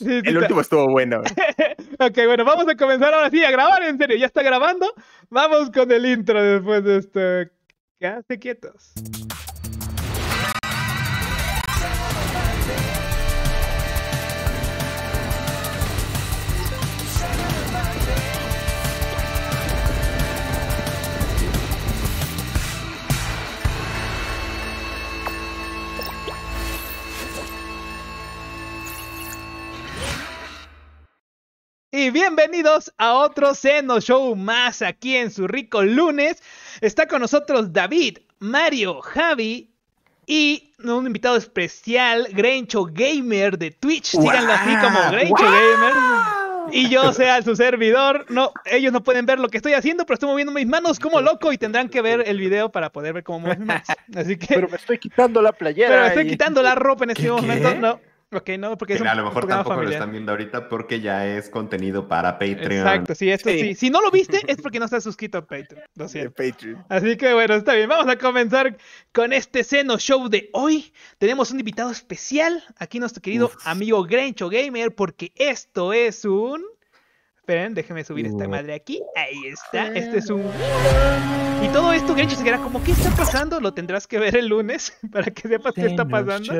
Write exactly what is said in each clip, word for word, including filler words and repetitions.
El último estuvo bueno. Ok, bueno, vamos a comenzar ahora sí a grabar, en serio, ya está grabando. Vamos con el intro después de esto. Quédate quietos. Y bienvenidos a otro XenoShow más aquí en su rico lunes. Está con nosotros David, Mario, Javi y un invitado especial, Grencho Gamer de Twitch. Wow, síganlo así como Grencho wow. Gamer. Y yo sea su servidor. No, ellos no pueden ver lo que estoy haciendo, pero estoy moviendo mis manos como loco y tendrán que ver el video para poder ver cómo mueven más. Así que... Pero me estoy quitando la playera. Pero me estoy y... quitando la ropa en este ¿Qué, momento. ¿Qué? No. Ok, no, porque es un, a lo mejor tampoco familiar. Lo están viendo ahorita porque ya es contenido para Patreon. Exacto, sí, esto sí. sí. Si no lo viste es porque no estás suscrito a Patreon. Lo siento. Patreon. Así que bueno, está bien. Vamos a comenzar con este XenoShow de hoy. Tenemos un invitado especial. Aquí nuestro querido Uf. amigo Grencho Gamer, porque esto es un... Esperen, déjenme subir esta madre aquí. Ahí está. Este es un... Y todo esto, Grencho se queda como, ¿qué está pasando? Lo tendrás que ver el lunes para que sepas qué está pasando.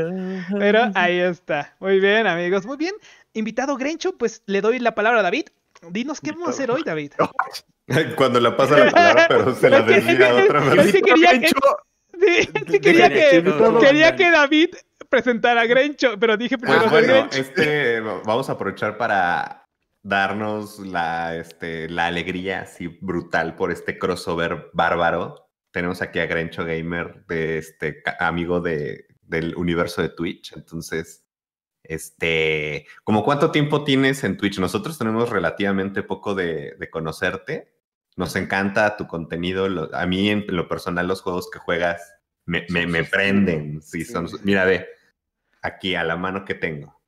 Pero ahí está. Muy bien, amigos. Muy bien. Invitado Grencho, pues le doy la palabra a David. Dinos qué vamos a hacer hoy, David. Cuando la pasa la palabra, pero se la desvía a otra vez. Sí, quería que, quería que David presentara a Grencho, pero dije primero a Grencho. Este, vamos a aprovechar para... darnos la, este, la alegría así brutal por este crossover bárbaro. Tenemos aquí a Grencho Gamer, de este, amigo de, del universo de Twitch. Entonces, este, ¿cómo cuánto tiempo tienes en Twitch? Nosotros tenemos relativamente poco de, de conocerte. Nos encanta tu contenido. Lo, a mí, en lo personal, los juegos que juegas me, me, me prenden. Sí, son, mira, ve, aquí a la mano que tengo.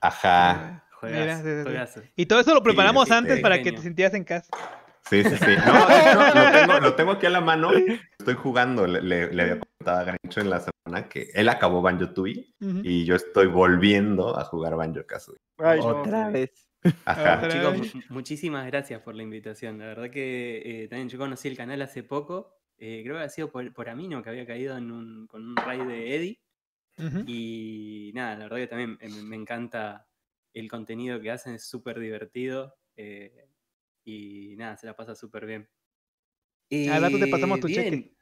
Ajá. Juegas, Mira, sí, sí. Y todo eso lo preparamos sí, antes sí, para ingenio. Que te sintieras en casa. Sí, sí, sí. No, no, lo, tengo, lo tengo aquí a la mano. Estoy jugando. Le, le, le había contado a Grencho en la semana que él acabó Banjo-Tooie uh -huh. y yo estoy volviendo a jugar Banjo-Kazooie. Otra no. vez. Ajá. Otra Chicos, vez. Muchísimas gracias por la invitación. La verdad que eh, también yo conocí el canal hace poco. Eh, creo que ha sido por, por Amino, que había caído en un, con un raid de Eddie. Uh -huh. Y nada, la verdad que también me encanta... El contenido que hacen es súper divertido eh, y nada, se la pasa súper bien. Eh, Al rato te pasamos tu bien.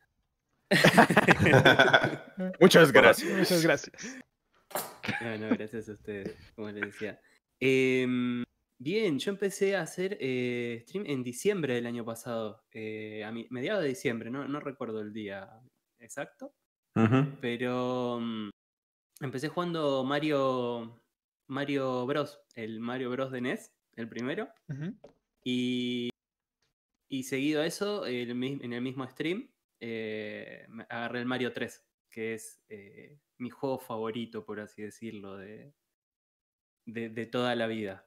Cheque. Muchas gracias. Muchas gracias. No, no, gracias a ustedes, como les decía. Eh, bien, yo empecé a hacer eh, stream en diciembre del año pasado, eh, a mi, mediados de diciembre, no, no recuerdo el día exacto, uh-huh. pero um, empecé jugando Mario... Mario Bros, el Mario Bros de N E S, el primero. Uh-huh. y, y seguido a eso, el, en el mismo stream, eh, agarré el Mario tres, que es eh, mi juego favorito, por así decirlo, de, de, de toda la vida.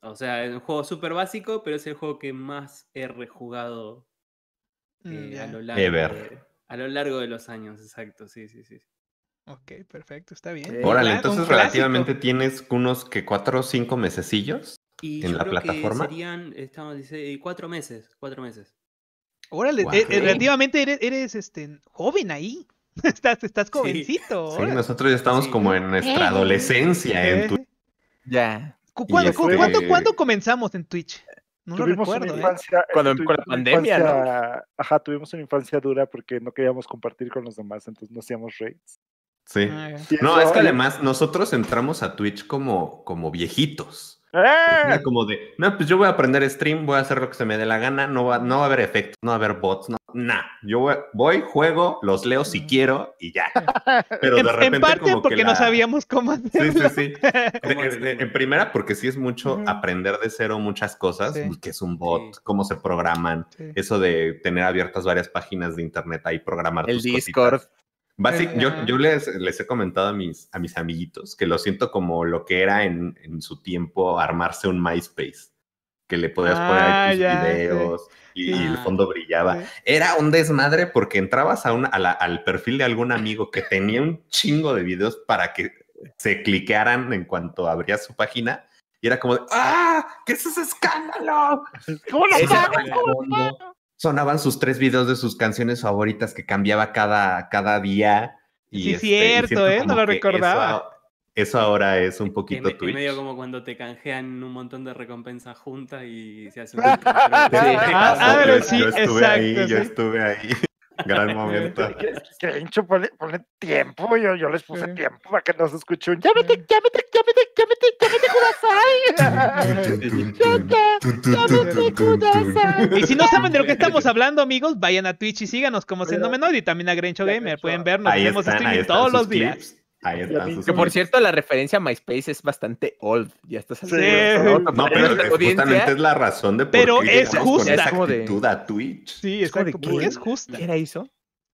O sea, es un juego súper básico, pero es el juego que más he rejugado eh, yeah. a, lo largo de, a lo largo de los años, exacto, sí, sí, sí. Ok, perfecto, está bien. Eh, Órale, entonces relativamente tienes unos que cuatro o cinco mesecillos y en yo la creo plataforma. Que serían, estamos dice, cuatro meses, cuatro meses. Órale, wow. eh, eh, relativamente eres, eres este joven ahí. estás, estás jovencito. Sí, sí nosotros ya estamos sí. como en nuestra adolescencia eh. en Twitch. Ya. ¿Cu ¿Cuándo, cu este... ¿cuándo, ¿Cuándo comenzamos en Twitch? No lo recuerdo, ¿eh? Cuando con la pandemia, infancia, ¿no? Ajá, tuvimos una infancia dura porque no queríamos compartir con los demás, entonces no hacíamos raids. Sí. No, es que además nosotros entramos a Twitch como, como viejitos. ¡Eh! Como de, no, pues yo voy a aprender stream, voy a hacer lo que se me dé la gana, no va, no va a haber efectos, no va a haber bots, no, nada. Yo voy, voy, juego, los leo si quiero y ya. Pero de repente en parte como porque que la... no sabíamos cómo hacerlo. Sí, sí, sí. En, en primera, porque sí es mucho uh-huh. aprender de cero muchas cosas, sí. qué es un bot, sí. cómo se programan, sí. eso de tener abiertas varias páginas de internet ahí, programar el tus Discord. Cositas. Basic, yo yo les, les he comentado a mis, a mis amiguitos que lo siento como lo que era en, en su tiempo armarse un MySpace, que le podías ah, poner ahí tus ya, videos sí. y, ah, y el fondo brillaba. Sí. Era un desmadre porque entrabas a una, a la, al perfil de algún amigo que tenía un chingo de videos para que se cliquearan en cuanto abría su página. Y era como de, ¡ah! ¿Qué es ese escándalo? ¿Cómo lo pagan? Sonaban sus tres videos de sus canciones favoritas que cambiaba cada, cada día. Y sí, este, cierto, y ¿eh? No lo recordaba. Eso, eso ahora es un poquito en, Twitch. Es medio como cuando te canjean un montón de recompensas juntas y se hace un... ah, yo, sí, yo estuve exacto, ahí, sí. yo estuve ahí. Gran momento. Grencho, ponle, ponle tiempo. Yo, yo les puse tiempo para que nos escuchen un... ¡Llámate, llámate, llámate, llámate, llámate, Kudasai! ¡Llámate, Kudasai! Y si no saben de lo que estamos hablando, amigos, vayan a Twitch y síganos como Xenomenor y también a Grencho Gamer. Pueden vernos, tenemos streaming todos los días. Ahí están sus... Que por cierto, la referencia a MySpace es bastante old. Ya estás haciendo sí. No, pero es justamente es la razón de por pero qué es justa. Esa actitud a Twitch. Sí, es de quién es justa. ¿Quién la hizo?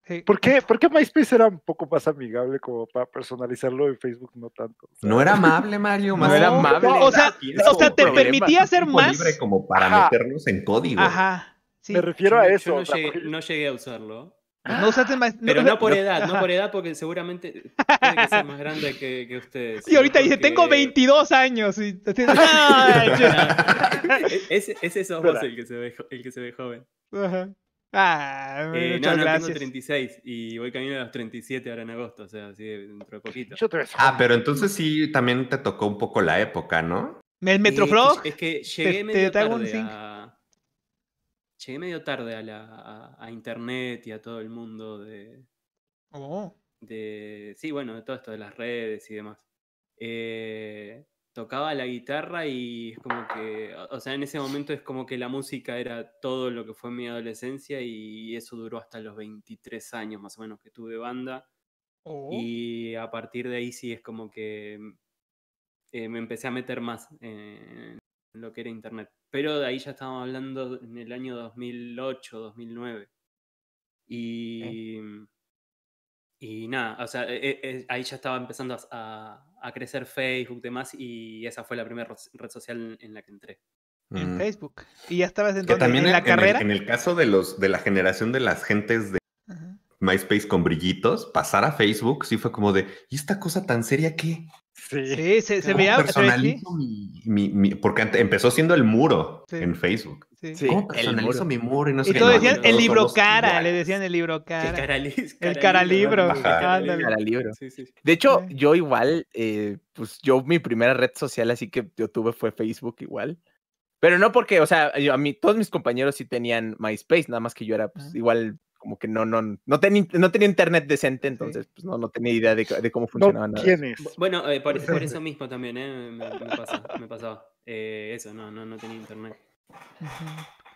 Sí. ¿Por qué? ¿Por qué MySpace era un poco más amigable como para personalizarlo y Facebook no tanto? ¿Sabes? No era amable, Mario. Más no era amable. No, o sea, o sea te permitía hacer más. Libre como para ajá. meternos en código. Ajá. Sí. Me refiero yo, a eso. Yo no, o sea, llegué, porque... no llegué a usarlo. No usaste más, no, pero no por edad, no por edad, porque seguramente tiene que ser más grande que, que ustedes. Y ahorita dice, porque... tengo veintidós años. Y... no, ese ese sos vos el que se ve, el que se ve joven. Ajá. Ah, eh, no, no, gracias. Tengo treinta y seis y voy camino a los treinta y siete ahora en agosto, o sea, así dentro de poquito. Ah, pero entonces sí, también te tocó un poco la época, ¿no? El Metroflog. Eh, es que llegué te, medio te tarde a... Llegué medio tarde a, la, a, a internet y a todo el mundo de, oh. de... Sí, bueno, de todo esto de las redes y demás. Eh, tocaba la guitarra y es como que... O sea, en ese momento es como que la música era todo lo que fue mi adolescencia y eso duró hasta los veintitrés años más o menos que tuve banda. Oh. Y a partir de ahí sí es como que eh, me empecé a meter más en lo que era internet. Pero de ahí ya estábamos hablando en el año dos mil ocho, dos mil nueve. Y, ¿eh? y nada, o sea, eh, eh, ahí ya estaba empezando a, a crecer Facebook y demás, y esa fue la primera red social en la que entré. En mm. Facebook. Y ya estabas en, ¿en, en la en carrera. El, en el caso de, los, de la generación de las gentes de ajá. MySpace con brillitos, pasar a Facebook sí fue como de, ¿y esta cosa tan seria qué? Sí, sí, se, se veía personalizo mi, mi, mi, porque empezó siendo el muro sí. en Facebook. Sí. ¿Cómo personalizo mi muro? Y, no sé y todo decían no, el libro cara, iguales. Le decían el libro cara. El caralibro. El caralibro. El caralibro. Sí, sí. De hecho, sí. yo igual, eh, pues yo mi primera red social así que yo tuve fue Facebook igual. Pero no porque, o sea, yo, a mí todos mis compañeros sí tenían MySpace, nada más que yo era pues, ah. igual... Como que no, no, no, ten, no tenía internet decente, entonces sí. pues no, no tenía idea de, de cómo funcionaba no, nada. ¿Quién es? Bueno, eh, por, por eso mismo también, ¿eh? Me, me, pasa, me pasaba. Eh, eso, no, no, no tenía internet.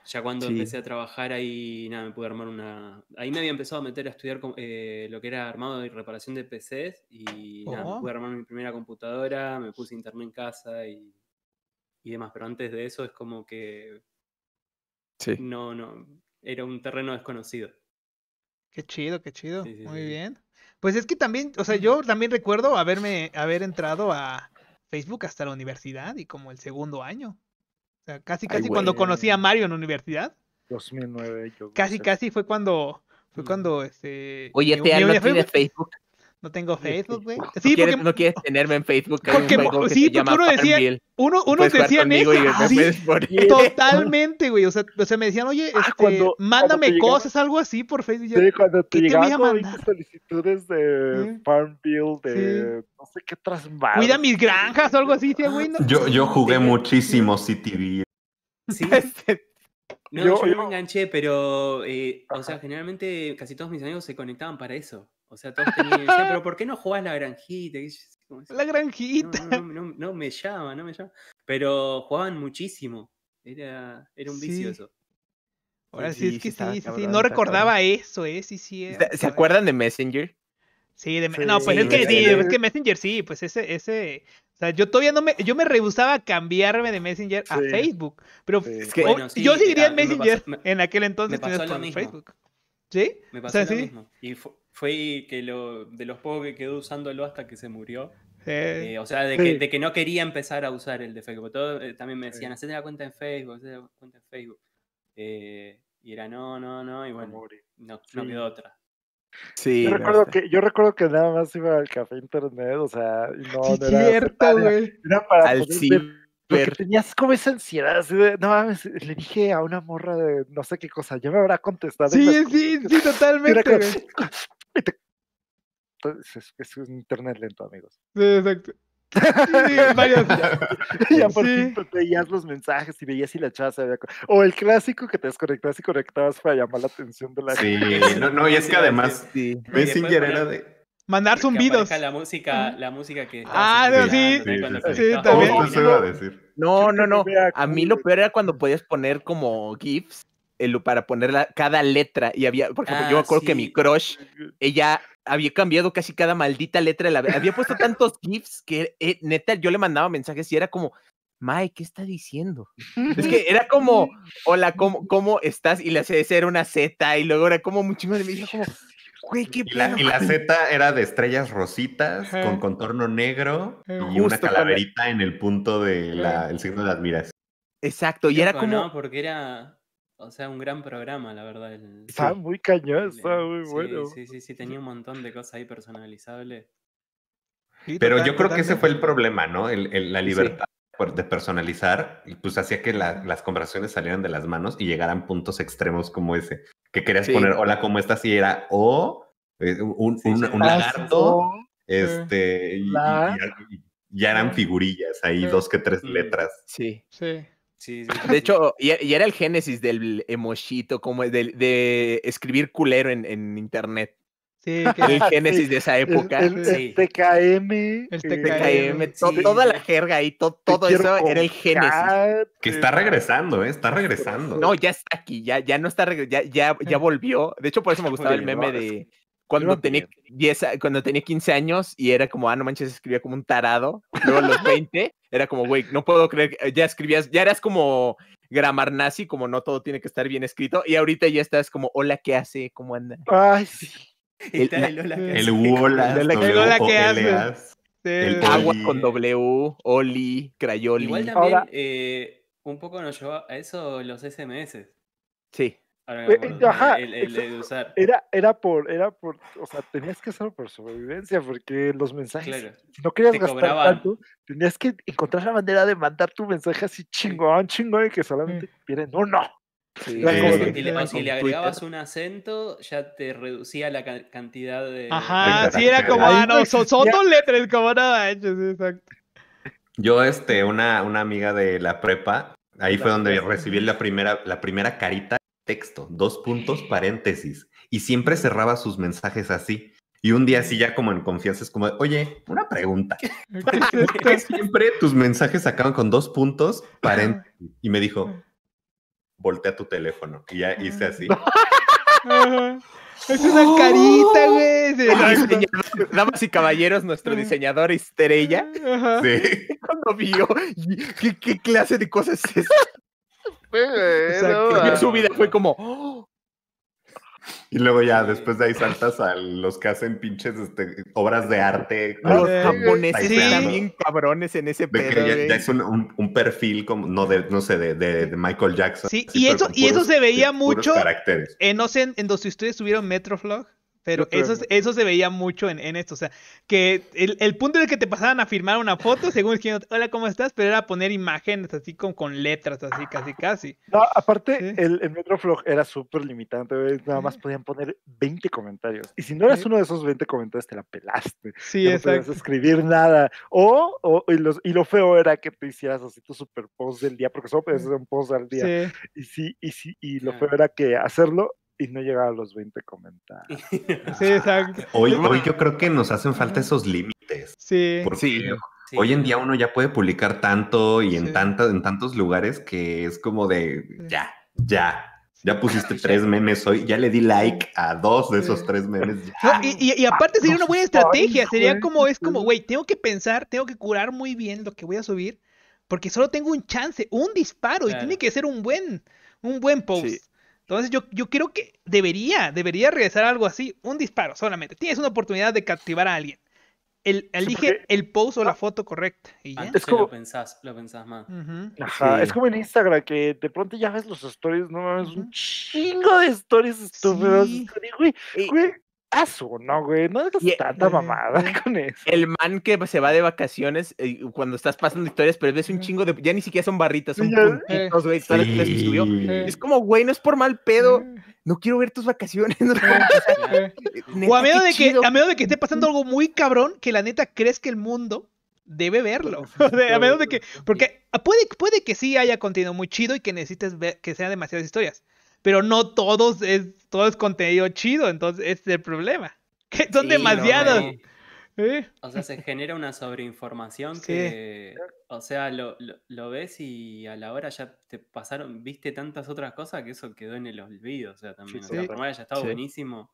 Ya cuando sí. empecé a trabajar ahí, nada, me pude armar una... Ahí me había empezado a meter a estudiar eh, lo que era armado y reparación de P Cs y nada, oh. me pude armar mi primera computadora, me puse internet en casa y, y demás. Pero antes de eso es como que... Sí. No, no, era un terreno desconocido. Qué chido, qué chido, sí, sí, muy sí. bien. Pues es que también, o sea, yo también recuerdo haberme, haber entrado a Facebook hasta la universidad y como el segundo año. O sea, casi, casi Ay, cuando conocí a Mario en la universidad. dos mil nueve, yo. Casi, no sé. casi fue cuando, fue cuando, este... Oye, te no tienes Facebook. No tengo Facebook, güey. Sí, porque... No quieres tenerme en Facebook. Porque, un sí, porque uno decía... Farmville. Uno, uno decía en eso. Ah, sí, totalmente, güey. O sea, o sea, me decían, oye, ah, este, cuando, mándame cuando cosas, llegaba, algo así por Facebook. Yo, sí, cuando te llegaban solicitudes de ¿sí? Farmville, de sí. no sé qué otras más. Cuida mis granjas o algo así, güey. ¿Sí, no? yo, yo jugué sí. muchísimo C T V. Sí, este... No, yo, yo, yo me enganché, pero, eh, o sea, generalmente casi todos mis amigos se conectaban para eso. O sea, todos tenían... Decían, pero ¿por qué no jugás la granjita? La granjita. No, no, no, no me llama, no me llama. Pero jugaban muchísimo. Era, era un vicio sí. eso. Ahora sí, sí es que sí, cabrón, sí, sí. No recordaba cabrón. eso, ¿eh? Sí, sí. Era, ¿Se cabrón. acuerdan de Messenger? Sí, de sí, no, pues sí, es que sí, es que Messenger sí, pues ese, ese, o sea, yo todavía no me, yo me rehusaba a cambiarme de Messenger a sí, Facebook, pero sí. Es que, bueno, sí, yo seguiría en Messenger me pasó, en aquel entonces, me pasó lo mismo. Facebook, ¿sí? Me pasó o sea, lo sí. mismo, y fue, fue que lo, de los pocos que quedó usándolo hasta que se murió, sí. eh, o sea, de, sí. que, de que no quería empezar a usar el de Facebook, todo, eh, también me decían, sí. hacete la cuenta en Facebook, hacete la cuenta en Facebook, eh, y era no, no, no, y bueno, no, no, no quedó otra. Sí. Yo recuerdo, que, yo recuerdo que nada más iba al café internet, o sea, no, sí, no era... cierto, güey. Era para... Al porque tenías como esa ansiedad, así de, no mames, le dije a una morra de no sé qué cosa, ya me habrá contestado. Sí, sí, sí, sí, totalmente. Como, es, es un internet lento, amigos. Sí, exacto. Sí, varias. Ya por sí. fin veías los mensajes y veías si la chava se había... O el clásico que te desconectabas y conectabas para llamar la atención de la sí, gente. Sí, no, no, y es que además sí, sí. Messenger era de... Mandar zumbidos. La música, la música que... Ah, no, sí. Sí, sí, sí, también. Oh, eso iba a decir. No, no, no. A mí lo peor era cuando podías poner como GIFs eh, para poner la, cada letra. Y había, por ejemplo, ah, yo me acuerdo sí. que mi crush, ella había cambiado casi cada maldita letra. De la, había puesto tantos GIFs que eh, neta yo le mandaba mensajes y era como... Mae, ¿qué está diciendo? Es que era como... Hola, ¿cómo, cómo estás? Y la C era una Z y luego era como mucho más... Me dijo como... Güey, qué plano. Y la, la Z era de estrellas rositas, ajá, con contorno negro, ajá, y justo una calaverita en el punto del de signo de admiración. Exacto, y era como... No, porque era, o sea, un gran programa, la verdad. El... Estaba sí. muy cañón, estaba muy sí, bueno. Sí, sí, sí, tenía un montón de cosas ahí personalizables. Sí, pero total, yo creo total, que ese fue el problema, ¿no? El, el, la libertad sí. de personalizar, pues hacía que la, las conversaciones salieran de las manos y llegaran puntos extremos como ese. Que querías sí. poner, hola, ¿cómo estás? Y era o oh, un, sí, un, un lagarto, oh, este, eh, y, la... y ya eran figurillas, ahí eh, dos que tres sí. letras. Sí. Sí. Sí, sí. De hecho, y, y era el génesis del emochito, como de, de escribir culero en, en internet. Sí, que el génesis de esa época. El, el, sí. el T K M. El T K M. El T K M to, sí. Toda la jerga ahí, to, todo eso contar, era el génesis. Que está regresando, ¿eh? Está regresando. No, ya está aquí, ya, ya no está regresando, ya, ya, ya volvió. De hecho, por eso me gustaba el meme de cuando tenía, diez, cuando tenía quince años y era como, ah, no manches, escribía como un tarado. Luego a los veinte era como, güey, no puedo creer, que ya escribías, ya eras como... Gramar nazi, como no todo tiene que estar bien escrito. Y ahorita ya estás como, hola, ¿qué hace? ¿Cómo anda? Ay, sí. El Lola que hace. El Lola que hace. El agua con W, Oli, Crayoli. Igual también eh, un poco nos llevó a eso los S M S. Sí. Ajá, el, el, el de usar. Era, era por, era por, o sea, tenías que hacerlo por sobrevivencia, porque los mensajes, claro, si no querías gastar cobraban. tanto, tenías que encontrar la manera de mandar tu mensaje así chingón, chingón, y que solamente piden mm. uno. Sí, eh, y le, si le agregabas Twitter. un acento, ya te reducía la ca cantidad de... Ajá, de sí, era como, ah, no, son dos letras, como nada hecho, sí, exacto. Yo, este, una, una amiga de la prepa, ahí la fue donde prepa. recibí la primera, la primera carita. Texto, dos puntos, paréntesis. Y siempre cerraba sus mensajes así. Y un día así ya como en confianza es como, oye, una pregunta. ¿Por qué siempre tus mensajes acaban con dos puntos, paréntesis? Y me dijo, voltea tu teléfono. Y ya hice así. Es una oh, carita, güey. Damas y caballeros, nuestro diseñador estrella. Ajá. Sí. Cuando vio, ¿qué, qué clase de cosas es esa? Pero su vida fue como ¡oh! Y luego ya después de ahí saltas a los que hacen pinches este, obras de arte. Los japoneses sí. también cabrones en ese pedo. Ya, ya es un, un, un perfil como no de no sé de, de, de Michael Jackson. Sí, y eso puros, y eso se veía mucho en no sé en, en donde ustedes tuvieron Metroflog. Pero eso, eso se veía mucho en, en esto, o sea, que el, el punto de que te pasaban a firmar una foto, según escribiendo, hola, ¿cómo estás? Pero era poner imágenes así con, con letras, así casi, casi. No, aparte, ¿sí? el, el Metroflog era súper limitante, ¿ves? Nada más podían poner veinte comentarios. Y si no eras uno de esos veinte comentarios, te la pelaste. Sí, no podías escribir nada. O, o y, los, y lo feo era que te hicieras así tu super post del día, porque solo podías hacer un post al día. Sí. Y sí, y sí, y lo feo era que hacerlo y no llegaba a los veinte comentarios. Sí, exacto. Hoy, hoy yo creo que nos hacen falta esos límites. Sí. Porque sí, sí. hoy en día uno ya puede publicar tanto y en, sí. tanto, en tantos lugares que es como de ya, ya. Ya pusiste tres memes hoy, ya le di like a dos de esos tres memes. Ya. No, y, y, y aparte sería una buena estrategia. Sería como, es como, güey, tengo que pensar, tengo que curar muy bien lo que voy a subir porque solo tengo un chance, un disparo claro. y tiene que ser un buen, un buen post. Sí. Entonces yo, yo creo que debería, debería regresar algo así, un disparo solamente. Tienes una oportunidad de captivar a alguien. El, elige sí, porque... el post o la foto correcta. Y ya. Antes como... lo pensás, lo pensás más. Uh -huh. Ajá, sí. Es como en Instagram, que de pronto ya ves los stories, no mames, uh -huh. un chingo de stories estúpidos. Sí. Güey, güey, Asu, no, güey, no hagas y, tanta mamada con eso. El man que se va de vacaciones eh, cuando estás pasando historias, pero ves un chingo de... Ya ni siquiera son barritas, son puntitos, güey, todas las que subió. Es como, güey, no es por mal pedo. No quiero ver tus vacaciones. No neta, o a menos de que, a menos de que esté pasando algo muy cabrón, que la neta crees que el mundo debe verlo. O sea, a menos de que... Porque puede, puede que sí haya contenido muy chido y que necesites ver, que sean demasiadas historias. Pero no todos es, todo es contenido chido, entonces ese es el problema. Que son sí, demasiados. No, ¿Eh? O sea, se genera una sobreinformación sí. que, o sea, lo, lo, lo ves y a la hora ya te pasaron, viste tantas otras cosas que eso quedó en el olvido. O sea, también, sí, o sea, por más ya estaba sí. buenísimo.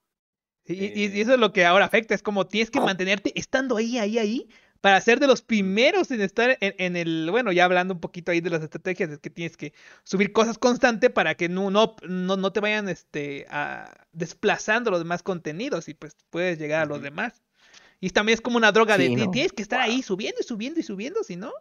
Y, eh... y eso es lo que ahora afecta, es como tienes que mantenerte estando ahí, ahí, ahí, para ser de los primeros en estar en, en el... Bueno, ya hablando un poquito ahí de las estrategias, es que tienes que subir cosas constante para que no, no, no, no te vayan este, a, desplazando los demás contenidos y pues puedes llegar a los demás. Y también es como una droga sí, de... ¿no? Tienes que estar wow. ahí subiendo y subiendo y subiendo, si no,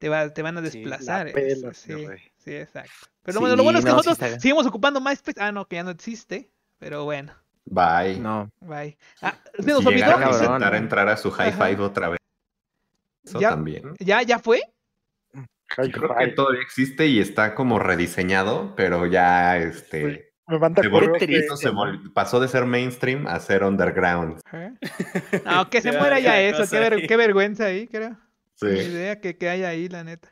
te, va, te van a desplazar. Sí, pelo, sí, sí, exacto. Pero sí, bueno, lo bueno es que no, nosotros sí seguimos ocupando MySpace. Ah, no, que ya no existe, pero bueno. Bye. No. Bye. Ah, se nos olvidó. A intentar entrar a su high five otra vez. Eso ya, también. ¿Ya, ya fue? Yo creo que todavía existe y está como rediseñado, pero ya este... Me manda eso se pasó de ser mainstream a ser underground. ¿Eh? No, que se muera ya eso. Qué, ver, qué vergüenza ahí, que era. Sí. Ni idea que, que haya ahí, la neta.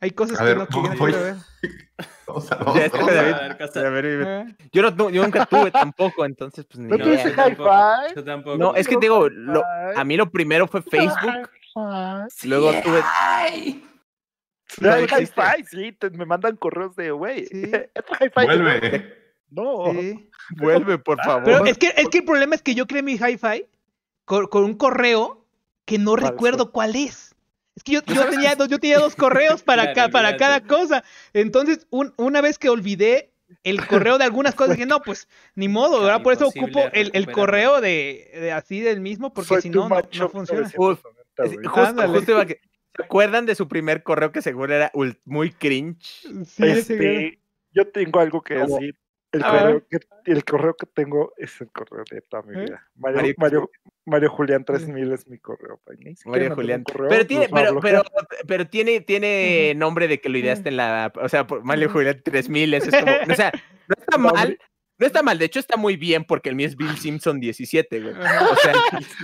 Hay cosas a que ver, no quieren voy... ver. Vamos a, vamos, vamos a ver. Cosa... A ver, ¿eh? Yo, no, yo nunca tuve tampoco, entonces pues... ¿No tuviste hi-fi? Yo tampoco. No, es que digo, lo, a mí lo primero fue Facebook. Sí, luego tuve... Ay. No, no, el hi-fi, sí, te, me mandan correos de, güey, sí. Vuelve. No, sí. Vuelve, por favor. Pero es que, es que el problema es que yo creé mi hi-fi con, con un correo que no vale, recuerdo sí. cuál es. Es que yo, yo, tenía, dos, yo tenía dos correos para, claro, ca, para cada cosa. Entonces, un, una vez que olvidé el correo de algunas cosas, dije, no, pues, ni modo, ¿verdad? Por eso ocupo el, el correo de, de así del mismo, porque si no, no, no funciona. Uf. Justo, justo iba que, ¿se acuerdan de su primer correo que seguro era muy cringe? Sí, este, yo tengo algo que ¿Cómo? decir. El correo que, el correo que tengo es el correo de toda mi vida. ¿Eh? Mario, Mario, Mario, Mario Julián tres mil es mi correo. Mario no Julián. Correo, pero tiene, pero, pero, pero tiene, tiene uh-huh. nombre de que lo ideaste en la... O sea, Mario Julián tres mil es como... O sea, no está mal... No está mal, de hecho está muy bien porque el mío es Bill Simpson diecisiete, güey. O sea,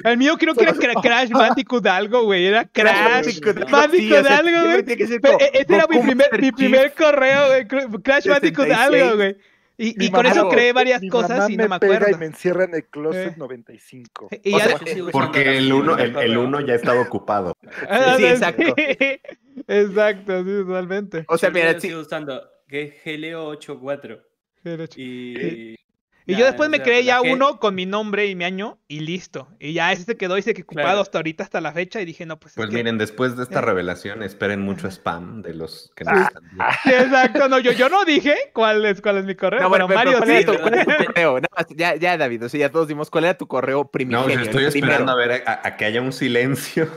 el mío creo que era cra Crash Bandicoot algo, güey. Era Crash Bandicoot algo, güey. Este era mi primer, mi primer correo, güey. Crash Bandicoot algo, güey. Y, y con eso creé varias mi cosas mamá y no me, me acuerdo. Pega y me encierra en el closet eh. noventa y cinco. Y o sea, porque el uno, el, el uno ya estaba ocupado. Ah, sí, sí, exacto. Exacto, sí, totalmente. O sea, yo mira, sigo sí. usando que es G L O ochenta y cuatro. Y, y, y nah, yo después me sea, creé ya G... uno con mi nombre y mi año y listo. Y ya ese se quedó y se quedó ocupado claro. hasta ahorita, hasta la fecha. Y dije, no, pues. Pues es miren, que... después de esta revelación, esperen mucho spam de los que nos están viendo. Sí, exacto, no, yo, yo no dije cuál es, cuál es mi correo. No, bueno, pero, Mario, pero, sí, ¿cuál, ¿cuál es tu correo? No, ya, ya, David, o sea, ya todos dimos cuál era tu correo primigenio. No, yo estoy esperando primero. a ver a, a que haya un silencio,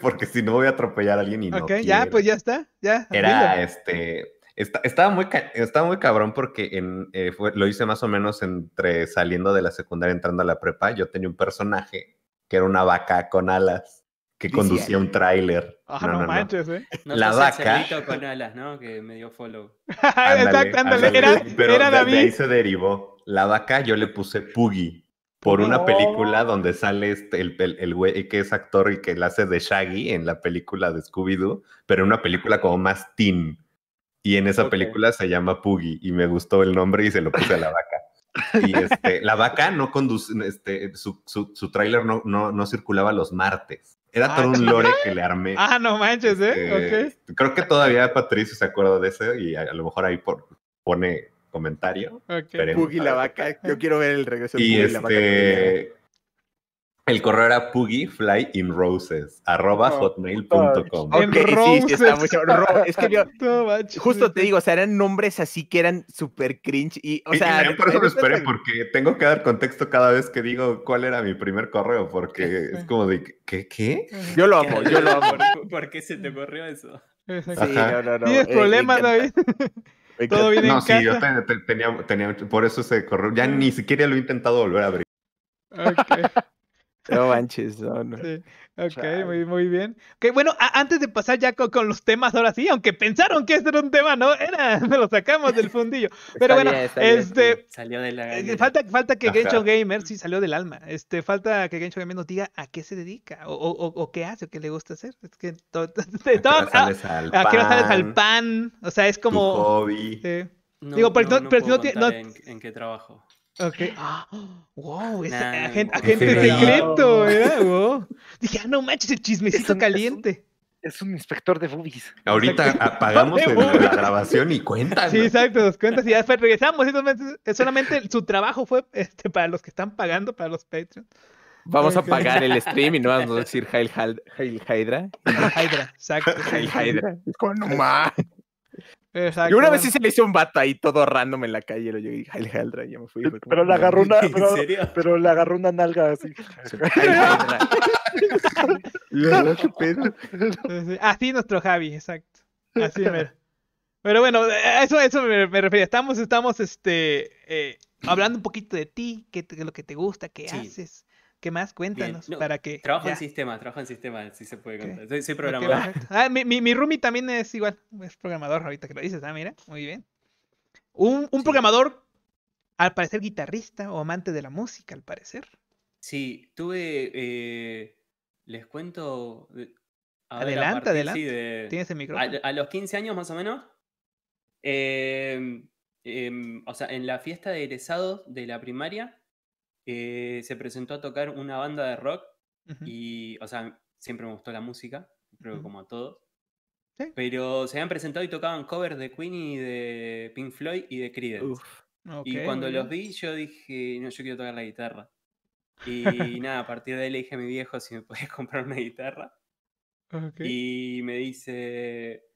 porque si no voy a atropellar a alguien y no. Ok, quiero. ya, pues ya está. Ya, era dilo. este. Está, estaba, muy, estaba muy cabrón porque en, eh, fue, lo hice más o menos entre saliendo de la secundaria, entrando a la prepa. Yo tenía un personaje que era una vaca con alas que conducía un tráiler. Ah, oh, no, no, no manches, ¿eh? No la vaca. Con alas, ¿no? Que me dio follow. Exacto, ándale. Era, Pero era de, David. de ahí se derivó. La vaca yo le puse Puggy por no. una película donde sale este, el, el, el güey que es actor y que la hace de Shaggy en la película de Scooby-Doo, pero en una película como más teen. Y en esa okay. película se llama Puggy y me gustó el nombre y se lo puse a la vaca. Y este, la vaca no conduce, este, su, su, su tráiler no, no, no circulaba los martes. Era ah, todo un lore que le armé. Ah, no manches, ¿eh? Este, okay. Creo que todavía Patricio se acuerda de eso y a, a lo mejor ahí por, pone comentario. Okay. Puggy la vaca. Yo quiero ver el regreso de Puggy este... la vaca. El correo era puggyflyinroses, arroba hotmail punto com. Ok, sí, sí, está mucho. Es que yo, justo te digo, o sea, eran nombres así que eran súper cringe. Y, o sea, y, y por eso lo esperé, porque tengo que dar contexto cada vez que digo cuál era mi primer correo, porque es como de, ¿qué? ¿Qué? Yo lo amo, yo lo amo. ¿Por qué se te corrió eso? Ajá. Sí, no, no, no. ¿Tienes eh, problemas, David? ¿Todo bien no, en sí, casa? Yo ten, ten, tenía, tenía, por eso se corrió. Ya ni siquiera lo he intentado volver a abrir. Ok. No manches, no, no. Sí. Ok, muy, muy bien. Okay, bueno, antes de pasar ya con, con los temas, ahora sí, aunque pensaron que este era un tema, no era, me lo sacamos del fundillo. Pero bueno, bien, este bien. Salió de la falta, falta que Grencho Gamer, sí, salió del alma. Este, falta que Grencho Gamer nos diga a qué se dedica, o, o, o qué hace, o qué le gusta hacer. Es que todo, todo, ¿a qué hora sales al pan? ¿A qué hora sales al pan? O sea, es como tu hobby. Eh, no, digo, pero no, no, pero no, no en, en qué trabajo. Ok, ah, wow, es nah, agente, agente secreto, ¿verdad? Wow. Dije, ah, no manches, el chismecito es un, caliente. Es un, es un inspector de boobies. Ahorita exacto. Apagamos el, la grabación y cuentan. Sí, exacto, nos cuentas y ya después regresamos. Entonces, solamente su trabajo fue este, para los que están pagando, para los Patreons. Vamos a pagar el stream y no vamos a decir Hail, Hail, Hail Hydra. Hydra, exacto. Hail Hydra. Con más. Exacto. Y una vez sí se le hizo un vato ahí todo random en la calle, lo llegué y Hail Hydra, ya me fui. Pero, pero le agarró una, pero, pero le agarró una nalga así. Así nuestro Javi, exacto. Así mero. Pero bueno, eso, eso me, me refería. Estamos, estamos este eh, hablando un poquito de ti, qué lo que te gusta, qué sí. haces. ¿Qué más? Cuéntanos. No, para que trabajo ya. en sistema, trabajo en sistema, si se puede contar. Soy, soy programador. Okay, ah, mi, mi, mi roomie también es igual, es programador ahorita que lo dices, ah, mira, muy bien. Un, un sí. programador, al parecer guitarrista o amante de la música, al parecer. Sí, tuve, eh, les cuento... A adelante, ver, a adelante, sí, de, tienes el micrófono. A, a los quince años más o menos, eh, eh, o sea, en la fiesta de egresados de la primaria, Eh, se presentó a tocar una banda de rock uh-huh. y, o sea, siempre me gustó la música, creo que uh-huh. como a todos. ¿Sí? Pero se habían presentado y tocaban covers de Queen y de Pink Floyd y de Creedence. Okay, y cuando los vi yo dije, no, yo quiero tocar la guitarra. Y nada, a partir de ahí le dije a mi viejo si me podía comprar una guitarra. Okay. Y me dice,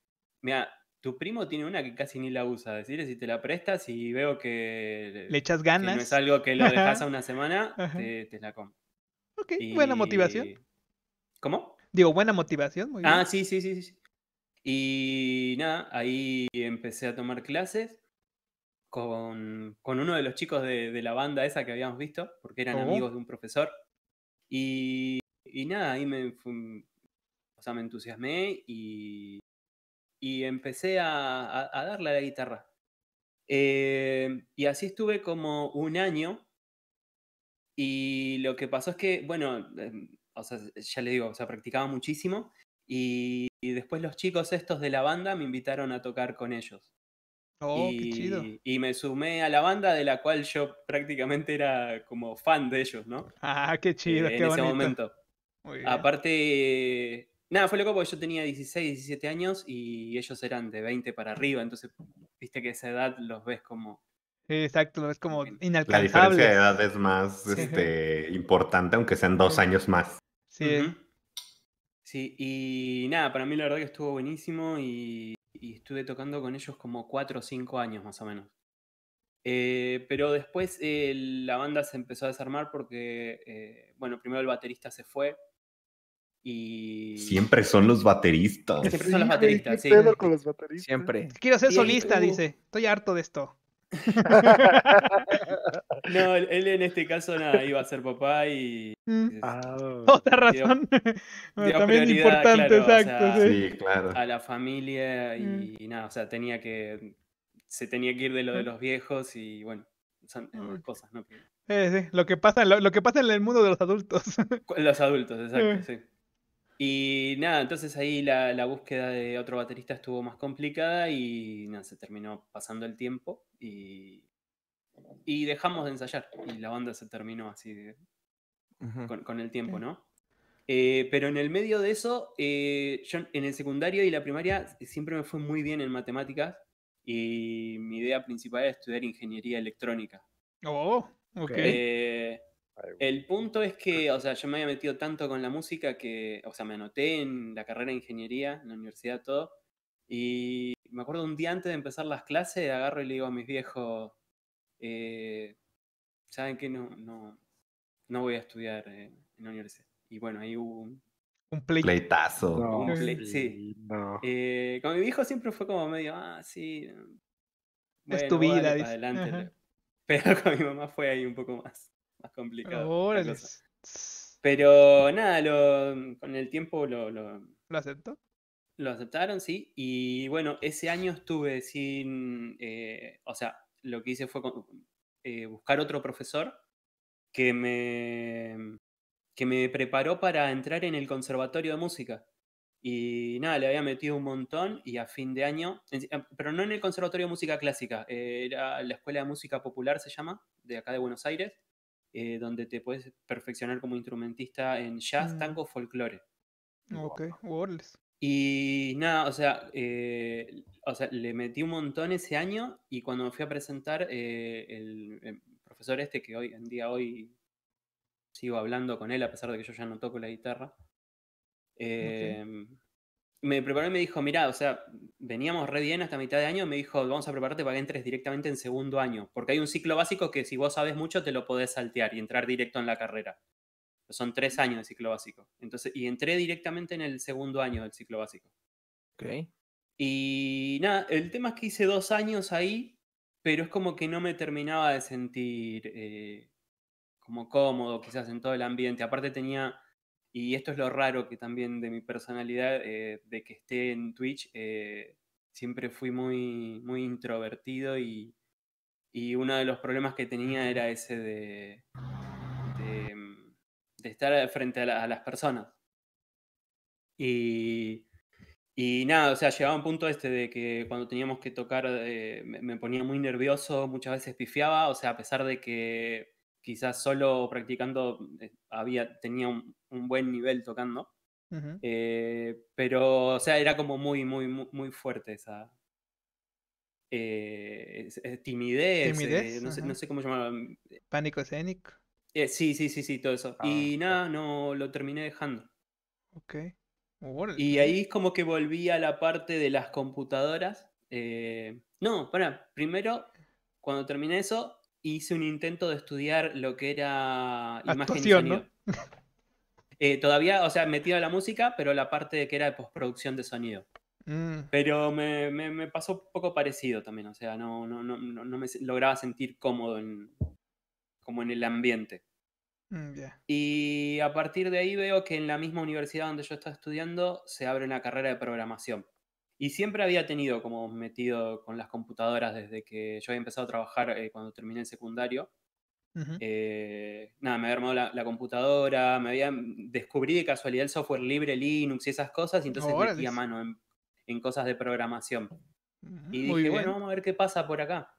mira, tu primo tiene una que casi ni la usa. Decirle si te la prestas y veo que... Le echas ganas. Que no es algo que lo dejas a una semana, te, te la compro. Ok, y... buena motivación. ¿Cómo? Digo, buena motivación. Muy ah, bien. Sí, sí, sí, sí. Y nada, ahí empecé a tomar clases con, con uno de los chicos de, de la banda esa que habíamos visto, porque eran oh. amigos de un profesor. Y, y nada, ahí me, fue, o sea, me entusiasmé y... Y empecé a, a, a darle a la guitarra. Eh, y así estuve como un año. Y lo que pasó es que, bueno, eh, o sea, ya les digo, o sea, practicaba muchísimo. Y, y después los chicos estos de la banda me invitaron a tocar con ellos. Oh, y, qué chido. Y me sumé a la banda de la cual yo prácticamente era como fan de ellos, ¿no? Ah, qué chido, eh, qué en bonito. En ese momento. Muy bien. Aparte... Eh, Nada, fue loco porque yo tenía dieciséis, diecisiete años y ellos eran de veinte para arriba, entonces viste que a esa edad los ves como... Exacto, los ves como inalcanzables. La diferencia de edad es más este, importante, aunque sean dos años más. Sí. Uh-huh. Sí, y nada, para mí la verdad que estuvo buenísimo y, y estuve tocando con ellos como cuatro o cinco años más o menos. Eh, pero después eh, la banda se empezó a desarmar porque, eh, bueno, primero el baterista se fue. Y... Siempre son los bateristas. Siempre sí, son los bateristas, sí. Con los bateristas. Siempre. Quiero ser solista, sí, dice. Estoy harto de esto. No, él en este caso nada, iba a ser papá y... Ah, otra razón. Dio, también importante, claro, exacto. O sea, sí, claro. A la familia y, y nada, o sea, tenía que... Se tenía que ir de lo de los viejos y bueno, son cosas, ¿no? Eh, sí, lo que pasa, lo, lo que pasa en el mundo de los adultos. Los adultos, exacto, sí. Y nada, entonces ahí la, la búsqueda de otro baterista estuvo más complicada y nada, se terminó pasando el tiempo y, y dejamos de ensayar y la banda se terminó así de, uh-huh. con, con el tiempo, ¿no? Eh, pero en el medio de eso, eh, yo en el secundario y la primaria siempre me fue muy bien en matemáticas y mi idea principal era estudiar ingeniería electrónica. Oh, ok. Eh, El punto es que, o sea, yo me había metido tanto con la música que, o sea, me anoté en la carrera de ingeniería, en la universidad, todo. Y me acuerdo un día antes de empezar las clases, agarro y le digo a mis viejos, eh, ¿saben qué? No, no, no voy a estudiar eh, en la universidad. Y bueno, ahí hubo un... Un play... pleitazo. No, un play... Sí. No. Eh, con mi viejo siempre fue como medio, ah, sí. Bueno, es tu vida, vale, dice. Adelante. Ajá. Pero con mi mamá fue ahí un poco más. más complicado. Órale. Pero nada, lo, con el tiempo lo... ¿Lo, ¿Lo aceptó? Lo aceptaron, sí. Y bueno, ese año estuve sin... Eh, o sea, lo que hice fue con, eh, buscar otro profesor que me, que me preparó para entrar en el conservatorio de música. Y nada, le había metido un montón y a fin de año... Pero no en el conservatorio de música clásica. Era la Escuela de Música Popular, se llama, de acá de Buenos Aires, eh, donde te puedes perfeccionar como instrumentista en jazz, mm. tango, folclore. Ok, worlds. Y nada, o sea, eh, o sea, le metí un montón ese año y cuando me fui a presentar, eh, el, el profesor este que hoy en día hoy sigo hablando con él, a pesar de que yo ya no toco la guitarra, eh, okay. me preparó y me dijo, mirá, o sea, veníamos re bien hasta mitad de año, me dijo, vamos a prepararte para que entres directamente en segundo año, porque hay un ciclo básico que si vos sabes mucho te lo podés saltear y entrar directo en la carrera. Son tres años de ciclo básico. Entonces, y entré directamente en el segundo año del ciclo básico. Ok. Y nada, el tema es que hice dos años ahí, pero es como que no me terminaba de sentir eh, como cómodo, quizás en todo el ambiente. Aparte tenía, y esto es lo raro que también de mi personalidad, eh, de que esté en Twitch, eh, siempre fui muy, muy introvertido y, y uno de los problemas que tenía era ese de... de de estar frente a, la, a las personas. Y, y nada, o sea, llegaba un punto este de que cuando teníamos que tocar eh, me, me ponía muy nervioso, muchas veces pifiaba, o sea, a pesar de que quizás solo practicando eh, había, tenía un, un buen nivel tocando, uh-huh. eh, pero, o sea, era como muy, muy, muy, muy fuerte esa eh, es, es, timidez, ¿Timidez? Eh, no, sé, no sé cómo llamarlo. Pánico escénico. Sí, sí, sí, sí, todo eso. Ah, y nada, no lo terminé dejando. Ok. Well, y ahí es como que volví a la parte de las computadoras. Eh, no, para, primero, cuando terminé eso, hice un intento de estudiar lo que era imagen y sonido. ¿No? eh, todavía, o sea, metido a la música, pero la parte de que era de postproducción de sonido. Mm. Pero me, me, me pasó un poco parecido también, o sea, no, no, no, no me lograba sentir cómodo en... como en el ambiente. Mm, yeah. Y a partir de ahí veo que en la misma universidad donde yo estaba estudiando se abre una carrera de programación. Y siempre había tenido como metido con las computadoras desde que yo había empezado a trabajar eh, cuando terminé el secundario. Uh-huh. eh, nada, me había armado la, la computadora, me había descubrí de casualidad el software libre, Linux y esas cosas, y entonces oh, metí a mano en, en cosas de programación. Uh-huh. Y Muy dije, bien. bueno, vamos a ver qué pasa por acá.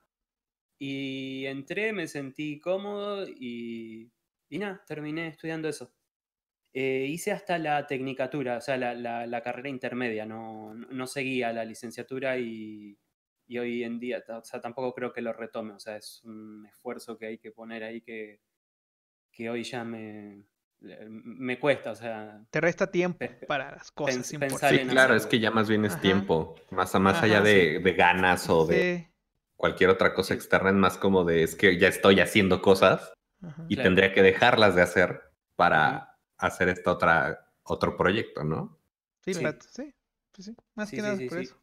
Y entré, me sentí cómodo y, y nada, terminé estudiando eso. Eh, hice hasta la tecnicatura, o sea, la, la, la carrera intermedia, no, no seguía la licenciatura y, y hoy en día, o sea, tampoco creo que lo retome, o sea, es un esfuerzo que hay que poner ahí que, que hoy ya me, me cuesta, o sea... Te resta tiempo pe- para las cosas pen- importantes. Sí, claro, hacerlo. Es que ya más bien es Ajá. tiempo, más, más Ajá, allá de, sí. de ganas o de... Sí. Cualquier otra cosa externa es más como de es que ya estoy haciendo cosas Ajá, y claro. tendría que dejarlas de hacer para Ajá. hacer esta otra otro proyecto, ¿no? Sí, sí, sí, pues sí. más sí, que sí, nada sí, por sí. eso.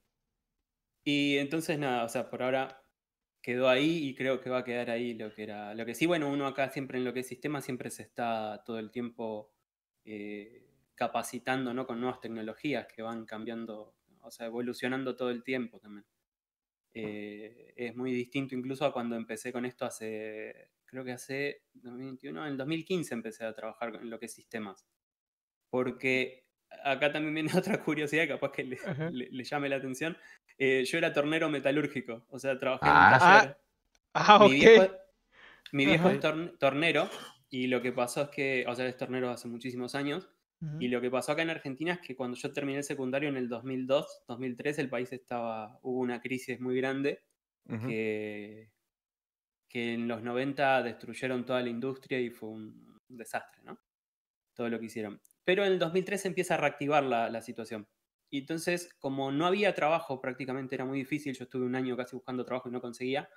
Y entonces nada, o sea, por ahora quedó ahí y creo que va a quedar ahí lo que era, lo que sí, bueno, uno acá siempre en lo que es sistema siempre se está todo el tiempo eh, capacitando, ¿no? Con nuevas tecnologías que van cambiando, o sea, evolucionando todo el tiempo también. Eh, es muy distinto incluso a cuando empecé con esto hace, creo que hace dos mil veintiuno, en el dos mil quince empecé a trabajar en lo que es sistemas. Porque acá también viene otra curiosidad, capaz que le, le, le llame la atención. Eh, yo era tornero metalúrgico, o sea, trabajé ah, en un taller. Ah, ah, mi viejo, okay. mi viejo es tor- tornero y lo que pasó es que, o sea, es tornero hace muchísimos años. Y lo que pasó acá en Argentina es que cuando yo terminé el secundario en el dos mil dos, dos mil tres, el país estaba, hubo una crisis muy grande uh-huh. que, que en los noventa destruyeron toda la industria y fue un desastre, ¿no? Todo lo que hicieron. Pero en el dos mil tres empieza a reactivar la, la situación. Y entonces, como no había trabajo, prácticamente era muy difícil, yo estuve un año casi buscando trabajo y no conseguía,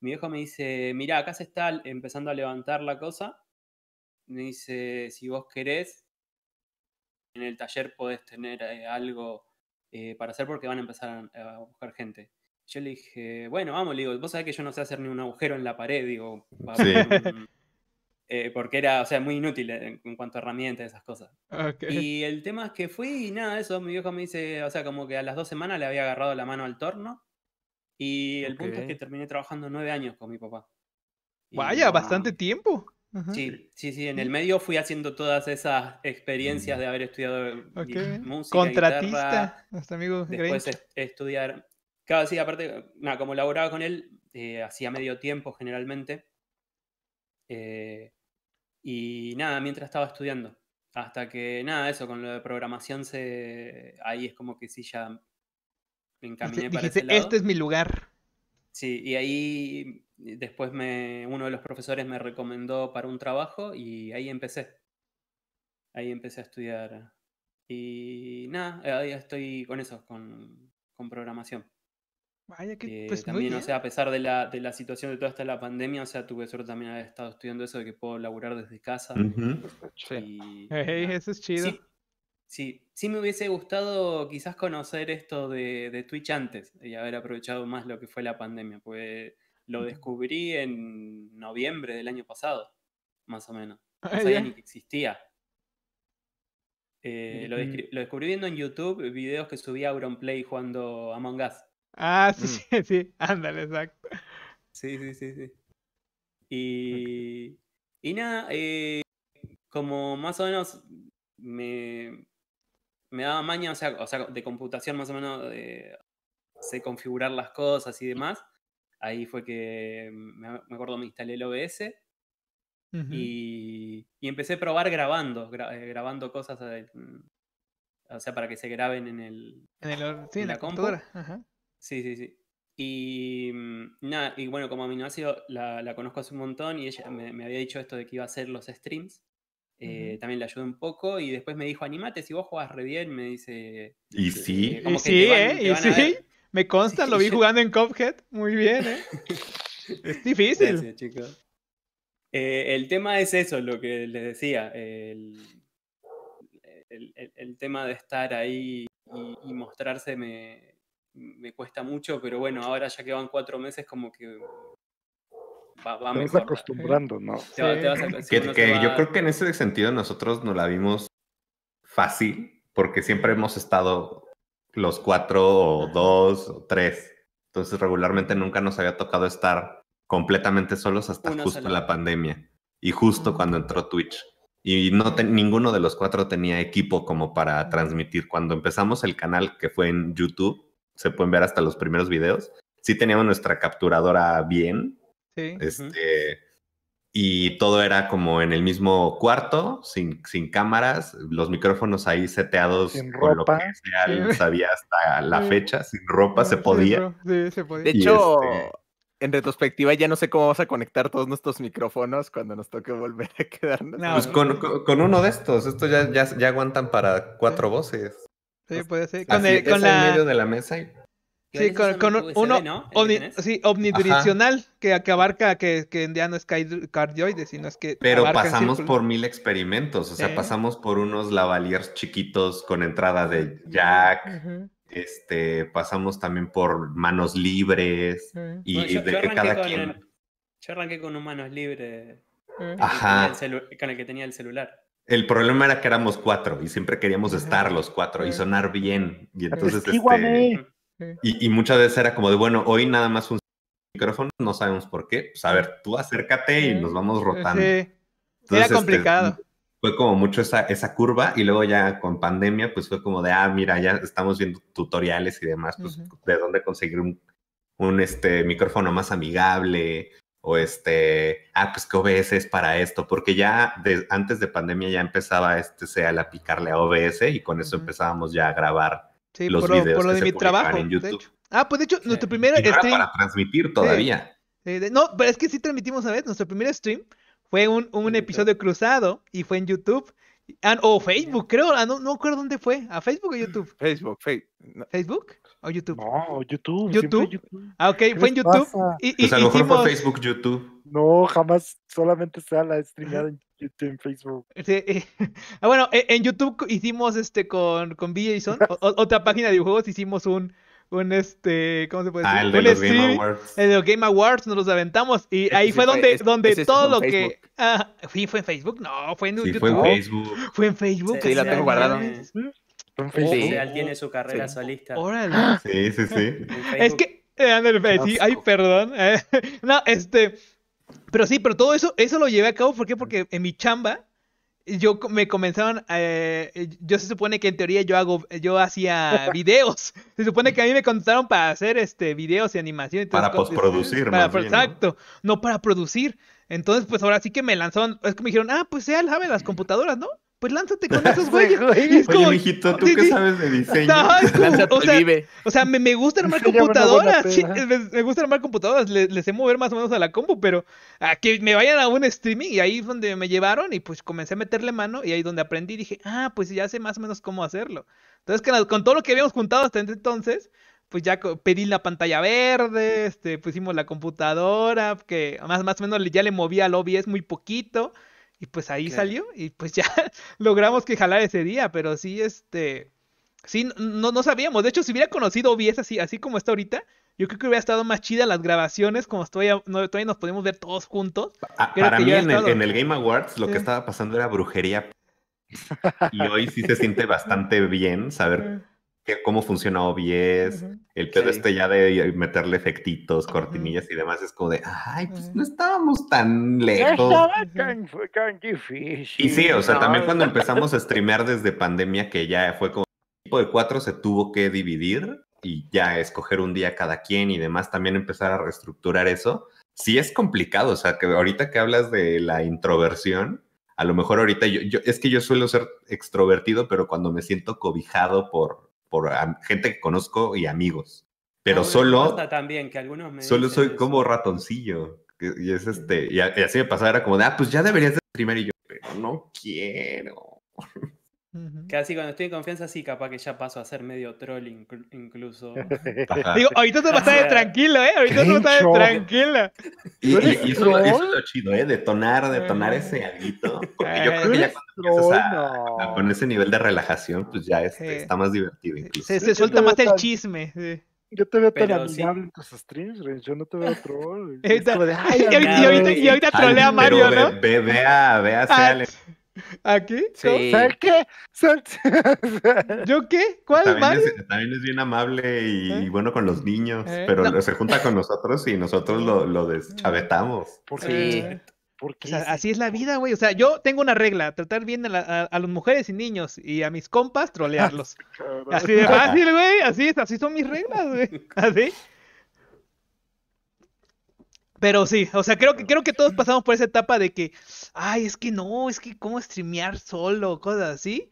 mi viejo me dice, mirá, acá se está empezando a levantar la cosa, me dice, si vos querés, en el taller podés tener eh, algo eh, para hacer porque van a empezar a, a buscar gente. Yo le dije, bueno, vamos, le digo, vos sabés que yo no sé hacer ni un agujero en la pared, digo, para sí. un, Eh, porque era, o sea, muy inútil en, en cuanto a herramientas, esas cosas. Okay. Y el tema es que fui y nada, eso, mi viejo me dice, o sea, como que a las dos semanas le había agarrado la mano al torno. Y el okay. punto es que terminé trabajando nueve años con mi papá. Y Vaya, como, bastante tiempo. Ajá. Sí, sí, sí, en el medio fui haciendo todas esas experiencias de haber estudiado okay. música, contratista, nuestro amigo después Grencho. Estudiar. Claro, sí, aparte, nada, como laboraba con él, eh, hacía medio tiempo generalmente. Eh, y nada, mientras estaba estudiando. Hasta que, nada, eso, con lo de programación, se ahí es como que sí ya me encaminé dijiste, para ese lado. Este es mi lugar. Sí, y ahí después me, uno de los profesores me recomendó para un trabajo y ahí empecé. Ahí empecé a estudiar. Y nada, ahí estoy con eso, con, con programación. Vaya que, eh, pues también, o sea, a pesar de la, de la situación de toda esta la pandemia, o sea, tuve suerte también de haber estado estudiando eso de que puedo laburar desde casa. Uh-huh. y, hey, eso es chido. Sí, sí, sí me hubiese gustado quizás conocer esto de, de Twitch antes y haber aprovechado más lo que fue la pandemia, pues lo descubrí en noviembre del año pasado, más o menos. No sabía yeah. ni que existía. Eh, mm-hmm. lo, descri- lo descubrí viendo en YouTube videos que subía Auronplay jugando Among Us. Ah, sí, mm. sí, sí, ándale, exacto. Sí, sí, sí, sí. Y, okay. y nada, eh, como más o menos me, me daba maña, o sea, o sea, de computación más o menos, eh, sé configurar las cosas y demás. Ahí fue que, me, me acuerdo, me instalé el O B S uh-huh. y, y empecé a probar grabando, gra, eh, grabando cosas, eh, o sea, para que se graben en el en, el, sí, en la, la computadora. Ajá. Sí, sí, sí. Y nada, y bueno, como a mi novia la, la conozco hace un montón y ella me, me había dicho esto de que iba a hacer los streams. Eh, uh-huh. También le ayudé un poco y después me dijo, animate, si vos jugás re bien, me dice... Y sí, eh, y sí, van, ¿eh? Y sí, me consta, sí, lo vi yo... jugando en Cuphead, muy bien, ¿eh? Es difícil. Gracias, chicos. Eh, el tema es eso, lo que les decía, el, el, el, el tema de estar ahí y, y mostrarse me... me cuesta mucho, pero bueno, ahora ya que van cuatro meses, como que va, va te mejor. Te vas acostumbrando, ¿no? Te va, sí. te vas a, si que, que va... Yo creo que en ese sentido nosotros nos la vimos fácil, porque siempre hemos estado los cuatro, o dos, o tres. Entonces regularmente nunca nos había tocado estar completamente solos hasta Uno justo solo. la pandemia. Y justo uh-huh. cuando entró Twitch. Y no te, ninguno de los cuatro tenía equipo como para transmitir. Cuando empezamos el canal, que fue en YouTube, se pueden ver hasta los primeros videos. Sí teníamos nuestra capturadora bien. Sí. Este, uh-huh. Y todo era como en el mismo cuarto, sin, sin cámaras, los micrófonos ahí seteados sin con ropa. Lo que sea, sí. sabía hasta la sí. fecha, sin ropa sí, se podía. Sí, se podía. De y hecho, este... en retrospectiva ya no sé cómo vamos a conectar todos nuestros micrófonos cuando nos toque volver a quedarnos. No, pues no. Con, con, con uno de estos, estos ya, ya, ya aguantan para cuatro sí. voces. Sí, puede ser. Con, el, con la... en medio de la mesa. Y... Sí, con, con un, U S B, uno ¿no? omni... sí, omnidireccional Ajá. que, que abarca, que, que ya no es cardioide, sino es que... Pero pasamos por mil experimentos, o sea, eh. pasamos por unos lavaliers chiquitos con entrada de jack, uh-huh. este, pasamos también por manos libres uh-huh. y, bueno, yo, y de yo cada quien... El... Yo arranqué con un manos libres uh-huh. Ajá. Celu... con el que tenía el celular. El problema era que éramos cuatro y siempre queríamos estar los cuatro y sonar bien. Y entonces, este, y, y muchas veces era como de, bueno, hoy nada más funciona el micrófono, no sabemos por qué. Pues a ver, tú acércate y nos vamos rotando. Entonces, era complicado. Este, fue como mucho esa, esa curva y luego ya con pandemia, pues fue como de, ah, mira, ya estamos viendo tutoriales y demás, pues uh-huh. de dónde conseguir un, un este, micrófono más amigable. O este, ah, pues que O B S es para esto, porque ya de, antes de pandemia ya empezaba este Seal a picarle a O B S y con eso empezábamos ya a grabar sí, los por, videos por lo que de se mi trabajo, en YouTube. De hecho. Ah, pues de hecho, sí. nuestro primer y no stream... Era para transmitir todavía. Sí. Sí, de... No, pero es que sí transmitimos a veces, nuestro primer stream fue un, un episodio cruzado y fue en YouTube, ah, o Facebook, creo, ah, no, no acuerdo dónde fue, a Facebook o YouTube. Facebook, fe... no. ¿Facebook? ¿O YouTube? No, YouTube. ¿YouTube? YouTube. Ah, ok, fue en YouTube. Y, y, pues a lo mejor hicimos... por Facebook, YouTube. No, jamás, solamente está la streameada en YouTube, en Facebook. Sí, eh. Ah, bueno, en YouTube hicimos este con, con B J Son, otra página de videojuegos, hicimos un, un este, ¿cómo se puede decir? Ah, el de un los Game Awards. El de los Game Awards nos los aventamos y es, ahí ese, fue donde, es, donde ese, todo lo Facebook. que... Ah, ¿fue, ¿Fue en Facebook? No, fue en sí, YouTube. Fue en Facebook. Fue en Facebook. Sí, sí la tengo guardada. Sí. Oficial tiene su carrera sí. solista. Órale. Sí, sí, sí. Es que, eh, André, sí, ay, perdón. Eh, no, este, pero sí, pero todo eso, eso lo llevé a cabo, ¿por qué? Porque en mi chamba, yo me comenzaron, eh, yo se supone que en teoría yo hago, yo hacía videos. Se supone que a mí me contrataron para hacer este videos y animación. Entonces, para postproducir, para, más bien, exacto, ¿no? no para producir. Entonces, pues ahora sí que me lanzaron, es que me dijeron, ah, pues sea, sabe las computadoras, ¿no? Pues lánzate con esos güeyes. Es como, oye, mijito, ¿tú sí, qué sí? sabes de diseño? No, como, lánzate, o sea, vive. O sea, me, me gusta armar computadoras. Sí, me, me gusta armar computadoras. Le, les sé mover más o menos a la compu, pero a que me vayan a un streaming. Y ahí es donde me llevaron y pues comencé a meterle mano. Y ahí donde aprendí dije, ah, pues ya sé más o menos cómo hacerlo. Entonces, con, con todo lo que habíamos juntado hasta entonces, pues ya pedí la pantalla verde, este, pusimos la computadora, que más, más o menos ya le movía al O B S muy poquito. Y pues ahí ¿Qué? salió y pues ya logramos que jalar ese día, pero sí, este, sí, no, no sabíamos. De hecho, si hubiera conocido O B S así, así como está ahorita, yo creo que hubiera estado más chida las grabaciones, como todavía, no, todavía nos podíamos ver todos juntos. Pa creo para que mí en, estado... el, en el Game Awards lo sí. que estaba pasando era brujería. Y hoy sí se siente bastante bien saber que, cómo funciona O B S, uh-huh. el pedo sí. este ya de meterle efectitos, cortinillas uh-huh. y demás, es como de, ay, pues uh-huh. no estábamos tan lejos. No estaba tan, tan difícil. Y sí, o sea, no. también cuando empezamos a streamear desde pandemia, que ya fue como, el equipo de cuatro se tuvo que dividir y ya escoger un día cada quien y demás, también empezar a reestructurar eso. Sí es complicado, o sea, que ahorita que hablas de la introversión, a lo mejor ahorita yo, yo es que yo suelo ser extrovertido, pero cuando me siento cobijado por por gente que conozco y amigos, pero ah, solo también, que algunos me solo soy eso. como ratoncillo, y es este, y así me pasaba, era como de, ah, pues ya deberías de streamer, y yo, pero no quiero. Que así cuando estoy en confianza, sí, capaz que ya paso a ser medio troll incl incluso. Ajá. Digo, ahorita tú vas a estar tranquilo, ¿eh? Ahorita tú vas a estar tranquila. Y, y, y eso, eso es lo chido, ¿eh? Detonar, detonar ese alguito. Porque yo creo que ya cuando empiezas a, a, con ese nivel de relajación, pues ya este, sí. está más divertido incluso. Se, se suelta más el chisme, sí. Yo te veo tan pero amigable sí. en tus streams, yo no te veo troll. Esta, de, ay, y, amigable, y, ahorita, y ahorita trolea a Mario, pero ¿no? Ve, ve, ve a, ve a Sale. ¿Aquí? Sí. ¿Sabes qué? ¿Yo qué? ¿Cuál? También, Mario? Es, también es bien amable y, ¿Eh? y bueno con los niños, ¿Eh? pero no. se junta con nosotros y nosotros lo, lo deschavetamos. ¿Por qué? Sí. Porque o sea, así es la vida, güey. O sea, yo tengo una regla, tratar bien a, la, a, a las mujeres y niños y a mis compas, trolearlos. Así de fácil, güey. Así es, así son mis reglas, güey. Así. Pero sí, o sea, creo que creo que todos pasamos por esa etapa de que, ay, es que no, es que cómo streamear solo, cosas así.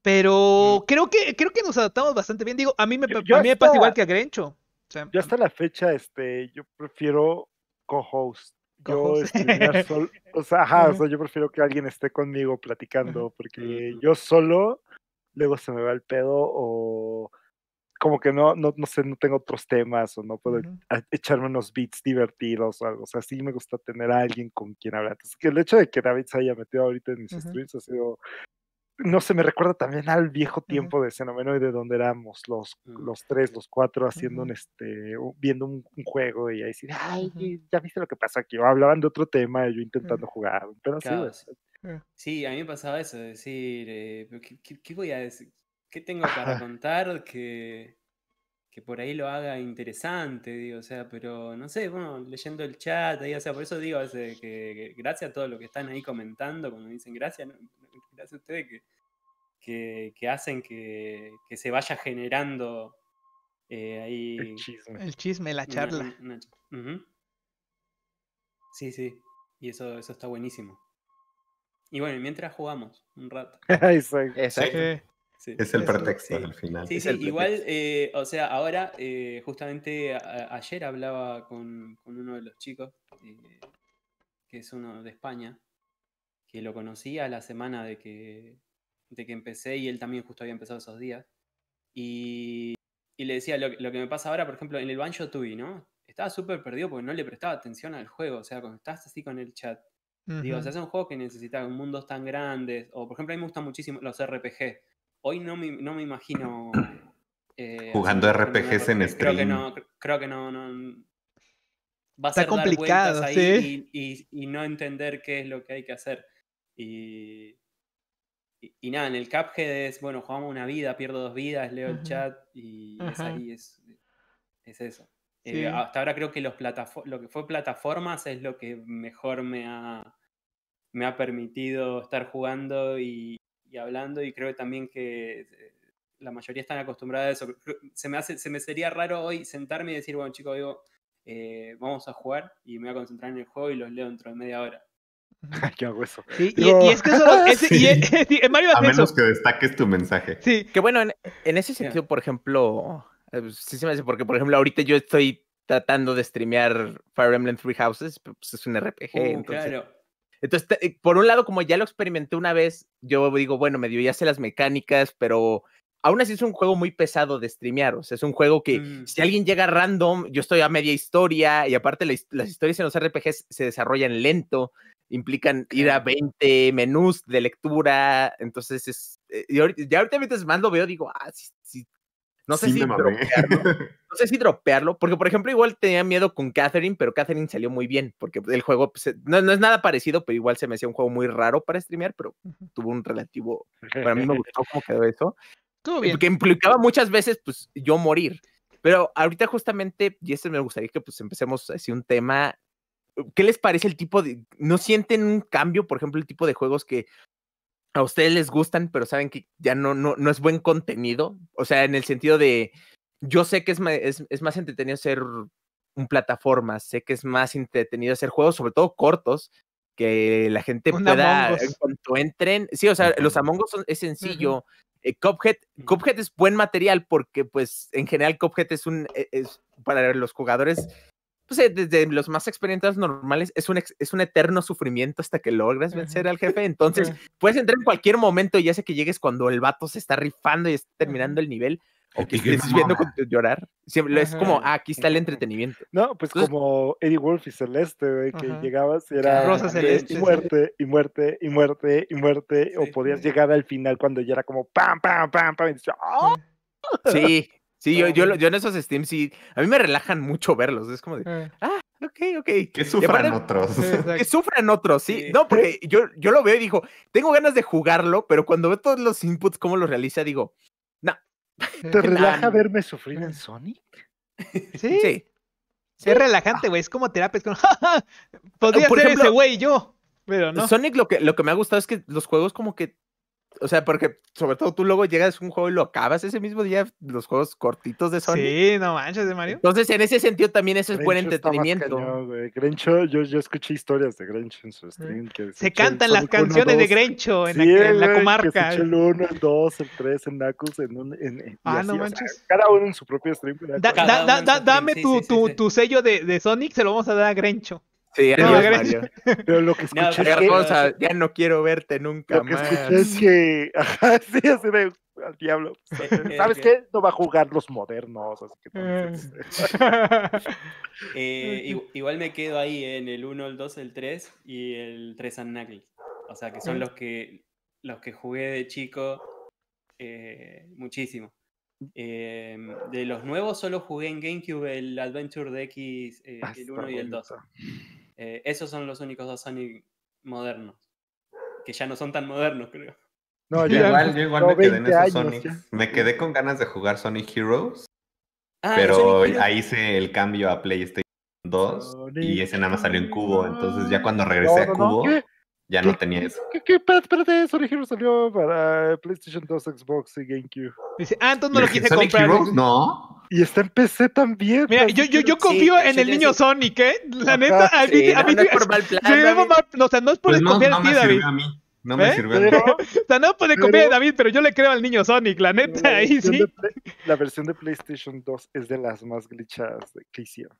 Pero creo que creo que nos adaptamos bastante bien. Digo, a mí me, yo, yo a mí hasta, me pasa igual que a Grencho. O sea, yo hasta la fecha, este, yo prefiero co-host. Yo streamear solo, o sea, ajá, o sea, yo prefiero que alguien esté conmigo platicando, porque yo solo, luego se me va el pedo o... como que no, no, no sé, no tengo otros temas o no puedo uh-huh. echarme unos beats divertidos o algo, o sea, sí me gusta tener a alguien con quien hablar, entonces que el hecho de que David se haya metido ahorita en mis uh-huh. streams ha sido, no sé, me recuerda también al viejo tiempo uh-huh. de Xenomenoide, donde éramos los, los tres, los cuatro haciendo uh-huh. un este, viendo un, un juego y ahí decir, ay, uh-huh. ya viste lo que pasó aquí, o hablaban de otro tema y yo intentando uh-huh. jugar, pero claro, así, sí. Uh-huh. sí, a mí me pasaba eso, decir, eh, ¿qué, qué, ¿qué voy a decir? ¿Qué tengo para Ajá. contar que, que por ahí lo haga interesante? Digo, o sea, pero no sé, bueno, leyendo el chat, ahí, o sea, por eso digo es, que, que gracias a todos los que están ahí comentando, cuando dicen gracias, no, gracias a ustedes que, que, que hacen que, que se vaya generando eh, ahí... El chisme. El chisme, la charla. Una, una, una, uh-huh. Sí, sí, y eso, eso está buenísimo. Y bueno, mientras jugamos un rato. Exacto. Exacto. Sí, es el pretexto sí. al final. Sí, sí, igual, eh, o sea, ahora, eh, justamente a, ayer hablaba con, con uno de los chicos, eh, que es uno de España, que lo conocía la semana de que, de que empecé, y él también justo había empezado esos días, y, y le decía, lo, lo que me pasa ahora, por ejemplo, en el Banjo-Tooie, ¿no? Estaba súper perdido porque no le prestaba atención al juego, o sea, cuando estás así con el chat, uh-huh. digo, o sea, son juegos que necesitan mundos tan grandes, o por ejemplo, a mí me gustan muchísimo los R P G. Hoy no me, no me imagino Eh, Jugando R P Gs en stream. Creo que no, creo que no, no. Va a ser dar vueltas ahí, ¿sí? y, y, y no entender qué es lo que hay que hacer. Y, y, y nada, en el Cuphead es, bueno, jugamos una vida, pierdo dos vidas, leo uh-huh. el chat y uh-huh. es ahí, es, es eso. Sí. Eh, hasta ahora creo que los lo que fue plataformas es lo que mejor me ha, me ha permitido estar jugando y, y hablando, y creo que también que la mayoría están acostumbradas a eso. Se me, hace, se me sería raro hoy sentarme y decir, bueno, chicos, digo, eh, vamos a jugar y me voy a concentrar en el juego y los leo dentro de media hora. ¿Qué hago eso? Sí, y, no. y es que solo, es, sí. y es, y Mario a menos eso. Que destaques tu mensaje. Sí, que bueno, en, en ese sentido, yeah. por ejemplo, sí se me hace porque, por ejemplo, ahorita yo estoy tratando de streamear Fire Emblem Three Houses, pero pues es un R P G, uh, entonces... Claro. Entonces, por un lado, como ya lo experimenté una vez, yo digo, bueno, medio ya sé las mecánicas, pero aún así es un juego muy pesado de streamear. O sea, es un juego que mm. si alguien llega random, yo estoy a media historia, y aparte la, las historias en los R P Gs se desarrollan lento, implican ir a veinte menús de lectura, entonces es... Y ahorita, ya ahorita mientras más lo veo, digo, ah, sí, sí. No sé sí, si dropearlo. No sé si dropearlo, porque por ejemplo igual tenía miedo con Catherine, pero Catherine salió muy bien, porque el juego pues, no, no es nada parecido, pero igual se me hacía un juego muy raro para streamear, pero tuvo un relativo... Para mí me gustó cómo quedó eso. Estuvo bien. Porque implicaba muchas veces pues yo morir. Pero ahorita justamente, y este me gustaría que pues empecemos así un tema... ¿Qué les parece el tipo de... ¿No sienten un cambio, por ejemplo, el tipo de juegos que... a ustedes les gustan, pero saben que ya no, no, no es buen contenido? O sea, en el sentido de, yo sé que es, es, es más entretenido hacer un plataforma, sé que es más entretenido hacer juegos, sobre todo cortos, que la gente un pueda, en cuanto entren, sí, o sea, uh-huh. los Among Us son, es sencillo, uh-huh. eh, Cuphead, Cuphead es buen material, porque pues, en general, Cuphead es un, es, para los jugadores, pues desde los más experimentados normales, es un, ex, es un eterno sufrimiento hasta que logras vencer al jefe. Entonces, puedes entrar en cualquier momento y ya sé que llegues cuando el vato se está rifando y está terminando el nivel. O que estés viendo con llorar. Siempre, es como, ah, aquí está el entretenimiento. No, pues entonces, como Eddie Wolf y Celeste, ¿eh? Que ajá. llegabas y era Rosa Celeste, y muerte, y muerte, y muerte, y muerte. Sí, o podías sí. llegar al final cuando ya era como pam, pam, pam, pam. Y decía, ¡oh! Sí. Sí, yo, yo, yo en esos streams sí, a mí me relajan mucho verlos, es como de, ah, ok, ok. Que sufran aparte, otros. Que sufran otros, sí. sí. No, porque yo, yo lo veo y digo, tengo ganas de jugarlo, pero cuando veo todos los inputs, cómo los realiza, digo, no. ¿Te relaja verme sufrir en Sonic? Sí. Sí. sí. Es relajante, güey, es como terapia, es como, ¡ja, ja! Podría Por ser ejemplo, ese güey yo, pero no. Sonic lo que, lo que me ha gustado es que los juegos como que, o sea, porque sobre todo tú luego llegas a un juego y lo acabas ese mismo día, los juegos cortitos de Sonic. Sí, no manches, de Mario. Entonces, en ese sentido también eso Grencho es buen entretenimiento. Cañón, Grencho, yo, yo escuché historias de Grencho en su stream. Que se cantan las canciones uno, de Grencho en, sí, la, en la comarca. Escuché el uno, el dos, el tres, el Nacus, en un... En, en, ah, así, no manches. O sea, cada uno en su propio stream. Da, da, da, da, dame sí, tu, sí, tu, sí. tu sello de, de Sonic, se lo vamos a dar a Grencho. Sí, no, Mario. Pero lo que escuché no, es que... Cosa, ya no quiero verte nunca lo que más. Escuché es que... Ajá, sí, así de... Al diablo. ¿Sabes qué? No va a jugar los modernos. Así que eh, igual me quedo ahí en el uno, el dos, el tres y el tres and Knuckles. O sea, que son los que, los que jugué de chico eh, muchísimo. Eh, de los nuevos solo jugué en GameCube el Adventure de X, eh, el uno y el dos. Eh, esos son los únicos dos Sonic modernos, que ya no son tan modernos, creo. No, yo, yo igual, yo igual me quedé en esos Sonic. Ya. Me quedé con ganas de jugar Sonic Heroes, ah, pero Sonic ahí hice el cambio a PlayStation dos Sonic. Y ese nada más salió en cubo, entonces ya cuando regresé no, no, a cubo... No, ya no tenía eso. ¿Qué, qué, qué, espérate, Sonic Heroes salió para PlayStation dos, Xbox y GameCube. Dice, ah, entonces no lo quise Sonic comprar. Heroes, no. Y está en P C también. Mira, yo, yo, yo confío sí, en el niño sí. Sonic, ¿eh? La neta, a mí... Sí, no, no, no es por mal plan, no, o sea, no es por pues desconfiar no, no en ti, David. A mí. No me ¿Eh? sirvió. Pero, o sea, no puede copiar a David, pero yo le creo al niño Sonic, la neta, la ahí sí. Play, la versión de PlayStation dos es de las más glitchadas que hicieron.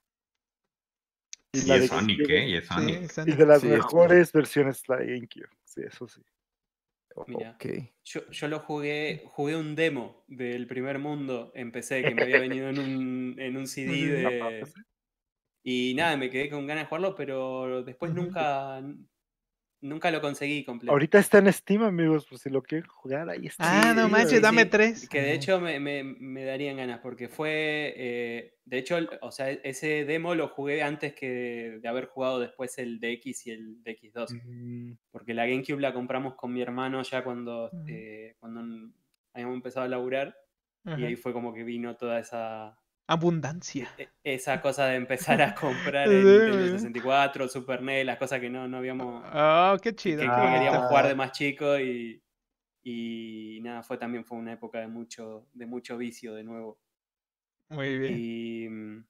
Y, y, es Sonic, ¿eh? y es Sonic, sí, Sonic. Y de las sí, mejores sí. versiones la de GameCube. Sí, eso sí. Mira, okay. yo, yo lo jugué, jugué un demo del primer mundo en P C que me había venido en un, en un C D de... Y nada, me quedé con ganas de jugarlo, pero después nunca, Nunca lo conseguí completo. Ahorita está en Steam, amigos, pues si lo quieren jugar, ahí está. Ah, sí, no manches, sí, dame tres. Que de hecho me, me, me darían ganas, porque fue... Eh, de hecho, o sea, ese demo lo jugué antes que de haber jugado después el D X y el D X dos. Mm. Porque la GameCube la compramos con mi hermano ya cuando, mm. eh, cuando habíamos empezado a laburar. Ajá. Y ahí fue como que vino toda esa... abundancia. Esa cosa de empezar a comprar el Nintendo sesenta y cuatro, el Super N E S, las cosas que no, no habíamos... ¡Ah, oh, qué chido! Que, que queríamos jugar de más chico y, y nada, fue también fue una época de mucho, de mucho vicio de nuevo. Muy bien.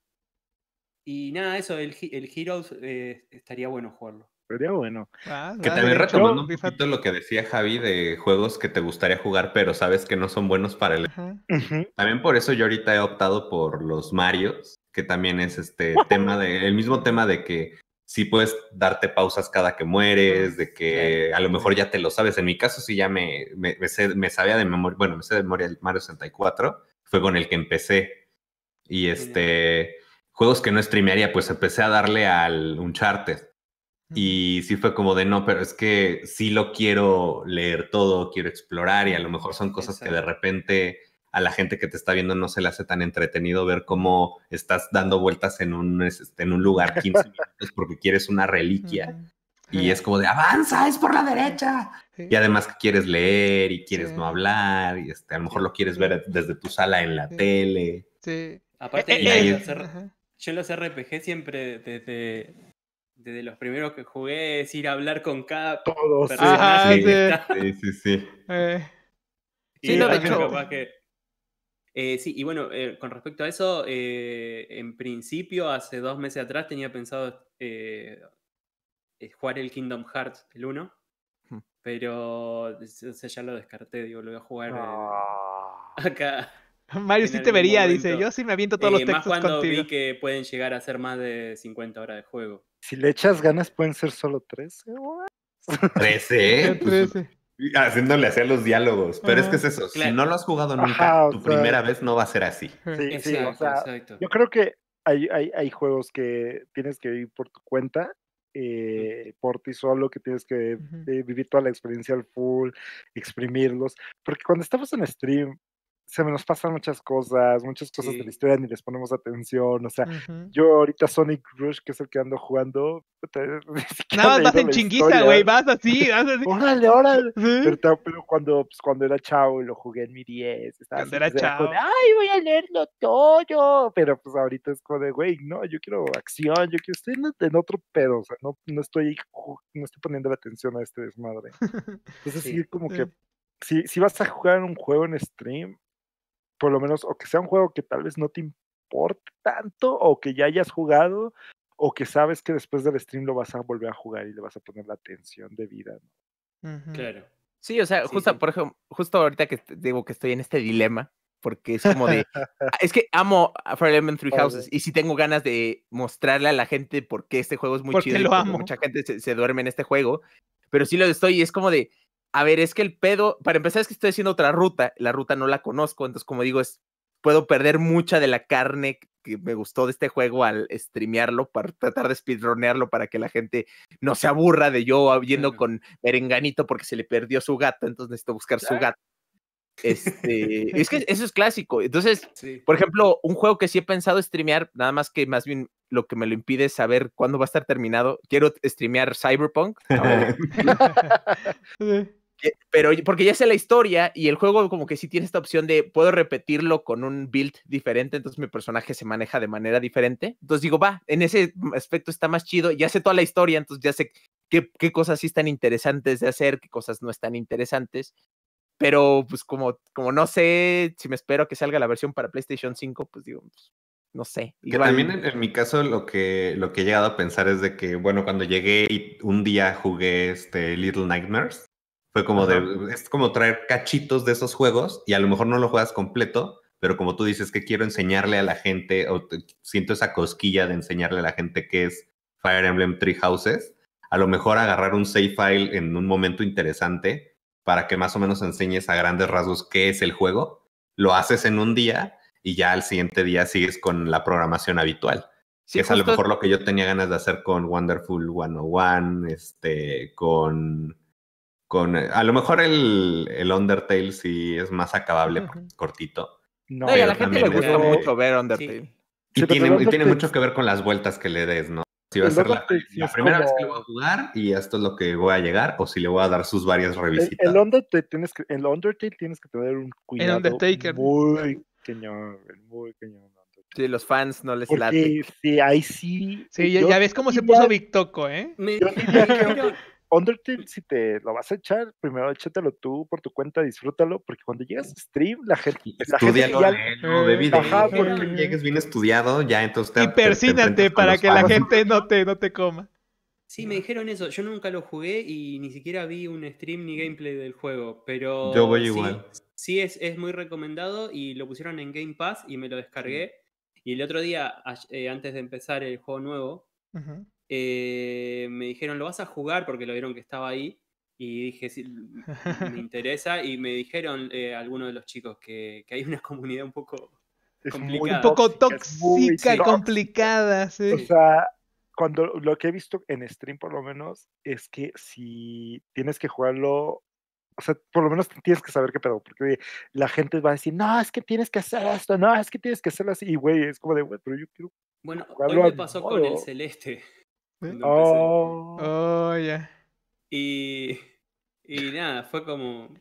Y, y nada, eso, el, el Heroes eh, estaría bueno jugarlo. Sería bueno. Ah, que también retomando un poquito lo que decía Javi de juegos que te gustaría jugar, pero sabes que no son buenos para el... Uh-huh. También por eso yo ahorita he optado por los Marios, que también es este tema de... El mismo tema de que sí puedes darte pausas cada que mueres, de que a lo mejor ya te lo sabes. En mi caso sí ya me, me, me, sé, me sabía de memoria... Bueno, me sé de memoria el Mario sesenta y cuatro. Fue con el que empecé. Y este... Juegos que no streamearía, pues empecé a darle al Uncharted. Y sí fue como de no, pero es que sí lo quiero leer todo, quiero explorar y a lo mejor son cosas Exacto. que de repente a la gente que te está viendo no se le hace tan entretenido ver cómo estás dando vueltas en un, en un lugar quince minutos porque quieres una reliquia. Uh-huh. Y es como de, ¡avanza! ¡Es por la derecha! Sí. Y además que quieres leer y quieres sí. no hablar y este, a lo mejor lo quieres ver desde tu sala en la sí. tele. Sí. Aparte, eh, eh, yo, eh, yo los R P G siempre desde... Desde los primeros que jugué es ir a hablar con cada Todos, personaje. Ajá, sí. sí, sí, sí. Eh. Y sí, no, de hecho. Capaz que... eh, sí, y bueno, eh, con respecto a eso, eh, en principio, hace dos meses atrás tenía pensado eh, jugar el Kingdom Hearts, el uno. Hmm. Pero o sea, ya lo descarté, digo, lo voy a jugar oh. eh, acá. Mario sí te vería, momento. Dice, yo sí me aviento todos eh, los textos contigo. Más cuando contigo. Vi que pueden llegar a ser más de cincuenta horas de juego. Si le echas ganas pueden ser solo trece. trece, pues, haciéndole hacer los diálogos. Pero ah, es que es eso, claro. Si no lo has jugado nunca, Ajá, tu sea, primera vez no va a ser así. Sí, exacto, sí, o sea, exacto. Yo creo que hay, hay, hay juegos que tienes que vivir por tu cuenta, eh, uh-huh. por ti solo, que tienes que uh-huh. eh, vivir toda la experiencia al full, exprimirlos. Porque cuando estamos en stream, se nos pasan muchas cosas, muchas cosas sí. de la historia, ni les ponemos atención, o sea, uh-huh. yo ahorita Sonic Rush, que es el que ando jugando, nada más vas en chinguiza, güey, vas así, vas así. ¡Órale, órale! ¿Sí? Pero, pero cuando, pues, cuando era chavo, lo jugué en mi diez, cuando era chavo, de, ¡ay, voy a leerlo todo! Pero pues ahorita es como de, güey, no, yo quiero acción, yo quiero estar en, en otro pedo, o sea, no, no, estoy, no estoy poniendo la atención a este desmadre. Entonces sí, sí como sí. que, si, si vas a jugar un juego en stream, por lo menos, o que sea un juego que tal vez no te importe tanto, o que ya hayas jugado, o que sabes que después del stream lo vas a volver a jugar y le vas a poner la atención debida. Uh-huh. Claro. Sí, o sea, sí, justo, sí. por ejemplo, justo ahorita que digo que estoy en este dilema, porque es como de... es que amo a Fire Emblem Three Houses, y sí tengo ganas de mostrarle a la gente por qué este juego es muy porque chido. Lo amo. Mucha gente se, se duerme en este juego, pero sí lo estoy y es como de... A ver, es que el pedo... Para empezar, es que estoy haciendo otra ruta. La ruta no la conozco. Entonces, como digo, es, puedo perder mucha de la carne que me gustó de este juego al streamearlo, para tratar de speedronearlo para que la gente no se aburra de yo yendo con Merenganito porque se le perdió su gato. Entonces, necesito buscar su gato. Este, es que eso es clásico. Entonces, sí. por ejemplo, un juego que sí he pensado streamear, nada más que más bien lo que me lo impide es saber cuándo va a estar terminado. Quiero streamear Cyberpunk. No. Pero porque ya sé la historia y el juego como que sí tiene esta opción de puedo repetirlo con un build diferente, entonces mi personaje se maneja de manera diferente, entonces digo, va, en ese aspecto está más chido, ya sé toda la historia, entonces ya sé qué, qué cosas sí están interesantes de hacer, qué cosas no están interesantes, pero pues como, como no sé si me espero que salga la versión para PlayStation cinco, pues digo, pues, no sé. Que igual... También en, en mi caso lo que, lo que he llegado a pensar es de que, bueno, cuando llegué y un día jugué este Little Nightmares, fue como Ajá. de, es como traer cachitos de esos juegos y a lo mejor no lo juegas completo, pero como tú dices que quiero enseñarle a la gente, o te, siento esa cosquilla de enseñarle a la gente qué es Fire Emblem Three Houses, a lo mejor agarrar un save file en un momento interesante para que más o menos enseñes a grandes rasgos qué es el juego, lo haces en un día y ya al siguiente día sigues con la programación habitual. Sí, que es justo... a lo mejor lo que yo tenía ganas de hacer con Wonderful ciento uno, este, con, con... A lo mejor el, el Undertale sí es más acabable, uh-huh. cortito. No, pero a la gente le gusta es, mucho ver Undertale. Sí. Y, sí, tiene, y tiene mucho que ver con las vueltas que le des, ¿no? Si va a ser la, la primera como... vez que lo voy a jugar y esto es lo que voy a llegar, o si le voy a dar sus varias revisitas. El, el, Undertale, tienes que, el Undertale tienes que tener un cuidado el Undertaker. muy cañón, muy cañón. Sí, los fans no les porque, late. Sí, ahí sí. Sí, yo, ya ves cómo se puso Big Toco, ¿eh? Yo diría que Undertale, si te lo vas a echar, primero échatelo tú por tu cuenta, disfrútalo, porque cuando llegas a stream, la gente... Estudialo, no, de video. Ajá, porque llegues bien estudiado, ya entonces... Te, y persínate te, te para que la gente no te, no te coma. Sí, me dijeron eso. Yo nunca lo jugué y ni siquiera vi un stream ni gameplay del juego, pero... Yo voy sí, igual. Sí, es, es muy recomendado y lo pusieron en Game Pass y me lo descargué. Y el otro día, eh, antes de empezar el juego nuevo, uh-huh. eh, me dijeron, ¿lo vas a jugar? Porque lo vieron que estaba ahí. Y dije, sí, me interesa. Y me dijeron eh, algunos de los chicos que, que hay una comunidad un poco es complicada. Un poco tóxica y complicada. Sí. O sea, cuando lo que he visto en stream, por lo menos, es que si tienes que jugarlo... O sea, por lo menos tienes que saber qué pedo, porque la gente va a decir, no, es que tienes que hacer esto, no, es que tienes que hacerlo así, y güey, es como de, güey, pero yo quiero... Bueno, hoy me pasó modo. con el Celeste. ¿Eh? Oh, oh ya. Yeah. Y, y nada, fue como,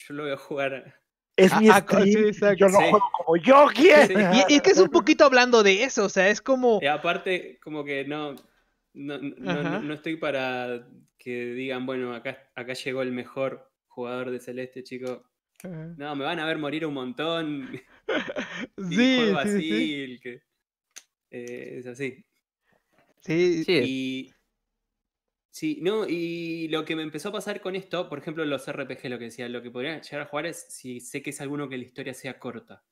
yo lo voy a jugar... Es ah, mi stream, sí, yo lo sí. juego como yo quiero. Sí, sí. Y es que es un poquito hablando de eso, o sea, es como... Y aparte, como que no... No, no, no, no estoy para que digan, bueno, acá, acá llegó el mejor jugador de Celeste, chico. Ajá. No, me van a ver morir un montón. Sí, sí, juego así, sí, sí. El que, eh, es así. Sí, sí. Y, sí, no, y lo que me empezó a pasar con esto, por ejemplo, los R P G, lo que decía, lo que podría llegar a jugar es si sé que es alguno que la historia sea corta.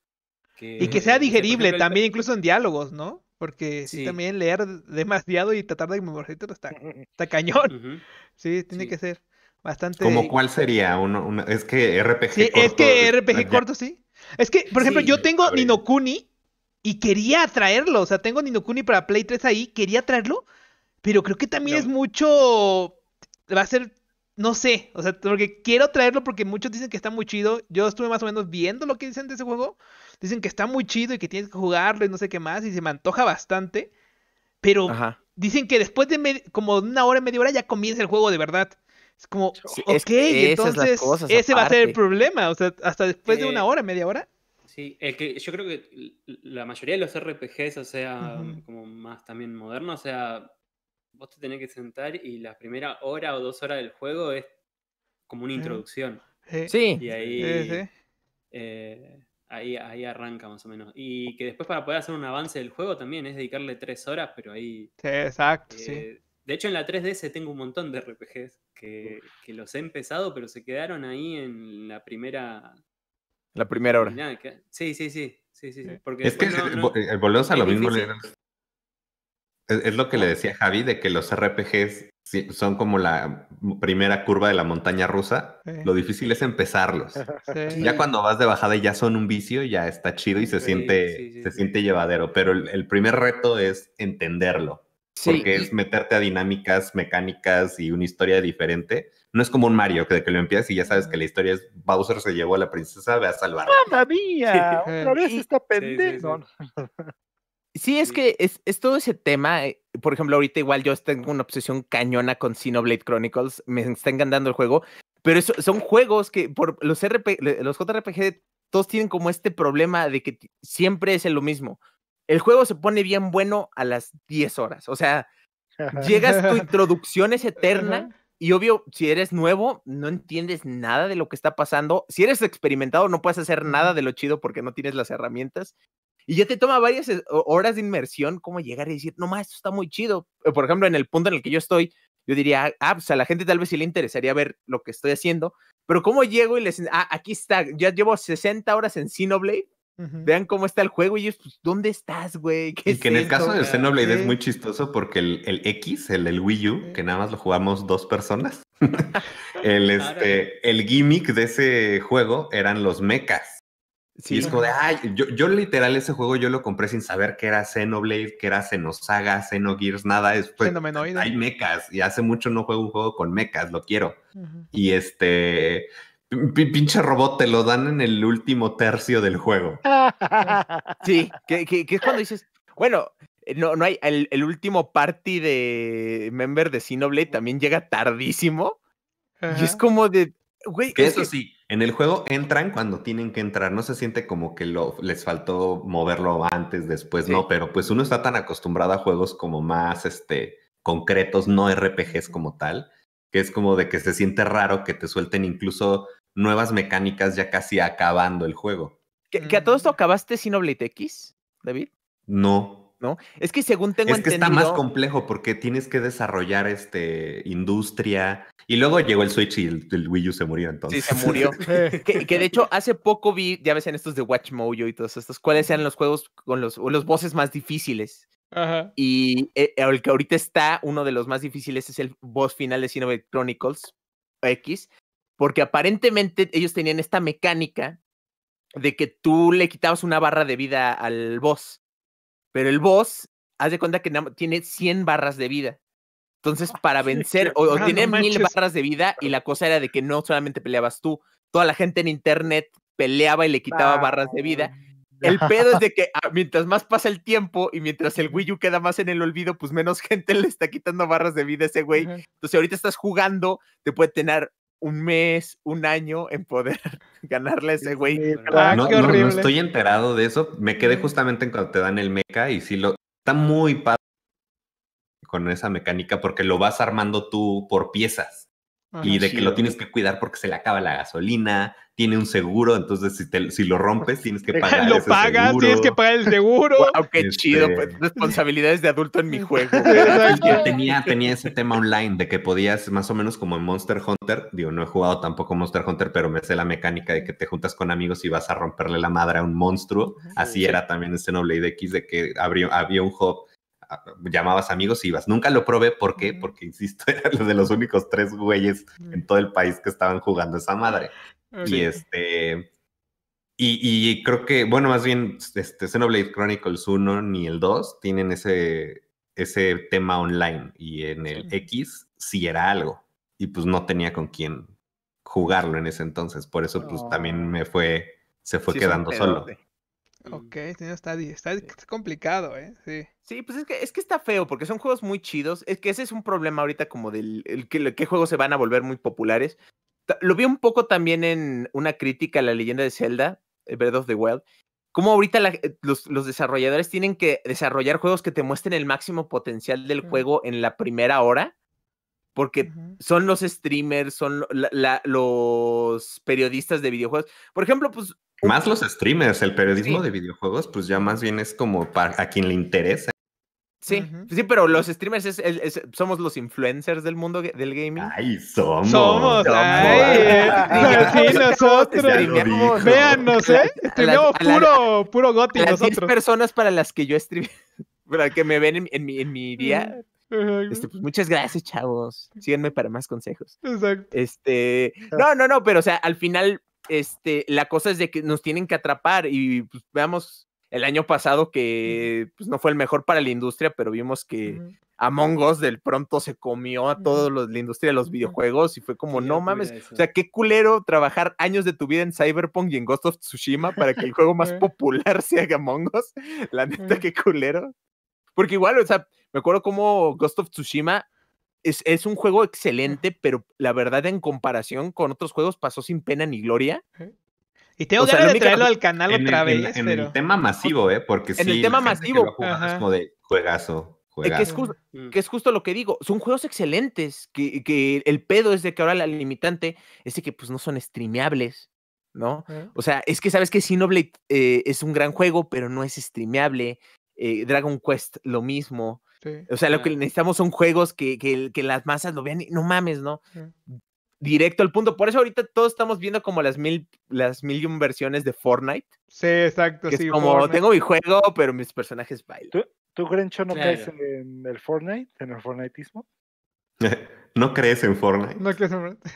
Que, y que sea digerible, ejemplo, también el... incluso en diálogos, ¿no? Porque sí, sí, también leer demasiado y tratar de memorizarlo está, está cañón. Uh-huh. Sí, tiene sí. que ser bastante... ¿Cómo cuál sería? Uno, una... Es que R P G sí, corto... es que R P G ya... corto, sí. Es que, por sí, ejemplo, yo tengo Ni no Kuni y quería traerlo. O sea, tengo Ni no Kuni para Play tres ahí, quería traerlo, pero creo que también no. es mucho... Va a ser... No sé, o sea, porque quiero traerlo porque muchos dicen que está muy chido. Yo estuve más o menos viendo lo que dicen de ese juego. Dicen que está muy chido y que tienes que jugarlo y no sé qué más. Y se me antoja bastante. Pero Ajá. dicen que después de me- como una hora y media hora ya comienza el juego de verdad. Es como, sí, ok, es que entonces cosas, ese aparte. va a ser el problema. O sea, hasta después eh, de una hora, media hora. Sí, el que yo creo que la mayoría de los R P Gs, o sea, uh-huh. como más también modernos, o sea... Vos te tenés que sentar y la primera hora o dos horas del juego es como una introducción. Sí. sí. Y ahí, sí, sí. Eh, ahí, ahí arranca más o menos. Y que después para poder hacer un avance del juego también es dedicarle tres horas, pero ahí... Sí, exacto, eh, sí. De hecho en la tres D S tengo un montón de R P Gs que, que los he empezado, pero se quedaron ahí en la primera... La primera hora. Nada, que... Sí, sí, sí. sí, sí, sí. Porque es que no, no... volvemos a lo mismo... Difícil. Es lo que le decía Javi, de que los R P Gs son como la primera curva de la montaña rusa. Sí. Lo difícil es empezarlos. Sí. Ya cuando vas de bajada y ya son un vicio, ya está chido y se sí, siente sí, sí, se sí. siente llevadero. Pero el, el primer reto es entenderlo. Sí, porque y... es meterte a dinámicas, mecánicas y una historia diferente. No es como un Mario, que de que lo empiezas y ya sabes que la historia es Bowser se llevó a la princesa, ve a salvarla. ¡Mamma mía! Sí. Otra vez está pendejo. Sí, sí, sí. Sí, es que es, es todo ese tema. Por ejemplo, ahorita igual yo tengo una obsesión cañona con Xenoblade Chronicles. Me está encantando el juego. Pero eso, son juegos que por los, R P, los J R P G todos tienen como este problema de que t- siempre es lo mismo. El juego se pone bien bueno a las diez horas. O sea, llegas, tu introducción es eterna. Y obvio, si eres nuevo, no entiendes nada de lo que está pasando. Si eres experimentado, no puedes hacer nada de lo chido porque no tienes las herramientas. Y ya te toma varias horas de inmersión como llegar y decir, no más, esto está muy chido. Por ejemplo, en el punto en el que yo estoy, yo diría, ah, pues a la gente tal vez sí le interesaría ver lo que estoy haciendo. Pero cómo llego y les... Ah, aquí está, ya llevo sesenta horas en Xenoblade. Uh-huh. Vean cómo está el juego y ellos, pues, ¿dónde estás, güey? Y es que en el caso de Xenoblade sí. es muy chistoso porque el, el X, el, el Wii U, sí. que nada más lo jugamos dos personas, el, este, el gimmick de ese juego eran los mechas. Sí. Y es como de, ay, yo, yo literal ese juego yo lo compré sin saber que era Xenoblade, que era Xenosaga, Xenogears, nada. Después hay mechas y hace mucho no juego un juego con mechas, lo quiero. Uh-huh. Y este pinche robot te lo dan en el último tercio del juego. Sí, que, que, que es cuando dices, bueno, no, no hay, el, el último party de member de Xenoblade también llega tardísimo. Uh-huh. Y es como de, güey. Que eso que... sí. En el juego entran cuando tienen que entrar. No se siente como que lo, les faltó moverlo antes, después, sí. No. Pero pues uno está tan acostumbrado a juegos como más este, concretos, no R P Gs como tal, que es como de que se siente raro que te suelten incluso nuevas mecánicas ya casi acabando el juego. ¿Que, que a todo esto acabaste Xenoblade X, David? No. No. Es que según tengo entendido... Es que entendido... está más complejo porque tienes que desarrollar este, industria... Y luego llegó el Switch y el, el Wii U se murió entonces. Sí, se murió. que, que de hecho, hace poco vi, ya ves en estos de Watch Mojo y todos estos, cuáles eran los juegos con los, los bosses más difíciles. Ajá. Y el, el que ahorita está, uno de los más difíciles es el boss final de Xenoblade Chronicles X, porque aparentemente ellos tenían esta mecánica de que tú le quitabas una barra de vida al boss, pero el boss, haz de cuenta que tiene cien barras de vida. Entonces, para vencer, o, o tener no mil barras de vida, y la cosa era de que no solamente peleabas tú, toda la gente en internet peleaba y le quitaba ah, barras de vida. El pedo es de que ah, mientras más pasa el tiempo y mientras el Wii U queda más en el olvido, pues menos gente le está quitando barras de vida a ese güey. Uh-huh. Entonces, ahorita estás jugando, te puede tener un mes, un año en poder ganarle a ese güey. Sí, no, no, no, no estoy enterado de eso. Me quedé justamente en cuando te dan el mecha y sí lo... Está muy padre con esa mecánica, porque lo vas armando tú por piezas. Ajá, y de sí, que lo tienes que cuidar porque se le acaba la gasolina, tiene un seguro, entonces si, te, si lo rompes tienes que pagar lo ese pagas, seguro. Tienes que pagar el seguro. Wow, qué este... chido, pues, responsabilidades de adulto en mi juego. Yo tenía, tenía ese tema online de que podías, más o menos como en Monster Hunter, digo, no he jugado tampoco Monster Hunter, pero me sé la mecánica de que te juntas con amigos y vas a romperle la madre a un monstruo. Así sí. Era también en Xenoblade X, de que abrió, había un hub, llamabas amigos y ibas. Nunca lo probé, ¿por qué? Porque, insisto, era de los únicos tres güeyes en todo el país que estaban jugando esa madre. Okay. Y este... Y, y creo que, bueno, más bien, este, Xenoblade Chronicles uno ni el dos tienen ese, ese tema online. Y en el okay. X sí era algo. Y pues no tenía con quién jugarlo en ese entonces. Por eso pues oh. también me fue... Se fue sí, quedando solo. Ok, está, está complicado, ¿eh? Sí. Sí, pues es que, es que está feo, porque son juegos muy chidos. Es que ese es un problema ahorita como del el, que, que juegos se van a volver muy populares. Lo vi un poco también en una crítica a La Leyenda de Zelda, Breath of the Wild, como ahorita la, los, los desarrolladores tienen que desarrollar juegos que te muestren el máximo potencial del uh-huh. juego en la primera hora, porque uh-huh. son los streamers, son la, la, los periodistas de videojuegos. Por ejemplo, pues... Más los streamers, el periodismo sí. de videojuegos, pues ya más bien es como para a quien le interesa. Sí, uh-huh. sí, pero los streamers es, es, es, somos los influencers del mundo del gaming. ¡Ay, somos! ¡Somos! ¡Ay! ¡Sí, nosotros! ¡Véannos, eh! Streamamos puro, puro goti nosotros. Las diez personas para las que yo streamé, para que me ven en, en, mi, en mi día... Este, pues muchas gracias, chavos. Síganme para más consejos. Exacto. Este, no, no, no, pero o sea, al final este, la cosa es de que nos tienen que atrapar y pues, veamos el año pasado que pues, no fue el mejor para la industria, pero vimos que uh-huh. Among Us del pronto se comió a toda la industria de los uh-huh. videojuegos y fue como, sí, no mames, eso. O sea, qué culero trabajar años de tu vida en Cyberpunk y en Ghost of Tsushima para que el juego más uh-huh. popular sea Among Us. La neta, uh-huh. qué culero. Porque igual, o sea, me acuerdo cómo Ghost of Tsushima es, es un juego excelente, pero la verdad en comparación con otros juegos pasó sin pena ni gloria. Y tengo que única... traerlo al canal en otra el, vez. En, pero... en el tema masivo, ¿eh? Porque en sí, el tema masivo. Es como de juegazo, juegazo. Que es, justo, que es justo lo que digo. Son juegos excelentes. Que, que el pedo es de que ahora la limitante es de que pues no son streameables, ¿no? ¿Eh? O sea, es que sabes que Xenoblade eh, es un gran juego, pero no es streameable. Eh, Dragon Quest, lo mismo. Sí, o sea, claro. Lo que necesitamos son juegos que, que, que las masas lo vean y no mames, ¿no? Sí. Directo al punto. Por eso ahorita todos estamos viendo como las mil, las mil y un versiones de Fortnite. Sí, exacto. Que sí, es como, Fortnite. Tengo mi juego, pero mis personajes bailan. ¿Tú, tú Grencho, no claro. crees en el Fortnite? ¿En el Fortniteismo? ¿No crees en Fortnite? No crees en Fortnite.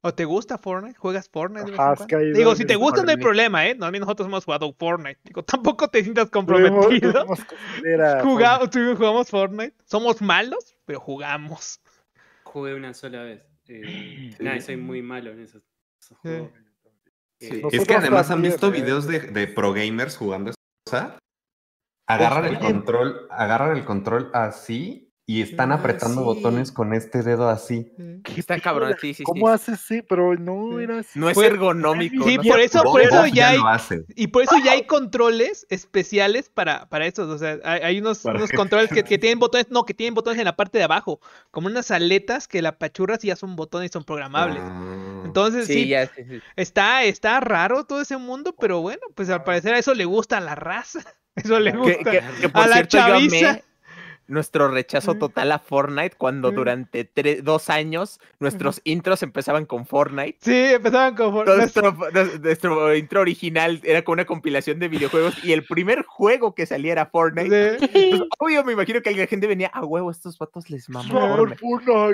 ¿O te gusta Fortnite? ¿Juegas Fortnite? Ajá, es que digo, si te gusta no hay problema, ¿eh? No, a mí nosotros hemos jugado Fortnite. Digo, tampoco te sientas comprometido. Tuvimos, tuvimos jugamos, tuvimos, jugamos Fortnite. Somos malos, pero jugamos. Jugué una sola vez. Eh, sí. Nada, soy muy malo en esos, esos sí. juegos. Sí. Es que además han visto videos de, de pro gamers jugando esa cosa. Agarran el control, agarran el control así y están apretando sí. botones con este dedo así. Está cabrón, sí, sí, ¿Cómo sí. haces? Sí, pero no era así. No es ergonómico. Sí, no por, eso, por eso ya, ya hay. Y por eso ya hay controles especiales para, para estos. O sea, hay, hay unos, unos controles que, que tienen botones, no, que tienen botones en la parte de abajo. Como unas aletas que la pachurras y ya son botones y son programables. Ah, Entonces, sí, sí, ya, sí, sí. Está, está raro todo ese mundo, pero bueno, pues al parecer a eso le gusta a la raza. Eso le gusta. Que, que, que por a cierto, la chaviza. Yo amé nuestro rechazo total a Fortnite cuando durante tres, dos años nuestros intros empezaban con Fortnite. Sí, empezaban con Fortnite. Nuestro, nuestro, nuestro intro original era con una compilación de videojuegos y el primer juego que salía era Fortnite. Sí. Entonces, obvio, me imagino que la gente venía a huevo, estos vatos les mamó.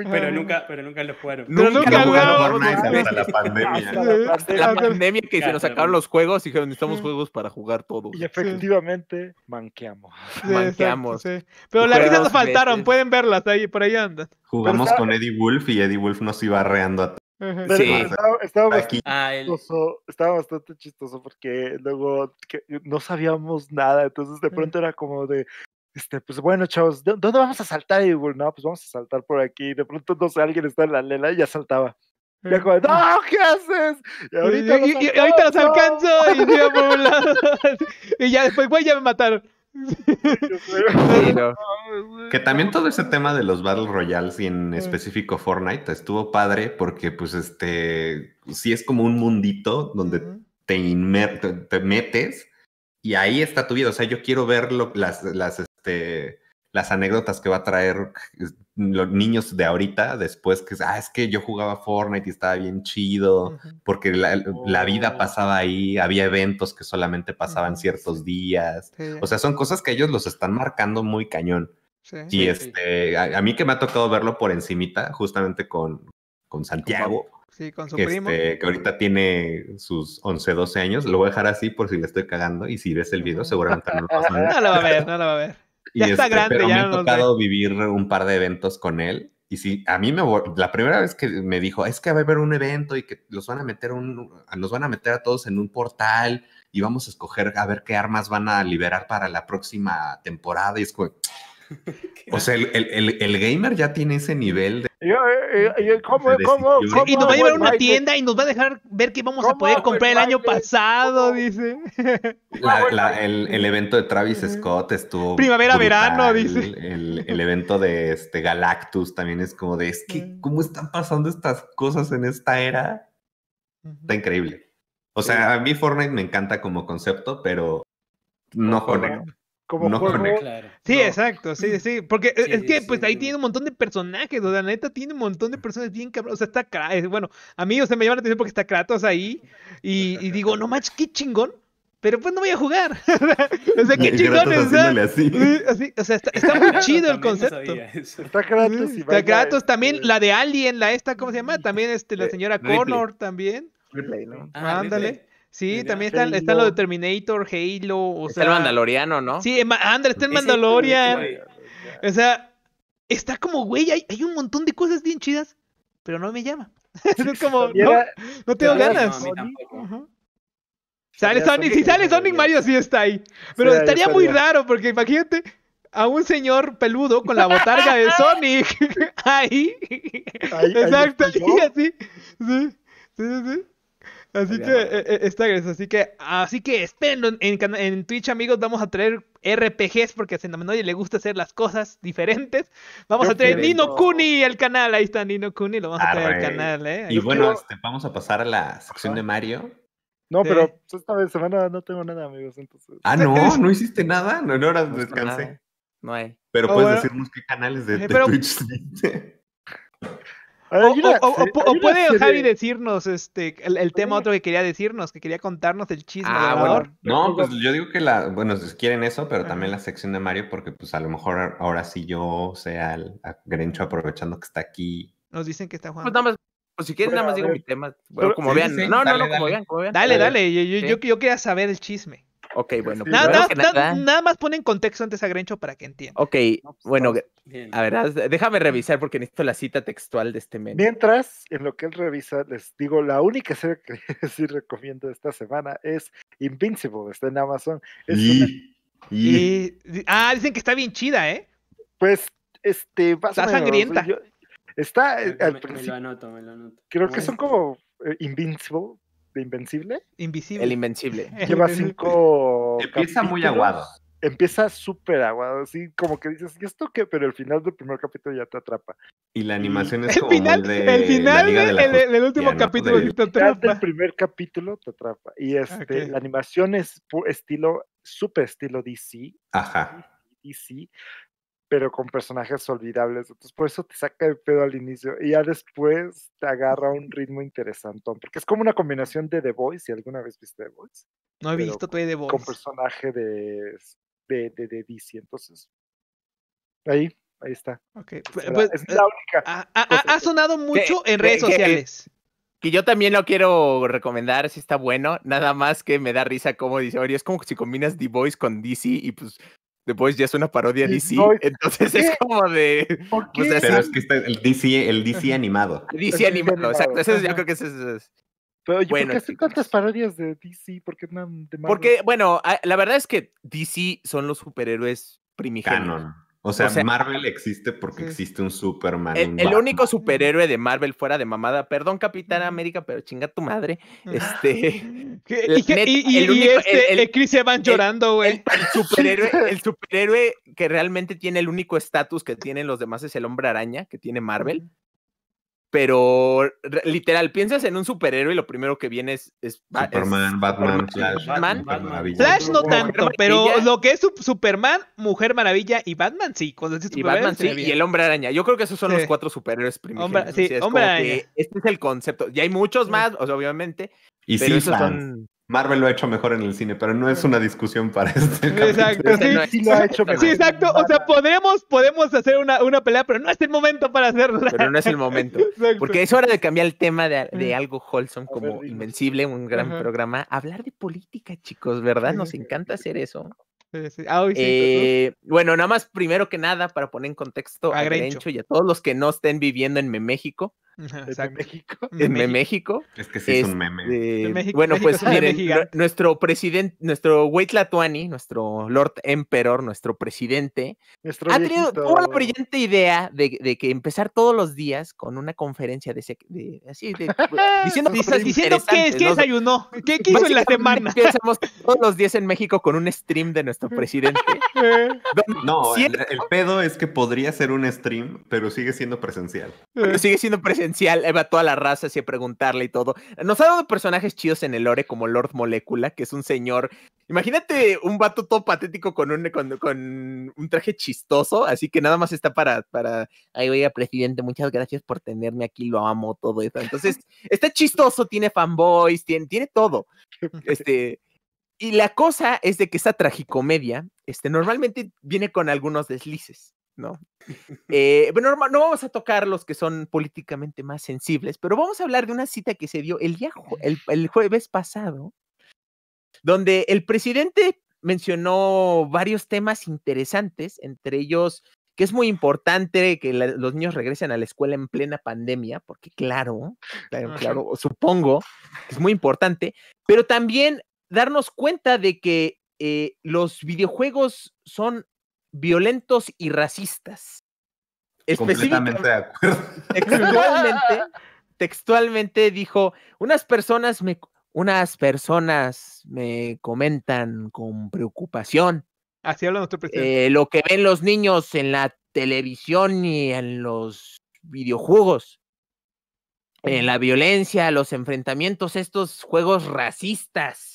Pero nunca, pero nunca lo jugaron. Nunca, nunca lo jugaron Fortnite hasta la pandemia. Hasta la, hasta la pandemia que claro, se nos sacaron los juegos y dijeron, necesitamos juegos para jugar todos. Y efectivamente, sí. manqueamos. Sí, manqueamos. Exacto, sí. Pero la nos faltaron, veces. Pueden verlas, ahí, por ahí andan. Jugamos con Eddie Wolf y Eddie Wolf nos iba arreando a todos. Sí. Estaba, estaba, bastante ah, él... chistoso, estaba bastante chistoso porque luego que no sabíamos nada, entonces de pronto era como de, este, pues bueno, chavos, ¿dónde vamos a saltar, Eddie Wolf? No, pues vamos a saltar por aquí. De pronto, no sé, alguien está en la lela y ya saltaba. Ya como, ¡no! ¿Qué haces? Y ahorita, y, los, y, alcanzo, y ahorita los alcanzo y yo por un lado. Y ya después, güey, ya me mataron. Sí, no. Que también todo ese tema de los Battle Royales y en específico Fortnite estuvo padre porque pues este sí es como un mundito donde uh-huh. te, inmer te, te metes y ahí está tu vida, o sea yo quiero ver lo, las, las, este, las anécdotas que va a traer los niños de ahorita después que ah, es que yo jugaba Fortnite y estaba bien chido uh-huh. porque la, oh. la vida pasaba ahí, había eventos que solamente pasaban uh-huh. ciertos días sí. o sea son cosas que ellos los están marcando muy cañón sí. y sí, este sí. A, a mí que me ha tocado verlo por encimita justamente con, con Santiago sí, con su que, primo. Este, que ahorita tiene sus once, doce años, lo voy a dejar así por si le estoy cagando y si ves el video uh-huh. seguramente no lo pasa nada. No lo va a ver, no lo va a ver. Y ya este, está grande, pero ya me no ha tocado vivir un par de eventos con él. Y sí, a mí me... La primera vez que me dijo, es que va a haber un evento y que los van a meter un, nos van a meter a todos en un portal y vamos a escoger a ver qué armas van a liberar para la próxima temporada. Y es como... O sea, el, el, el, el gamer ya tiene ese nivel de... Yo, yo, yo, ¿cómo, de cómo, cómo, y nos va a llevar a una tienda y nos va a dejar ver que vamos a poder comprar el año pasado, dice. La, la, el, el evento de Travis Scott estuvo... Primavera-verano, dice. El, el, el evento de este Galactus también es como de... Es que, ¿cómo están pasando estas cosas en esta era? Está increíble. O sea, a mí Fortnite me encanta como concepto, pero no conecto. Como no juego. Claro. Sí, no. exacto, sí, sí, porque sí, es que sí, pues sí, ahí sí. tiene un montón de personajes, o sea, la neta tiene un montón de personajes bien cabrón, o sea, está Kratos, bueno, a mí o sea, me llama la atención porque está Kratos ahí, y, y digo, no manches, qué chingón, pero pues no voy a jugar, o sea, qué chingón es, así. Así, o sea, está, está muy chido el concepto. Está Kratos, y está Kratos también, la de Alien, la esta, ¿cómo se llama? También este, la señora Ripley. Connor también. Ripley, ¿no? Ah, ándale. Ripley. Sí, mira, también están, están los de Terminator, Halo, o está sea... el Mandaloriano, ¿no? Sí, Andrés está el Mandalorian. El o sea, está como, güey, hay, hay un montón de cosas bien chidas, pero no me llama. Es como, no, no tengo ganas. No, a mí tampoco. Uh-huh. Sale Sonic, si sale Sonic, Mario sí está ahí. Pero estaría muy raro, porque imagínate... A un señor peludo con la botarga de Sonic. Ahí. Exacto, ahí así. Sí, sí, sí. Así que, eh, está, así que, así que esperen, en, en Twitch, amigos, vamos a traer R P Gs, porque a Xenomenoide le gusta hacer las cosas diferentes. Vamos a traer Ni no Kuni al canal, ahí está Ni no Kuni, lo vamos Arre. a traer al canal, ¿eh? Y Yo bueno, quiero... este, vamos a pasar a la sección Ajá. de Mario. No, sí. pero esta vez semana no tengo nada, amigos, entonces. Ah, no, no hiciste nada, no, no, ahora descansé. No, no hay. Pero no, puedes bueno. decirnos qué canales de, de pero... Twitch. O, o, o, o, o puede Javi decirnos este el, el tema otro que quería decirnos, que quería contarnos el chisme. Ah, bueno. No, pues yo digo que la, bueno, si quieren eso, pero también la sección de Mario, porque pues a lo mejor ahora sí yo sea el Grencho aprovechando que está aquí. Nos dicen que está jugando. Pues nada más Pues si quieren, bueno, nada más digo mi tema. Bueno, como sí, vean. Sí, no, dale, no, no, dale. como vean, como vean. Dale, dale. Yo, yo, sí. yo, yo quería saber el chisme. Ok, bueno. Sí. Nada, nada, nada. nada más pon en contexto antes a Grencho para que entienda. Ok, no, bueno. Bien. A ver, déjame revisar porque necesito la cita textual de este mes. Mientras, en lo que él revisa, les digo, la única serie que sí recomiendo esta semana es Invincible. Está en Amazon. Es y... Una... Y... Y... Ah, dicen que está bien chida, ¿eh? Pues, este... Está sangrienta. Yo... Está me, al me, principio. Me lo anoto, me lo anoto. Creo que son como eh, Invincible, de Invencible. Invisible. El Invencible. Lleva cinco. Empieza capítulos, muy aguado. Empieza súper aguado, así como que dices, ¿y esto qué? Pero el final del primer capítulo ya te atrapa. Y la animación y... es como el final, muy de. El final del de, de último capítulo no, de, te atrapa. El final del primer capítulo te atrapa. Y este, okay. la animación es estilo, súper estilo D C. Ajá. D C. Pero con personajes olvidables, entonces por eso te saca el pedo al inicio, y ya después te agarra un ritmo interesantón, porque es como una combinación de The Voice, si alguna vez viste The Voice. No he visto todavía The Voice. Con personaje de, de, de, de D C, entonces, ahí, ahí está. Okay. Pues, pues, es la única. Ha, ha, ha sonado mucho que, en redes que, sociales. Que, que yo también lo quiero recomendar, si está bueno, nada más que me da risa como dice, oye, es como que si combinas The Voice con D C, y pues... The Boys ya es una parodia D C, no, entonces ¿qué? Es como de... ¿Por qué? O sea, pero es que está el D C, el D C animado. El D C animado, animado, exacto. Eso es, yo creo que eso es... es. Pero yo bueno, ¿por qué hacen tantas parodias de D C? ¿Por qué no de Marvel? Porque, bueno, la verdad es que D C son los superhéroes primigenios. Canon. O sea, o sea Marvel existe porque sí. existe un Superman. El, un el único superhéroe de Marvel fuera de mamada, perdón, Capitán América, pero chinga tu madre. Este. ¿Y, net, y, el y único, este, el, el Chris Evans llorando, güey. El, el, superhéroe, el superhéroe que realmente tiene el único estatus que tienen los demás es el Hombre Araña, que tiene Marvel. Pero, literal, piensas en un superhéroe y lo primero que viene es... es Superman, es, Batman, Superman, Flash. Batman, Batman. Flash no tanto, pero lo que es Superman, Mujer Maravilla y Batman, sí. Cuando y Batman, sí, y el Hombre Araña. Yo creo que esos son sí. los cuatro superhéroes primigenios. Hombre, sí, o sea, es Hombre Araña. Este es el concepto. Y hay muchos más, o sea, obviamente. Y pero sí, esos son... Marvel lo ha hecho mejor en el cine, pero no es una discusión para este Exacto, sí, no es. sí, lo ha hecho mejor. Sí, exacto, o sea, podemos, podemos hacer una, una pelea, pero no es el momento para hacerla. Pero no es el momento, exacto. Porque es hora de cambiar el tema de, de algo wholesome como ver, Invencible, un gran ajá. programa. Hablar de política, chicos, ¿verdad? Nos encanta hacer eso. Sí, sí. Ah, hoy sí, eh, ¿no? Bueno, nada más, primero que nada, para poner en contexto a, a Grencho y a todos los que no estén viviendo en México. En México. En México. Es que sí es, es un meme. Eh, México, bueno, México, pues miren, nuestro presidente, nuestro güey Tlatuani, nuestro Lord Emperor, nuestro presidente, nuestro ha tenido una brillante idea de, de que empezar todos los días con una conferencia de, de así de, diciendo cosas diciendo qué es que ¿no? desayunó, qué, qué hizo en la semana. Empezamos todos los días en México con un stream de nuestro presidente. No, el, el pedo es que podría ser un stream, pero sigue siendo presencial. Pero sigue siendo presencial. Va toda la raza así a preguntarle y todo. Nos ha dado personajes chidos en el lore como Lord Molecula, que es un señor. Imagínate un vato todo patético con un, con, con un traje chistoso, así que nada más está para, para ay, oiga, presidente, muchas gracias por tenerme aquí, lo amo, todo eso. Entonces, está chistoso, tiene fanboys, tiene, tiene todo. Este... Y la cosa es de que esta tragicomedia, este, normalmente viene con algunos deslices. No, eh, bueno, no vamos a tocar los que son políticamente más sensibles, pero vamos a hablar de una cita que se dio el día el, el jueves pasado, donde el presidente mencionó varios temas interesantes, entre ellos que es muy importante que la, los niños regresen a la escuela en plena pandemia, porque claro, claro, claro, supongo que es muy importante, pero también darnos cuenta de que eh, los videojuegos son violentos y racistas. Completamente de acuerdo. Textualmente, textualmente dijo, unas personas, me, unas personas me comentan con preocupación. Así habla nuestro presidente. Eh, lo que ven los niños en la televisión y en los videojuegos. En la violencia, los enfrentamientos, estos juegos racistas.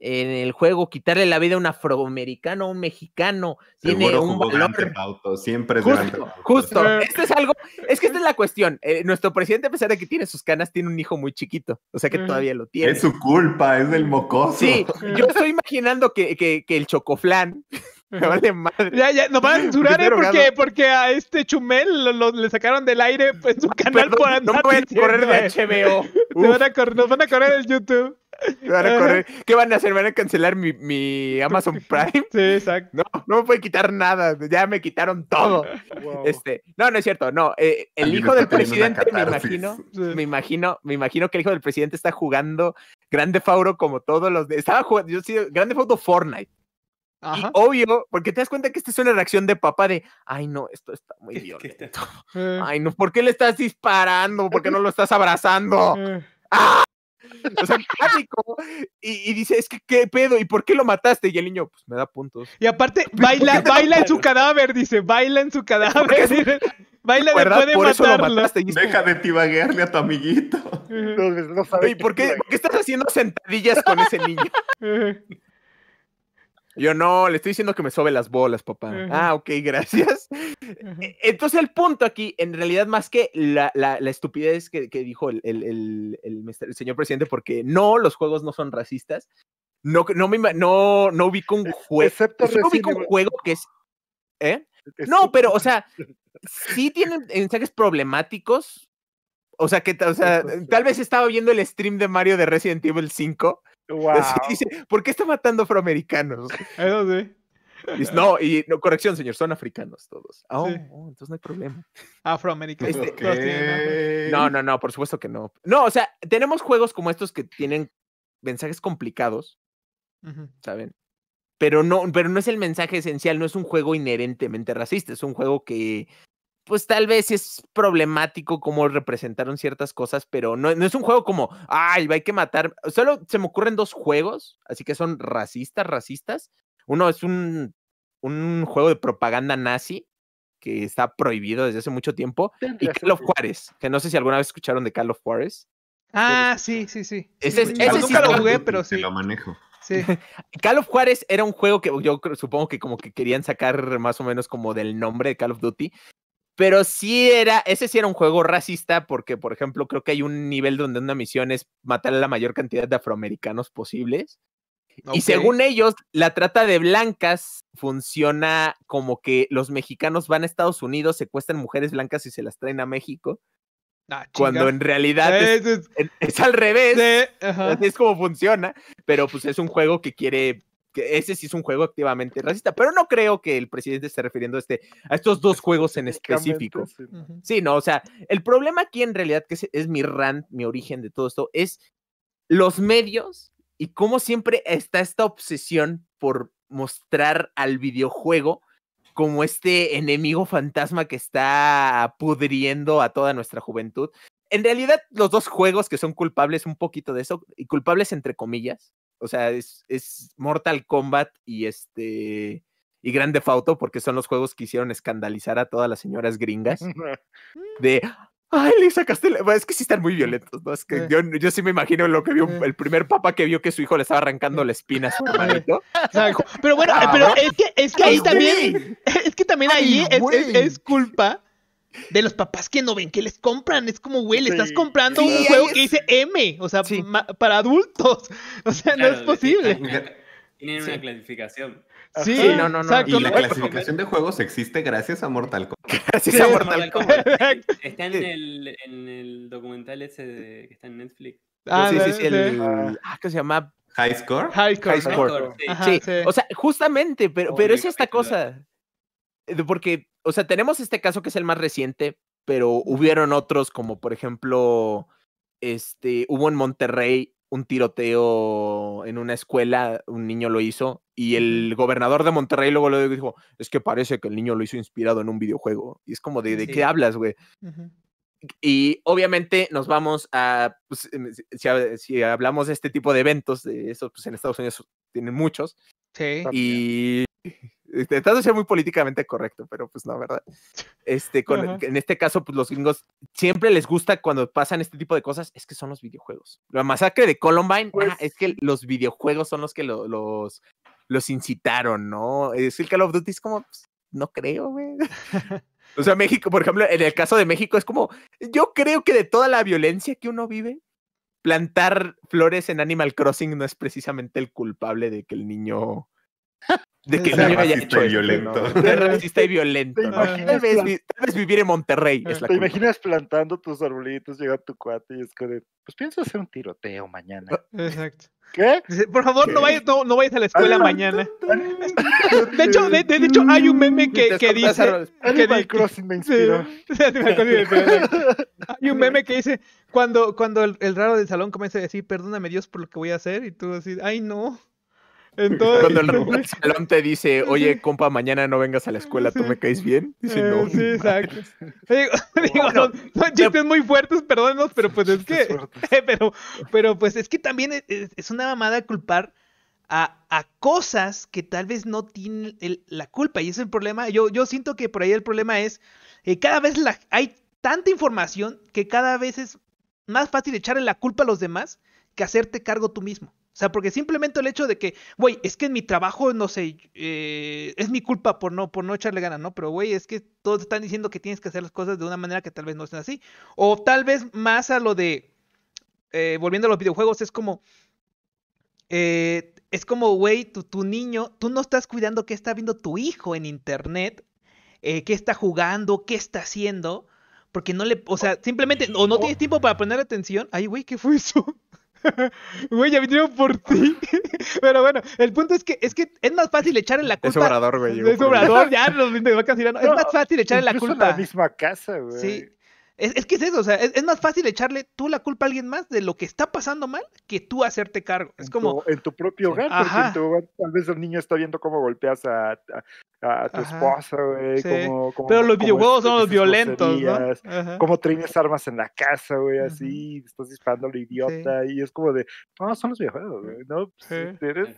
En el juego, quitarle la vida a un afroamericano, a un mexicano, seguro tiene un valor. Auto, siempre es justo, justo. Esto es algo, es que esta es la cuestión. Eh, nuestro presidente, a pesar de que tiene sus canas, tiene un hijo muy chiquito, o sea que todavía lo tiene. Es su culpa, es del mocoso. Sí, yo estoy imaginando que, que, que el chocoflán Me vale madre. Ya, ya, nos van a censurar, ¿eh? Porque, porque a este Chumel lo, lo, le sacaron del aire en pues, su canal. Perdón, por andar. No pueden correr de H B O. Van a correr, nos van a correr del YouTube. Van a correr. ¿Qué van a hacer? ¿Van a cancelar mi, mi Amazon Prime? Sí, exacto. No, no me puede quitar nada. Ya me quitaron todo. Wow. Este, no, no es cierto. No, eh, el hijo del presidente, me imagino, sí. me imagino, me imagino que el hijo del presidente está jugando Grand Theft Auto como todos los. De, estaba jugando, yo sí, Grand Theft Auto Fortnite. Ajá. Y obvio, porque te das cuenta que esta es una reacción de papá de, ay no, esto está muy violento, ay no, ¿por qué le estás disparando? ¿Por qué no lo estás abrazando? ¡Ah! O sea, pánico, y, y dice, es que qué pedo, ¿y por qué lo mataste? Y el niño, pues me da puntos. Y aparte, baila, baila en su cadáver, dice, baila en su cadáver, dice, baila después de matarlo. Deja de tibaguearle a tu amiguito. No, no sabes. ¿Y por qué, por qué estás haciendo sentadillas con ese niño? Yo no, le estoy diciendo que me sobe las bolas, papá. Uh-huh. Ah, ok, gracias. Uh-huh. Entonces el punto aquí, en realidad, más que la, la, la estupidez que, que dijo el, el, el, el, el señor presidente, porque no, los juegos no son racistas. No, no, me, no, no ubico un juego. No ubico un juego que es... ¿Eh? No, pero, o sea, sí tienen mensajes problemáticos. O sea, que o sea, tal vez estaba viendo el stream de Mario de Resident Evil cinco. Wow. Dice, ¿por qué está matando afroamericanos? Eso sí. Dice, no, y no, corrección, señor, son africanos todos. Ah, oh, sí. Oh, entonces no hay problema. Afroamericanos. Este, okay. No, no, no, por supuesto que no. No, o sea, tenemos juegos como estos que tienen mensajes complicados, uh-huh. ¿saben? Pero no, pero no es el mensaje esencial, no es un juego inherentemente racista, es un juego que, pues tal vez es problemático cómo representaron ciertas cosas, pero no, no es un juego como, ay, hay que matar. Solo se me ocurren dos juegos, así que son racistas, racistas. Uno es un, un juego de propaganda nazi que está prohibido desde hace mucho tiempo. Y Call of Juárez, que no sé si alguna vez escucharon de Call of Juárez. Ah, pero... sí, sí, sí. Ese, sí, ese nunca lo jugué, pero sí. Lo manejo. Sí. Call of Juárez era un juego que yo supongo que como que querían sacar más o menos como del nombre de Call of Duty. Pero sí era, ese sí era un juego racista porque, por ejemplo, creo que hay un nivel donde una misión es matar a la mayor cantidad de afroamericanos posibles. Okay. Y según ellos, la trata de blancas funciona como que los mexicanos van a Estados Unidos, secuestran mujeres blancas y se las traen a México. Ah, cuando en realidad es, es, es, es al revés. Sí, uh-huh. Así es como funciona. Pero pues es un juego que quiere... Ese sí es un juego activamente racista, pero no creo que el presidente esté refiriendo a, este, a estos dos juegos en específico. Sí. Uh-huh. Sí, no, o sea, el problema aquí en realidad, que es, es mi rant, mi origen de todo esto, es los medios y cómo siempre está esta obsesión por mostrar al videojuego como este enemigo fantasma que está pudriendo a toda nuestra juventud. En realidad, los dos juegos que son culpables un poquito de eso, y culpables entre comillas, o sea, es, es Mortal Kombat y este y Grand Theft Auto, porque son los juegos que hicieron escandalizar a todas las señoras gringas. De, ay, le sacaste... La... Bueno, es que sí están muy violentos, ¿no? Es que yo, yo sí me imagino lo que vio el primer papá que vio que su hijo le estaba arrancando la espina a su hermanito. Pero bueno, pero es que, es que ahí también... Es que también ahí es, es, es culpa... De los papás que no ven que les compran. Es como, güey, le estás comprando sí, un juego es... que dice M, o sea, sí. para adultos. O sea, claro, no es posible. Tienen una sí. clasificación. Sí, sí, no, no, no. Exacto. Y la clasificación de juegos existe gracias a Mortal Kombat. Gracias sí, a Mortal Kombat. Está en el, en el documental ese de, que está en Netflix. Ah, sí, sí, sí. El, ah, ¿qué se llama? High Score. High Score. High Score. High score sí. Ajá, sí. sí. O sea, justamente, pero, oh, pero es esta cosa. Porque, o sea, tenemos este caso que es el más reciente, pero hubieron otros como, por ejemplo, este, hubo en Monterrey un tiroteo en una escuela, un niño lo hizo, y el gobernador de Monterrey luego le dijo, es que parece que el niño lo hizo inspirado en un videojuego. Y es como, ¿de, de sí. qué hablas, güey? Uh-huh. Y obviamente nos vamos a, pues, si, si hablamos de este tipo de eventos, de eso, pues en Estados Unidos tienen muchos. Sí. Y... intentando ser muy políticamente correcto, pero pues no, ¿verdad? Este, con, uh-huh. en este caso, pues los gringos siempre les gusta cuando pasan este tipo de cosas, es que son los videojuegos. La masacre de Columbine, pues... ah, es que los videojuegos son los que lo, los, los incitaron, ¿no? Es el Call of Duty, es como, pues, no creo, güey. O sea, México, por ejemplo, en el caso de México, es como, yo creo que de toda la violencia que uno vive, plantar flores en Animal Crossing no es precisamente el culpable de que el niño... De que no yo haya hecho y violento. No. Ser racista y violento. ¿No? Tal vez, tal vez vivir en Monterrey. Es la ¿Te culpa. Imaginas plantando tus arbolitos, llega tu cuate y es que pues pienso hacer un tiroteo mañana? Exacto. ¿Qué? Por favor, ¿Qué? No, vayas, no, no vayas a la escuela ah, mañana. De hecho, de, de hecho, hay un meme que, que dice... Animal Crossing me inspiró. Hay un meme que dice, cuando, cuando el, el raro del salón comienza a decir, perdóname Dios por lo que voy a hacer, y tú decís, ay no. Entonces, cuando el raro del salón te dice, oye, compa, mañana no vengas a la escuela, ¿tú me caes bien? Dice, no. Sí, exacto. Digo, digo, son, son chistes muy fuertes, perdónenos, pero pues es que... Pero, pero pues es que también es, es una mamada culpar a, a cosas que tal vez no tienen el, la culpa, y ese es el problema. Yo, yo siento que por ahí el problema es que eh, cada vez la, hay tanta información que cada vez es más fácil echarle la culpa a los demás que hacerte cargo tú mismo. O sea, porque simplemente el hecho de que, güey, es que en mi trabajo, no sé, eh, es mi culpa por no por no echarle ganas, ¿no? Pero, güey, es que todos están diciendo que tienes que hacer las cosas de una manera que tal vez no estén así. O tal vez más a lo de, eh, volviendo a los videojuegos, es como, eh, es como, güey, tu, tu niño, tú no estás cuidando qué está viendo tu hijo en internet, eh, qué está jugando, qué está haciendo, porque no le, o sea, simplemente, o no tienes tiempo para poner atención. Ay, güey, ¿qué fue eso? Güey, ya vinieron por ti. Pero bueno, el punto es que es que es más fácil echarle la culpa. Es Obrador, güey. Es Obrador, ya nos va a cancelar. No, es más fácil echarle la culpa. En la misma casa, güey. Sí. Es, es que es eso, o sea, es, es más fácil echarle tú la culpa a alguien más de lo que está pasando mal que tú hacerte cargo. Es en como. Tu, en tu propio hogar, porque en tu hogar tal vez el niño está viendo cómo golpeas a. a... a tu Ajá, esposa, güey, sí. como, como... Pero los videojuegos son los violentos, ¿no? Como tienes armas en la casa, güey, así, Ajá. estás disparando a lo idiota, sí. y es como de, no, son los videojuegos, güey, ¿no? Pues, sí. eres,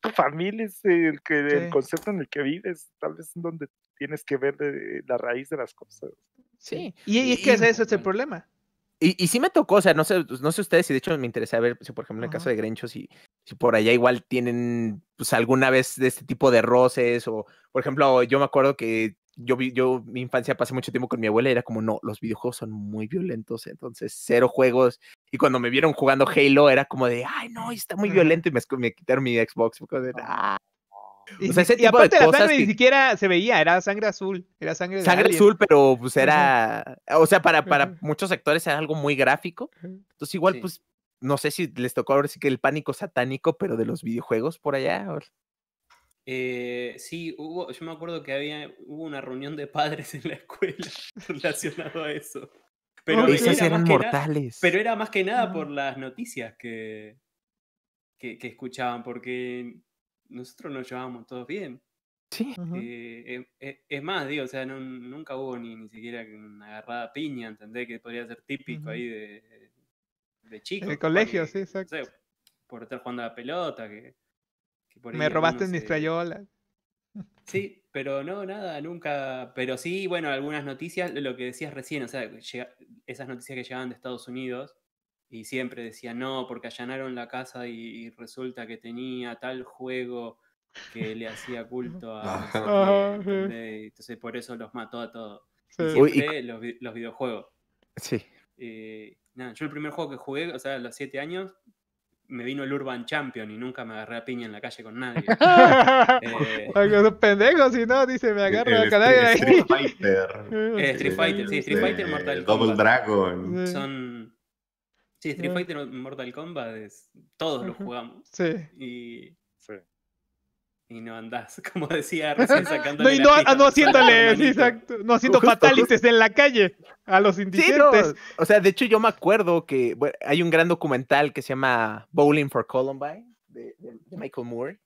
tu familia es el, que, sí. el concepto en el que vives, tal vez es donde tienes que ver de, la raíz de las cosas. Sí, sí. Y, y es que eso es el problema. Y, y sí me tocó, o sea, no sé, no sé ustedes, y de hecho me interesa ver, si por ejemplo en el Ajá. caso de Grencho, si, si por allá igual tienen pues alguna vez de este tipo de roces, o por ejemplo, yo me acuerdo que yo, yo mi infancia pasé mucho tiempo con mi abuela y era como, no, los videojuegos son muy violentos, entonces cero juegos, y cuando me vieron jugando Halo era como de, ay no, está muy violento, y me, me quitaron mi Xbox, de, ah. Y, o sea, ese y tipo aparte de la cosas sangre que... ni siquiera se veía, era sangre azul, era sangre de Sangre alien. azul, pero pues era, o sea, para, para uh-huh. muchos sectores era algo muy gráfico, entonces igual sí. pues, no sé si les tocó ahora sí que el pánico satánico, pero de los videojuegos por allá. Eh, sí, hubo, yo me acuerdo que había, hubo una reunión de padres en la escuela relacionado a eso. Pero no, esos eran mortales. Nada, pero era más que nada por las noticias que, que, que escuchaban, porque... Nosotros nos llevábamos todos bien. Sí. Uh-huh. Eh, es, es más, digo, o sea, no, nunca hubo ni, ni siquiera una agarrada piña, ¿entendés? Que podría ser típico uh-huh. ahí de, de chicos. De colegio, sí, exacto. No sé, por estar jugando a la pelota. Que, que por ahí Me robaste mis se... crayolas. Sí, pero no, nada, nunca. Pero sí, bueno, algunas noticias, lo que decías recién, o sea, llega, esas noticias que llegaban de Estados Unidos. Y siempre decía, no, porque allanaron la casa y, y resulta que tenía tal juego que le hacía culto a... a entonces por eso los mató a todos. Sí. Siempre Uy, y... los, los videojuegos. Sí. Eh, nada, yo el primer juego que jugué, o sea, a los siete años, me vino el Urban Champion y nunca me agarré a piña en la calle con nadie. eh, Los pendejos, si no, dice, me agarro a nadie ahí. Street Fighter. eh, Street Fighter, sí, Street Fighter, Mortal Kombat. Double Dragon. Son... Sí, Street Fighter, Mortal Kombat, es, todos los jugamos. Sí. Y, sí. y no andás, como decía, recién sacándole no, y no, no haciéndole, sí, exacto, no haciendo justo, fatalities justo. en la calle a los indigentes. Sí, no. O sea, de hecho yo me acuerdo que bueno, hay un gran documental que se llama Bowling for Columbine, de, de, de Michael Moore.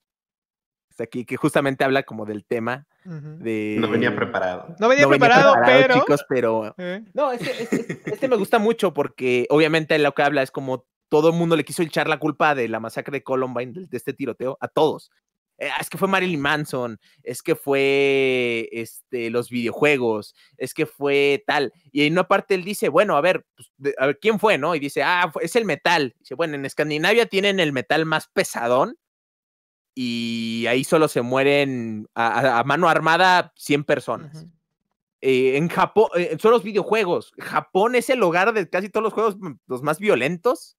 Aquí, que justamente habla como del tema uh-huh. de... No venía preparado. No venía, no venía preparado, preparado, pero... Chicos, pero... ¿Eh? No, este, este, este me gusta mucho porque obviamente lo que habla es como todo el mundo le quiso echar la culpa de la masacre de Columbine, de, de este tiroteo, a todos. Eh, es que fue Marilyn Manson, es que fue este, los videojuegos, es que fue tal. Y en una parte él dice, bueno, a ver, pues, de, a ver, ¿quién fue, no? Y dice, ah, es el metal. Dice, bueno, en Escandinavia tienen el metal más pesadón, y ahí solo se mueren a, a mano armada cien personas. Uh-huh. Eh, en Japón, eh, son los videojuegos. Japón es el hogar de casi todos los juegos los más violentos.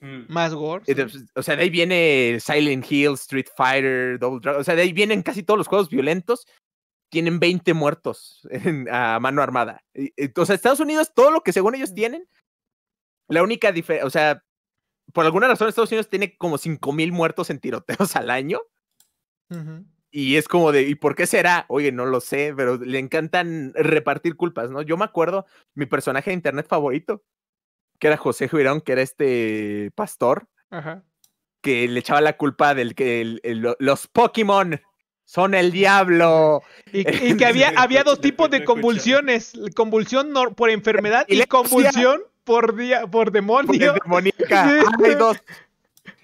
Mm. Más gore. Sí. O sea, de ahí viene Silent Hill, Street Fighter, Double Dragon. O sea, de ahí vienen casi todos los juegos violentos. Tienen veinte muertos en, a mano armada. O sea, Estados Unidos, todo lo que según ellos tienen, la única diferencia, o sea, por alguna razón Estados Unidos tiene como cinco mil muertos en tiroteos al año. Uh-huh. Y es como de, ¿y por qué será? Oye, no lo sé, pero le encantan repartir culpas, ¿no? Yo me acuerdo, mi personaje de internet favorito, que era José Girón, que era este pastor, ajá, que le echaba la culpa del que el, el, los Pokémon son el diablo. Y, y que había, había dos tipos de convulsiones, convulsión por enfermedad y convulsión por, dia, por demonio. Por demoníaca. Sí. Hay dos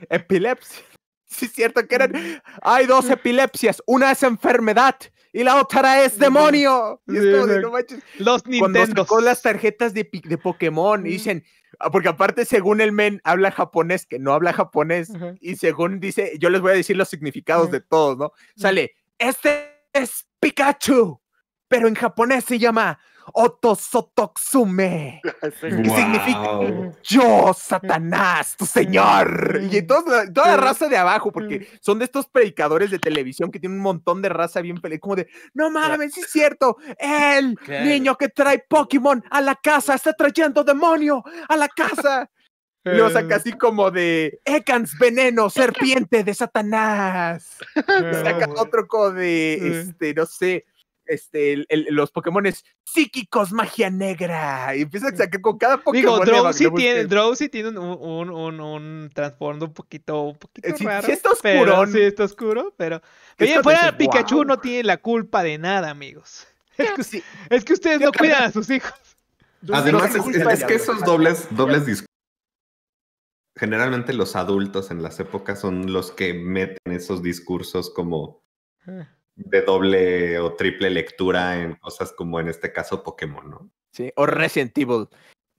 epilepsia. Sí, es cierto que eran... Hay dos epilepsias. Una es enfermedad y la otra es demonio. Y es como de, no manches. Los Nintendo. Con las tarjetas de, de Pokémon. Y dicen... Porque aparte, según el men, habla japonés, que no habla japonés. Uh-huh. Y según dice... Yo les voy a decir los significados uh-huh. de todos, ¿no? Sale... Este es Pikachu. Pero en japonés se llama... Otosotoksume. Sí. Que wow. significa yo, Satanás, tu señor. Y entonces toda la raza de abajo, porque son de estos predicadores de televisión que tienen un montón de raza bien pelea, como de, no mames, sí es cierto, el ¿Qué? niño que trae Pokémon a la casa está trayendo demonio a la casa. Y lo saca así como de Ekans, veneno, serpiente de Satanás. No, saca otro como de, este, no sé, Este, el, el, los Pokémones psíquicos, magia negra. Y empieza a sacar con cada Pokémon. Digo, Drow sí tiene, Drow sí tiene un, un, un, un trasfondo un poquito, un poquito sí, raro. Sí está oscuro. Sí está oscuro, pero... Oye, fuera dices, Pikachu wow. no tiene la culpa de nada, amigos. Es que, sí. es que ustedes no cuidan a sus hijos. Además, es, es, es que esos dobles, dobles discursos... Generalmente los adultos en las épocas son los que meten esos discursos como... Eh. de doble o triple lectura en cosas como en este caso Pokémon, ¿no? Sí, o Resident Evil.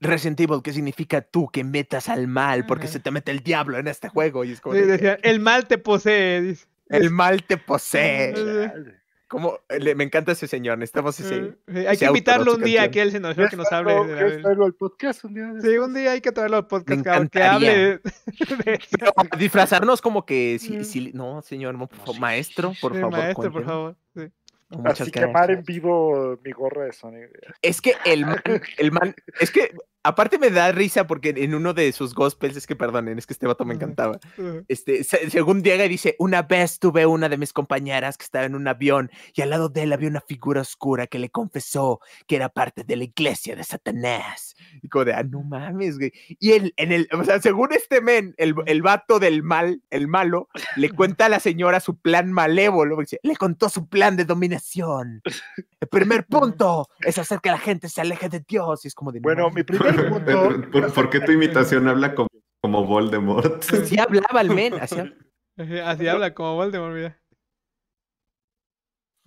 Resident Evil, ¿qué significa tú que metas al mal? Porque uh-huh. se te mete el diablo en este juego. Y es como sí, decía, el mal te posee. Dice. El mal te posee. Uh-huh. Como, le, me encanta ese señor, necesitamos ese... Uh-huh. Sí, hay ese que invitarlo un día que él se nos, que nos hable. No, de traerlo al podcast un día. De... Sí, un día hay que traerlo al podcast. Me encantaría. Que hable de... Pero, disfrazarnos como que... Si, si, no, señor, no, por, maestro, por sí, favor. Maestro, cuénteme. Por favor. Sí. Así que quemar en vivo mi gorra de Sonic. Es que el man, el man... Es que, aparte me da risa porque en uno de sus gospels... Es que, perdonen, es que este vato me encantaba. Este, según Diego dice... Una vez tuve una de mis compañeras que estaba en un avión... Y al lado de él había una figura oscura que le confesó... Que era parte de la iglesia de Satanás. Y como de, ah, no mames, güey. Y él, en el... O sea, según este men... El, el vato del mal, el malo... Le cuenta a la señora su plan malévolo. Dice, le contó su plan de dominación. El primer punto es hacer que la gente se aleje de Dios. Y es como de, bueno, mi primer punto... ¿Por, por qué tu imitación habla como, como Voldemort? Sí hablaba el men. Así, así habla como Voldemort, mira.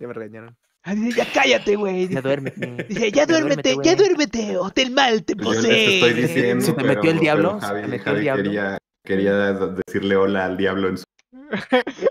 Ya me regañaron. Ah, dice, ya cállate, güey. Ya duérmete. Dice, ya duérmete, ya duérmete, o el mal te posee. Estoy diciendo, se te metió pero, el diablo. Javi, se metió Javi el diablo. Quería, quería decirle hola al diablo en su...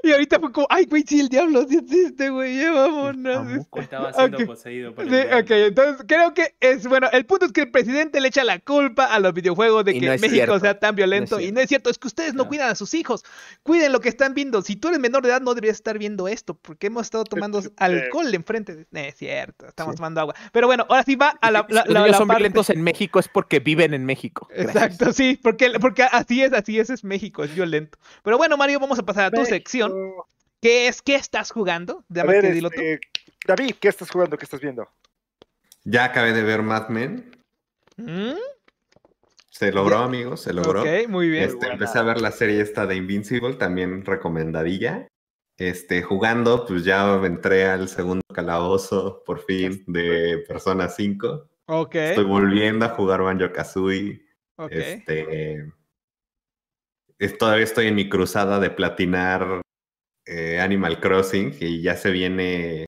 Y ahorita fue como, ay, güey, sí, el diablo sí existe, güey, ya vámonos. Estaba siendo okay. poseído por el sí, diablo. Ok, entonces creo que es, bueno, el punto es que el presidente le echa la culpa a los videojuegos de y que no México cierto. sea tan violento. No y no es cierto, es que ustedes no, no cuidan a sus hijos. Cuiden lo que están viendo. Si tú eres menor de edad no deberías estar viendo esto, porque hemos estado tomando alcohol enfrente. De... No es cierto, estamos sí. tomando agua. Pero bueno, ahora sí va a la, la, la, la, la son parte. Violentos en México es porque viven en México. Gracias. Exacto, sí, porque, porque así es, así es, es México, es violento. Pero bueno, Mario, vamos a pasar a tu México. sección. ¿Qué es? ¿Qué estás jugando? A ver, que dilo este, tú. David, ¿qué estás jugando? ¿Qué estás viendo? Ya acabé de ver Mad Men. ¿Mm? Se logró, amigos, se logró. Ok, muy bien. Este, empecé a ver la serie esta de Invincible, también recomendadilla. Este, jugando, pues ya entré al segundo calabozo, por fin, de Persona cinco. Ok. Estoy volviendo a jugar Banjo-Kazooie. Ok. Este... Todavía estoy en mi cruzada de platinar eh, Animal Crossing y ya se viene,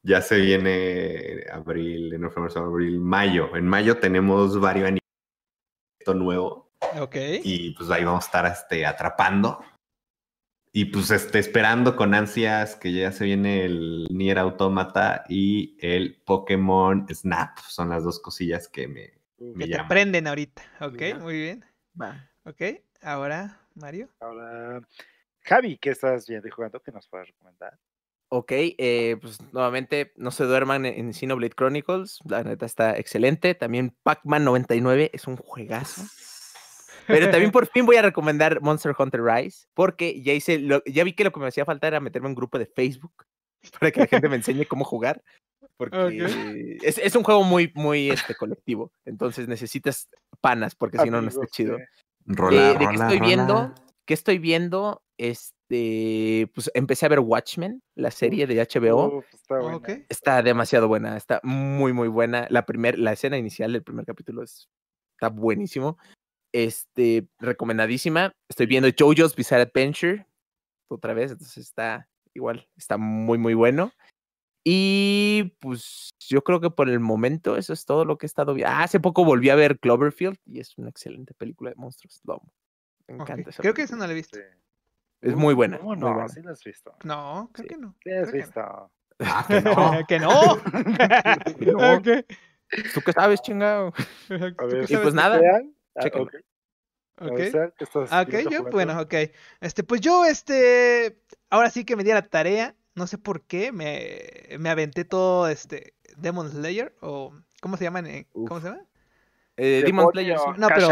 ya se viene abril, no fue abril, mayo. En mayo tenemos varios animales nuevo. Okay. Y pues ahí vamos a estar este, atrapando. Y pues este, esperando con ansias que ya se viene el Nier Automata y el Pokémon Snap. Son las dos cosillas que me, me que llaman. Te prenden ahorita. Ok, muy bien. Va. Ok. Ahora, Mario. Ahora, Javi, ¿qué estás viendo y jugando? ¿Qué nos puedes recomendar? Ok, eh, pues nuevamente no se duerman en Xenoblade Chronicles, la neta está excelente. También Pac-Man noventa y nueve es un juegazo. Pero también por fin voy a recomendar Monster Hunter Rise, porque ya hice, lo, ya vi que lo que me hacía falta era meterme en un grupo de Facebook para que la gente me enseñe cómo jugar, porque okay. es, es un juego muy, muy este, colectivo, entonces necesitas panas, porque si no, no está chido. Rola, eh, ¿de qué estoy rola. viendo? ¿Qué estoy viendo? Este, pues empecé a ver Watchmen, la serie de H B O. Uh, está, okay. está demasiado buena, está muy, muy buena. La, primer, la escena inicial del primer capítulo es, está buenísimo. Este, recomendadísima. Estoy viendo JoJo's Bizarre Adventure otra vez, entonces está igual, está muy, muy bueno. Y pues yo creo que por el momento eso es todo lo que he estado viendo. Ah, hace poco volví a ver Cloverfield y es una excelente película de monstruos. Lo amo. Me encanta. Okay. Esa creo película. Que esa no la he visto. Sí. Es muy buena. ¿Cómo no? Muy buena. Sí la has visto. No, creo sí. que no. Sí has creo visto. Que no. Ah, que no. ¿Que no? no. Okay. ¿Tú qué sabes, chingado? A ver, y pues nada. Ah, ok, okay. okay yo, bueno, ok. Este, pues yo, este, ahora sí que me di a la tarea, no sé por qué, me, me aventé todo, este, Demon Slayer, o, ¿cómo se llaman? Eh? ¿Cómo se llama? Eh, Demon Slayer. No, pero,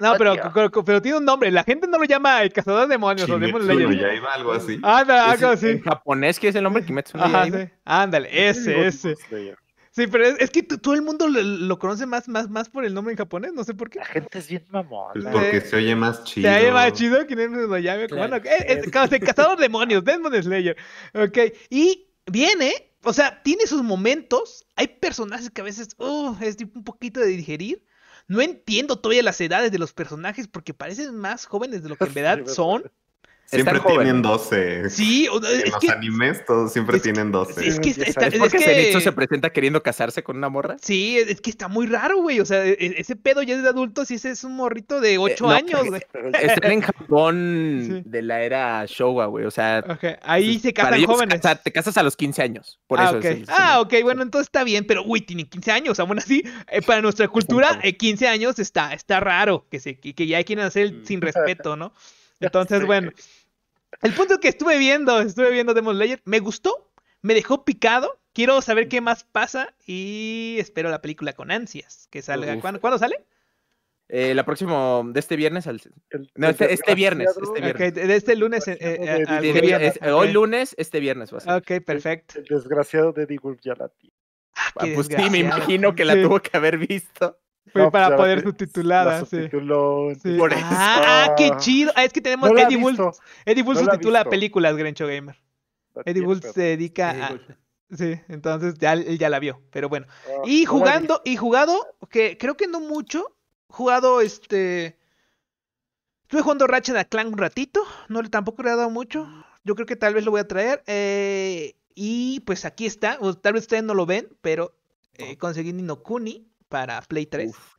no pero, pero, pero tiene un nombre, la gente no lo llama el cazador de demonios Kimetsu o Demon Slayer. No Yaiba, algo así. Ándale, algo así. En japonés, que es el nombre Kimetsu no Yaiba. Ajá, sí. Ándale, ese, ese. Sí, pero es, es que todo el mundo lo, lo conoce más, más, más por el nombre en japonés, no sé por qué. La gente es bien mamón. Es porque eh, se oye más chido. Se oye más chido que no lo llame. Claro. Bueno, es, es, es, cazador demonios, Demon Slayer. Ok, y viene, o sea, tiene sus momentos. Hay personajes que a veces uh, es un poquito de digerir. No entiendo todavía las edades de los personajes porque parecen más jóvenes de lo que en verdad son. Siempre tienen doce. Sí, o, es en los que, animes todos siempre es, tienen doce. Es que está, está, ¿Es porque es que, Zenitsu se presenta queriendo casarse con una morra? Sí, es que está muy raro, güey. O sea, ese pedo ya es de adultos y ese es un morrito de ocho eh, no, años, güey. Están en Japón sí. de la era Showa, güey. O sea, okay. ahí se casan jóvenes. Casa, te casas a los quince años. Por ah, eso. Okay. Es, es, ah, ok, bueno, entonces está bien, pero güey, tienen quince años. Aún así, eh, para nuestra cultura, eh, quince años está, está raro que se, que ya quieren hacer el sin respeto, ¿no? Entonces, bueno. El punto que estuve viendo, estuve viendo Demon Slayer, me gustó, me dejó picado, quiero saber qué más pasa y espero la película con ansias, que salga. ¿Cuándo, ¿cuándo sale? Eh, la próxima, de este viernes al... No, este, este viernes, este viernes. Okay, de este lunes eh, eh, al viernes. Okay. Hoy lunes, este viernes va a ser. Ok, perfecto. El desgraciado de Eddie Wolf ya la tiene. Ah, ah, pues sí, me imagino que la sí. tuvo que haber visto. Fue no, para pues poder subtitular, sí. sí. Por eso. Ah, qué chido. Ah, es que tenemos no Eddie Wolf. Eddie Wolf no subtitula películas, Grencho Gamer. No Eddie Wolf se dedica a... Sí, entonces ya, él ya la vio, pero bueno. Uh, y jugando, y jugado, que creo que no mucho, jugado este... Estuve jugando Ratchet and Clank un ratito, no tampoco le he dado mucho. Yo creo que tal vez lo voy a traer. Eh, y pues aquí está, o tal vez ustedes no lo ven, pero eh, conseguí Ni no Kuni para Play tres. Uf.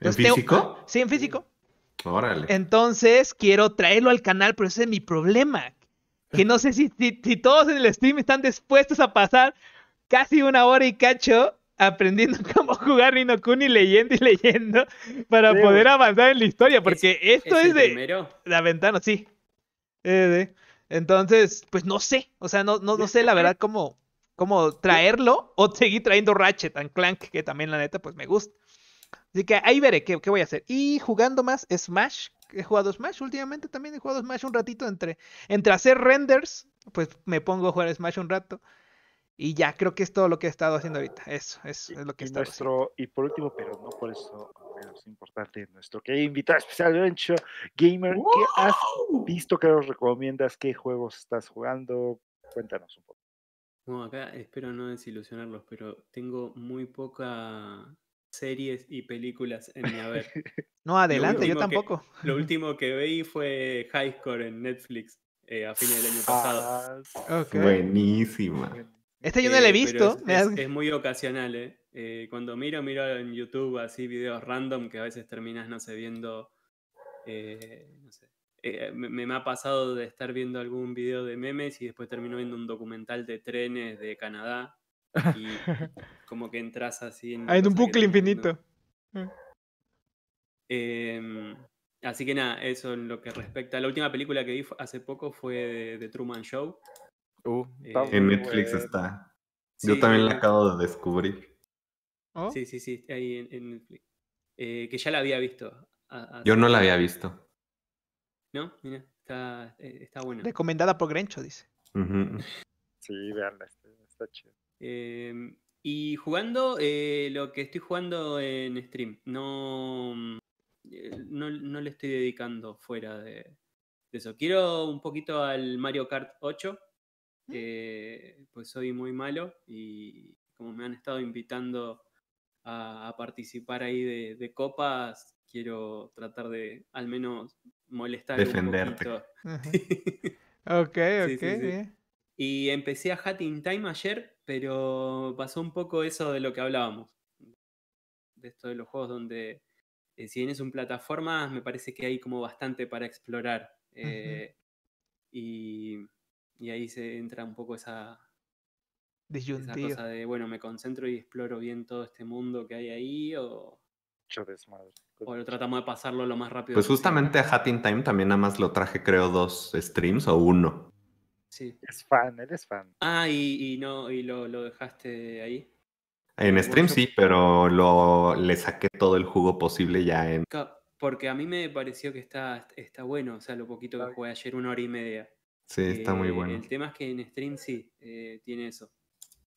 ¿En Entonces, físico? Tengo... Sí, en físico. Órale. Entonces, quiero traerlo al canal, pero ese es mi problema. Que no sé si, si, si todos en el stream están dispuestos a pasar casi una hora y cacho aprendiendo cómo jugar Ni no Kuni, leyendo y leyendo para sí, poder bueno. avanzar en la historia, porque ¿Es, esto es, es de primero? La ventana, sí. Eh, eh. Entonces, pues no sé. O sea, no, no, no sé la verdad cómo... Como traerlo o seguir trayendo Ratchet and Clank, que también la neta pues me gusta. Así que ahí veré qué, qué voy a hacer. Y jugando más Smash, he jugado Smash últimamente también, he jugado Smash un ratito entre, entre hacer renders, pues me pongo a jugar Smash un rato. Y ya, creo que es todo lo que he estado haciendo ahorita. Eso, eso y, es lo que he estado nuestro, haciendo. Y por último, pero no por eso menos importante, nuestro que invitado especial, Grencho Gamer, ¡wow! ¿Qué has visto? ¿Qué nos recomiendas? ¿Qué juegos estás jugando? Cuéntanos un poco. No, acá espero no desilusionarlos, pero tengo muy pocas series y películas en mi haber. No, adelante, yo tampoco. Que, lo último que vi fue High Score en Netflix eh, a fines del año pasado. Ah, okay. Buenísima. Este yo no la he visto. Eh, es, es, es muy ocasional, eh. ¿eh? Cuando miro, miro en YouTube así videos random que a veces terminas, no sé, viendo... Eh, no sé. Eh, me, me ha pasado de estar viendo algún video de memes y después termino viendo un documental de trenes de Canadá y como que entras así en, ah, en un bucle infinito. Eh, Así que nada, eso en lo que respecta. La última película que vi hace poco fue de, de Truman Show. Uh, eh, en Netflix bueno. está. Yo sí, también la acabo de descubrir. ¿Oh? Sí, sí, sí, ahí en, en Netflix. Eh, que ya la había visto. A, a... Yo no la había visto. ¿No? Mira, está, está buena. Recomendada por Grencho, dice. Uh-huh. Sí, veanla, está, está chido. Eh, y jugando, eh, lo que estoy jugando en stream, no... No, no le estoy dedicando fuera de, de eso. Quiero un poquito al Mario Kart ocho, eh, pues soy muy malo y como me han estado invitando a, a participar ahí de, de copas, quiero tratar de al menos molestar defenderte un poquito. Ok, sí, ok, sí, sí. Bien. Y empecé a Hatting Time ayer, pero pasó un poco eso de lo que hablábamos. De esto de los juegos donde... Eh, si bien es un plataforma, me parece que hay como bastante para explorar. Eh, uh-huh. y, y ahí se entra un poco esa, esa cosa de, bueno, me concentro y exploro bien todo este mundo que hay ahí, o, o lo tratamos de pasarlo lo más rápido pues posible. Justamente a Hatting Time también nada más lo traje, creo, dos streams o uno. Sí. Es fan, él es fan. Ah, y, y, no, y lo, lo dejaste ahí. En stream sí, pero lo, le saqué todo el jugo posible ya en... Porque a mí me pareció que está, está bueno, o sea, lo poquito que jugué ayer, una hora y media. Sí, está eh, muy bueno. El tema es que en stream sí, eh, tiene eso.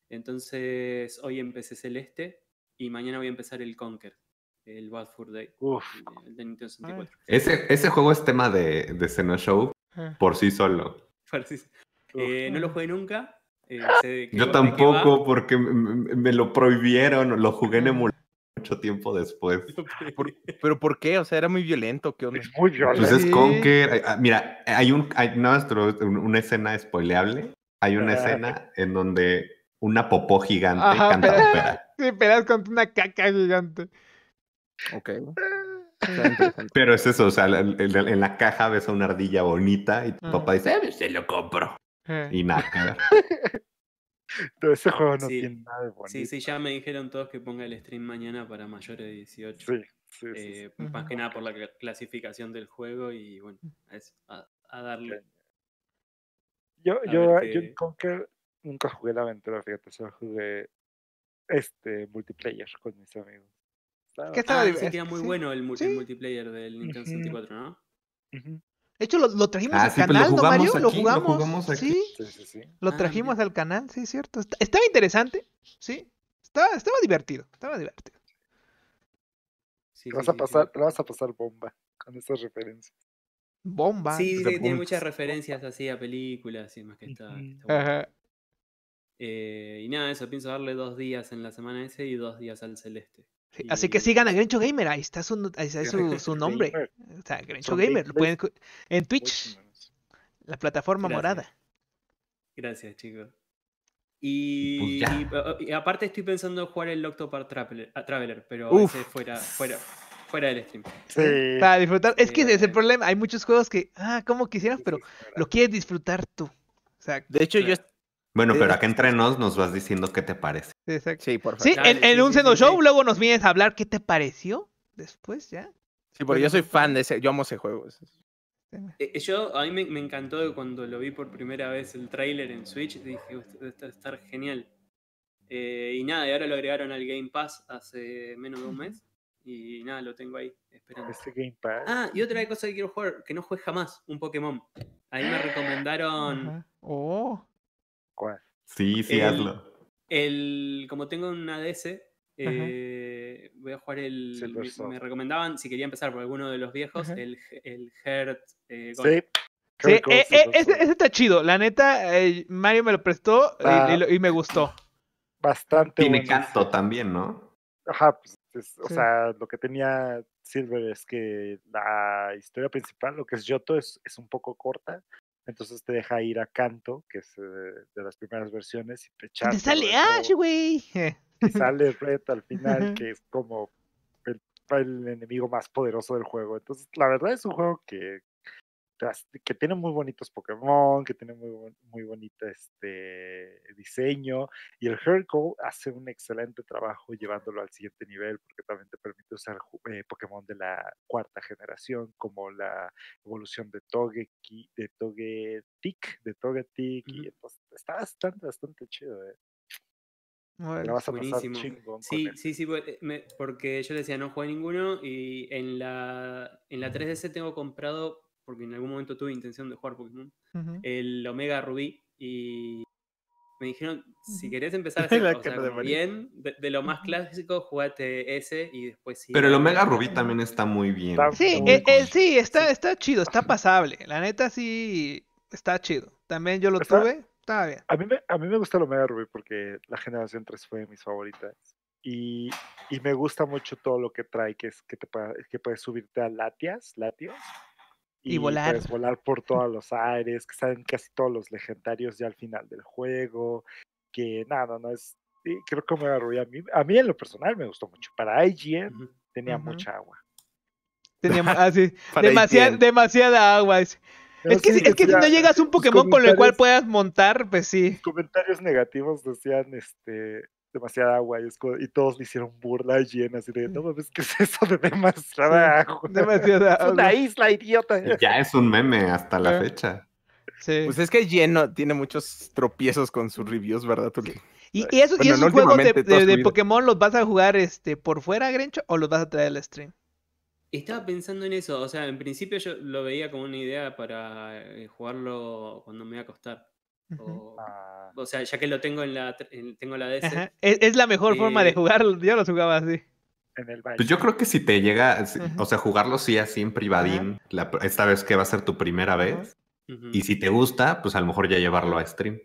Entonces, hoy empecé Celeste y mañana voy a empezar el Conquer, el Bad Fur Day, Uf. el de Nintendo sesenta y cuatro. Ese, ese juego es tema de, de XenoShow por sí solo. Por sí. Eh, no lo jugué nunca. Eh, que yo tampoco, porque me, me lo prohibieron, lo jugué en emulador mucho tiempo después. ¿Por, ¿Pero por qué? O sea, era muy violento. ¿Qué onda? Es muy violento. Pues es Conker. Mira, hay, un, hay no, una escena spoileable. Hay una escena en donde una popó gigante Ajá, canta pero, ópera. Sí, pero con una caca gigante. Ok. Pero es eso, o sea, en, en la caja ves a una ardilla bonita y tu Ajá. papá dice, eh, se lo compro. Y nada. Todo ese juego no sí, tiene nada de bonito. Sí, sí, ya me dijeron todos que ponga el stream mañana para mayores de dieciocho. Sí, sí, eh, sí, sí. Más que nada por la clasificación del juego y bueno, es a, a darle. Yo, a yo, que... yo en Conker nunca jugué la aventura, fíjate, solo jugué este multiplayer con mis amigos. Claro. ¿Qué estaba ah, sí, que era muy sí. bueno el, multi- ¿Sí? el multiplayer del Nintendo sesenta y cuatro, ¿no? Uh-huh. De hecho, lo, lo trajimos ah, al sí, canal, ¿no, Mario? Aquí, lo jugamos, lo jugamos aquí. ¿Sí? Sí, sí, sí. Lo trajimos ah, al canal, sí, cierto. Est- estaba interesante, sí. Estaba, estaba divertido, estaba divertido. Sí, vas sí, a pasar, sí, sí. Lo vas a pasar bomba con estas referencias. Bomba. Sí, sí, sí tiene muchas referencias así a películas y más que está. Uh-huh. está bueno. Ajá. Eh, y nada, eso, pienso darle dos días en la semana ese y dos días al Celeste. Sí, y... Así que sigan a Grencho Gamer, ahí está su, ahí está su, su nombre. O sea, Grencho Gamer, lo pueden en Twitch, la plataforma Gracias. morada. Gracias, chicos. Y, y, y aparte estoy pensando jugar el Octopath Traveler, Traveler pero ese fuera, fuera, fuera del stream. Sí. Para disfrutar, es que ese es el problema, hay muchos juegos que, ah, como quisieras, pero lo quieres disfrutar tú. O sea, de hecho, claro. yo... Bueno, pero acá entre nos nos vas diciendo qué te parece. Exacto. Sí, por favor. Sí, en, en un Xeno sí, sí, Show sí. luego nos vienes a hablar qué te pareció después, ¿ya? Sí, porque yo soy fan de ese, yo amo ese juego. Eh, yo, a mí me, me encantó cuando lo vi por primera vez el tráiler en Switch, dije, esto va a estar genial. Eh, y nada, y ahora lo agregaron al Game Pass hace menos de un mes, y nada, lo tengo ahí, esperando. Este Game Pass. Ah, y otra cosa que quiero jugar, que no juegue jamás, un Pokémon. Ahí me recomendaron... Oh... ¿Cuál? Sí, sí, el, hazlo. El, como tengo una D S, eh, voy a jugar el... Sí, me, me recomendaban, si quería empezar por alguno de los viejos, Ajá. el, el Heart eh, Gold. Sí, sí eh, eh, ese, ese está chido. La neta, eh, Mario me lo prestó ah, y, y, y me gustó. Bastante Tiene bueno. canto también, ¿no? Ajá, pues, es, sí. o sea, lo que tenía Silver es que la historia principal, lo que es Johto, es, es un poco corta. Entonces te deja ir a Kanto, que es eh, de las primeras versiones, y te echas. ¡Te sale Ash, güey! Y sale Red al final, que es como el, el enemigo más poderoso del juego. Entonces, la verdad es un juego que que tiene muy bonitos Pokémon, que tiene muy, muy bonito este diseño, y el Herco hace un excelente trabajo llevándolo al siguiente nivel, porque también te permite usar eh, Pokémon de la cuarta generación, como la evolución de Togekick, de Togetic, de Togetic, uh-huh. y entonces está bastante, bastante chido, eh. Bueno, la vas a buenísimo. Pasar chingón. Sí, con él. sí, sí, porque yo le decía, no jugué ninguno, y en la, en la tres D S tengo comprado, porque en algún momento tuve intención de jugar Pokémon, uh-huh. el Omega Rubí, y me dijeron, si querés empezar a hacer o sea, no bien, de, de lo más clásico, jugate ese, y después sí. Pero el Omega Rubí también está muy bien. Está sí, muy eh, cool. sí, está, está chido, está pasable, la neta sí está chido. También yo lo ¿Está? tuve, estaba bien. A mí, me, a mí me gusta el Omega Rubí, porque la generación tres fue de mis favoritas. Y, y me gusta mucho todo lo que trae, que es que, te, que puedes subirte a Latias, Latios, Y, y volar. Puedes volar por todos los aires, que salen casi todos los legendarios ya al final del juego, que nada, no es... Sí, creo que me arruiné a mí. A mí en lo personal me gustó mucho. Para I G N uh-huh. tenía uh-huh. mucha agua. Tenía ah, sí. Demasiada, demasiada agua. Es, es que, sí, es que si no llegas a un Pokémon con el cual puedas montar, pues sí. Comentarios negativos decían, este... demasiada agua, y todos le hicieron burla a Jen, así de, no mames, ¿qué es eso de demasiada agua? Demasiada agua. Es una isla, idiota. Ya es un meme hasta la fecha. Sí. Pues es que Jen no, tiene muchos tropiezos con sus reviews, ¿verdad, Tuli? Y, y, eso, bueno, y esos juegos de, de, de Pokémon, ¿los vas a jugar este por fuera, Grencho, o los vas a traer al stream? Estaba pensando en eso, o sea, en principio yo lo veía como una idea para jugarlo cuando me iba a acostar. O, ah. o sea, ya que lo tengo en la en, tengo la D S. Es, es la mejor eh, forma de jugarlo. Yo lo jugaba así. En el baile. Pues yo creo que si te llega, si, o sea, jugarlo sí así en privadín, la, esta vez que va a ser tu primera vez. Uh-huh. Y si te gusta, pues a lo mejor ya llevarlo a stream.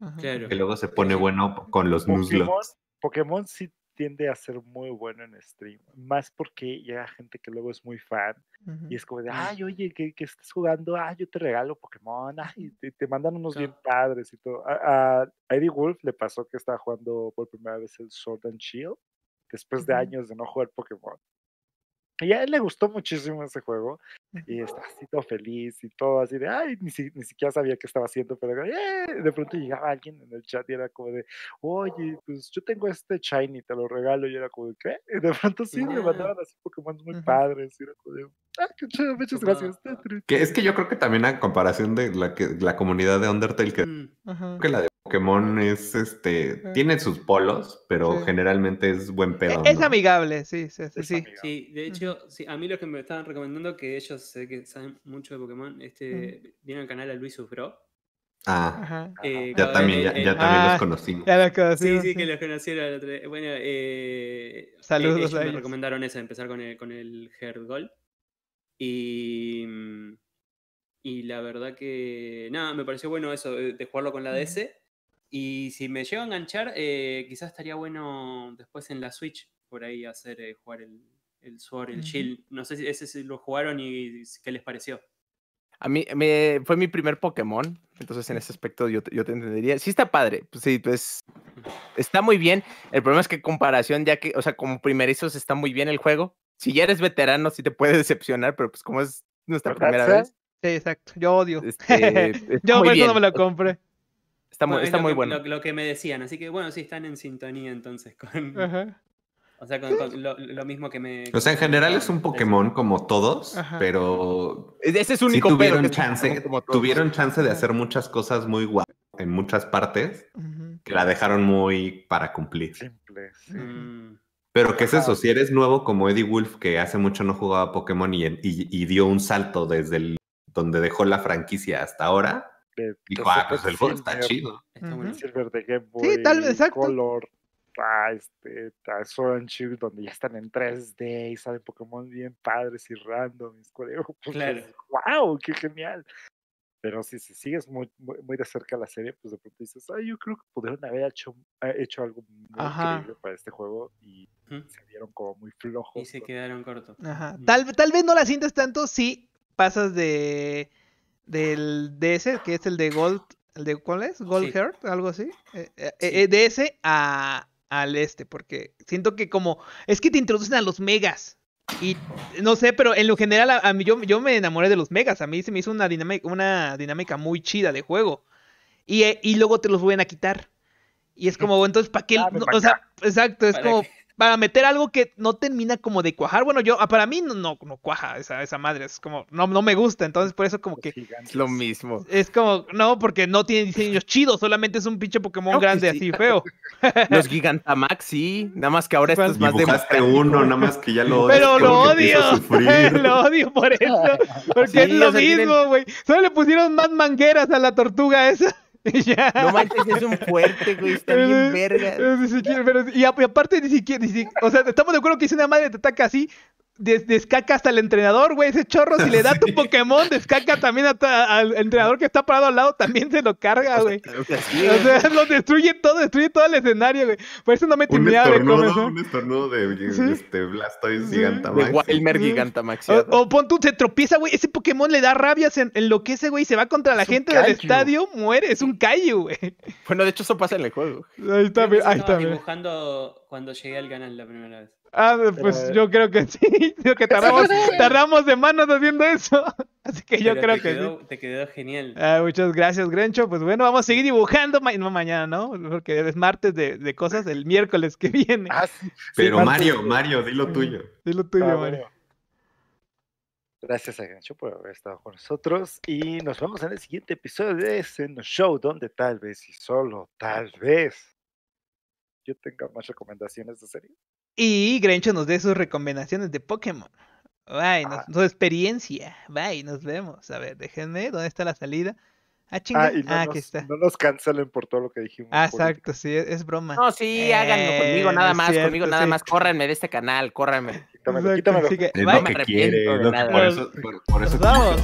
Uh-huh. Claro. Que luego se pone bueno con los Nuzlocke. Pokémon sí tiende a ser muy bueno en stream, más porque llega gente que luego es muy fan, uh-huh. y es como de, ay, oye, ¿qué, qué estás jugando? Ah, yo te regalo Pokémon, ay, te, te mandan unos claro. bien padres y todo. A, a Eddie Wolf le pasó que estaba jugando por primera vez el Sword and Shield, después uh-huh. de años de no jugar Pokémon. Y a él le gustó muchísimo ese juego, uh-huh. y está así todo feliz y todo así de, ay, ni, si, ni siquiera sabía qué estaba haciendo, pero eh, de pronto llegaba alguien en el chat y era como de, oye, pues yo tengo este shiny, te lo regalo, y era como de, ¿qué? Y de pronto sí, uh-huh. le mandaban así Pokémon muy uh-huh. padres, y era como de, ah, qué chido, muchas gracias. Uh-huh. Que es que yo creo que también a comparación de la, que, la comunidad de Undertale, que, uh-huh. que la de Pokémon es, este, sí. tiene sus polos, pero sí. generalmente es buen pedo. Es, ¿no? es amigable, sí, sí, sí. Sí, sí de hecho, uh-huh. sí, a mí los que me estaban recomendando, que ellos sé eh, que saben mucho de Pokémon, este, uh-huh. viene al canal a Luis Usbro. Ah, eh, ya, también, ya, el... ya también ah, los conocimos. Ya los conocimos. Sí, sí, sí, que los conocieron. Bueno, eh, saludos ellos a ellos. Me recomendaron eso, empezar con el, con el Heart Gold. Y... y la verdad que, nada, me pareció bueno eso, de jugarlo con la D S. Uh-huh. Y si me llego a enganchar, eh, quizás estaría bueno después en la Switch, por ahí hacer eh, jugar el, el Sword, el uh-huh. Shield. No sé si ese si lo jugaron y qué les pareció. A mí me, fue mi primer Pokémon, entonces en ese aspecto yo, yo te entendería. Sí está padre, pues sí, pues está muy bien. El problema es que en comparación, ya que, o sea, como primerizos está muy bien el juego. Si ya eres veterano, sí te puede decepcionar, pero pues como es nuestra primera sea? vez. Sí, exacto. Yo odio. Este, yo por eso no me lo compré. Está muy, bueno, está muy que, bueno. Lo, lo que me decían, así que bueno, sí están en sintonía entonces con... Ajá. O sea, con, con lo, lo mismo que me... O sea, en general es un Pokémon como todos, Ajá. pero... Ese es único sí tuvieron pero chance, como tuvieron chance de hacer muchas cosas muy guapas en muchas partes uh-huh. que la dejaron muy para cumplir. Simple, sí. Mm. Pero ¿qué es eso? Si eres nuevo como Eddie Wolf, que hace mucho no jugaba Pokémon y, y, y dio un salto desde el donde dejó la franquicia hasta ahora... Dijo, ah, pues el juego está chido. Está bueno. Silver de Game Boy, sí, tal, exacto. Color, ah, este, ah, Sword and Shield, donde ya están en tres D y salen Pokémon bien padres y random. Pues, claro. ¡Wow! ¡Qué genial! Pero si, si sigues muy, muy, muy de cerca la serie, pues de pronto dices, ay, yo creo que pudieron haber hecho, hecho algo muy Ajá. increíble para este juego y ¿Mm? se vieron como muy flojos. Y se quedaron cortos. Ajá. Mm. Tal, tal vez no la sientas tanto si pasas de... del D S, que es el de Gold, el de, ¿cuál es? Gold sí. Heart, algo así, eh, eh, sí. eh, D S a, al este, porque siento que como, es que te introducen a los megas, Y no sé, pero en lo general a, a mí, yo, yo me enamoré de los megas. A mí se me hizo una dinámica, una dinámica muy chida de juego. Y, eh, y luego te los vuelven a quitar. Y es como, entonces, ¿para qué? Ah, no, para o sea, exacto, es como que... para meter algo que no termina como de cuajar. Bueno, yo, para mí no, no, no cuaja esa, esa madre. Es como, no, no me gusta. Entonces, por eso como que... Es lo mismo. Es como, no, porque no tiene diseños chidos. Solamente es un pinche Pokémon creo grande, sí, así feo. Los Gigantamax, sí. Nada más que ahora esto es más de... Dibujaste uno, nada más que ya lo odio. Pero lo odio. Lo odio por eso. Porque sí, es lo mismo, güey. Tienen... Solo le pusieron más mangueras a la tortuga esa. Ya. No manches, es un fuerte, güey, está bien verga. Y aparte ni siquiera, ni siquiera, o sea, estamos de acuerdo que si una madre te ataca así, des, descaca hasta el entrenador, güey, ese chorro, si le da tu Pokémon, descaca también hasta al entrenador que está parado al lado, también se lo carga, güey. O sea, sí, o sea, lo destruye todo, destruye todo el escenario, güey. Por eso no me timea de comer. Un estornudo de ¿sí? este, Blastoise sí. Gigantamax. De Wilmer sí. Gigantamax. O, o pon tú, se tropieza, güey, ese Pokémon le da rabia, se enloquece, güey, se va contra la gente Kaiju. Del estadio, muere, es un Kaiju, güey. Bueno, de hecho eso pasa en el juego. Ahí está, ahí está. Estaba dibujando cuando llegué al canal la primera vez. Ah, pues pero... yo creo que sí, creo que tardamos, tardamos de manos haciendo eso, así que yo pero creo que quedó, sí. Te quedó genial. Ah, muchas gracias, Grencho, pues bueno, vamos a seguir dibujando, ma no mañana, ¿no? Porque es martes de, de cosas, el miércoles que viene. Ah, sí. Pero sí, Mario, Mario, di lo tuyo. Di lo tuyo, claro, Mario. Gracias a Grencho por haber estado con nosotros y nos vemos en el siguiente episodio de XenoShow, donde tal vez y solo tal vez yo tenga más recomendaciones de serie. Y Grencho nos dé sus recomendaciones de Pokémon. Bye, nos, su experiencia. Bye, nos vemos. A ver, déjenme, ¿dónde está la salida? Ah, chinga. Ah, y no ah nos, aquí está. No nos cancelen por todo lo que dijimos. Ah, exacto, sí, es, es broma. No, sí, eh, háganlo conmigo nada más, cierto, conmigo nada sí. más. Córranme de este canal, córranme. Quítamelo, quítamelo. Sí que, no me arrepiento quiere, de no, nada. Por eso, por, por eso vamos.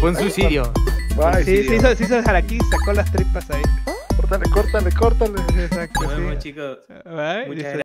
Fue un suicidio. Bye, sí, sí, se hizo el harakiri, sacó las tripas ahí. Córtale, córtale, córtale. Exacto, bueno, sí. Chicos. Bye. Muchas gracias.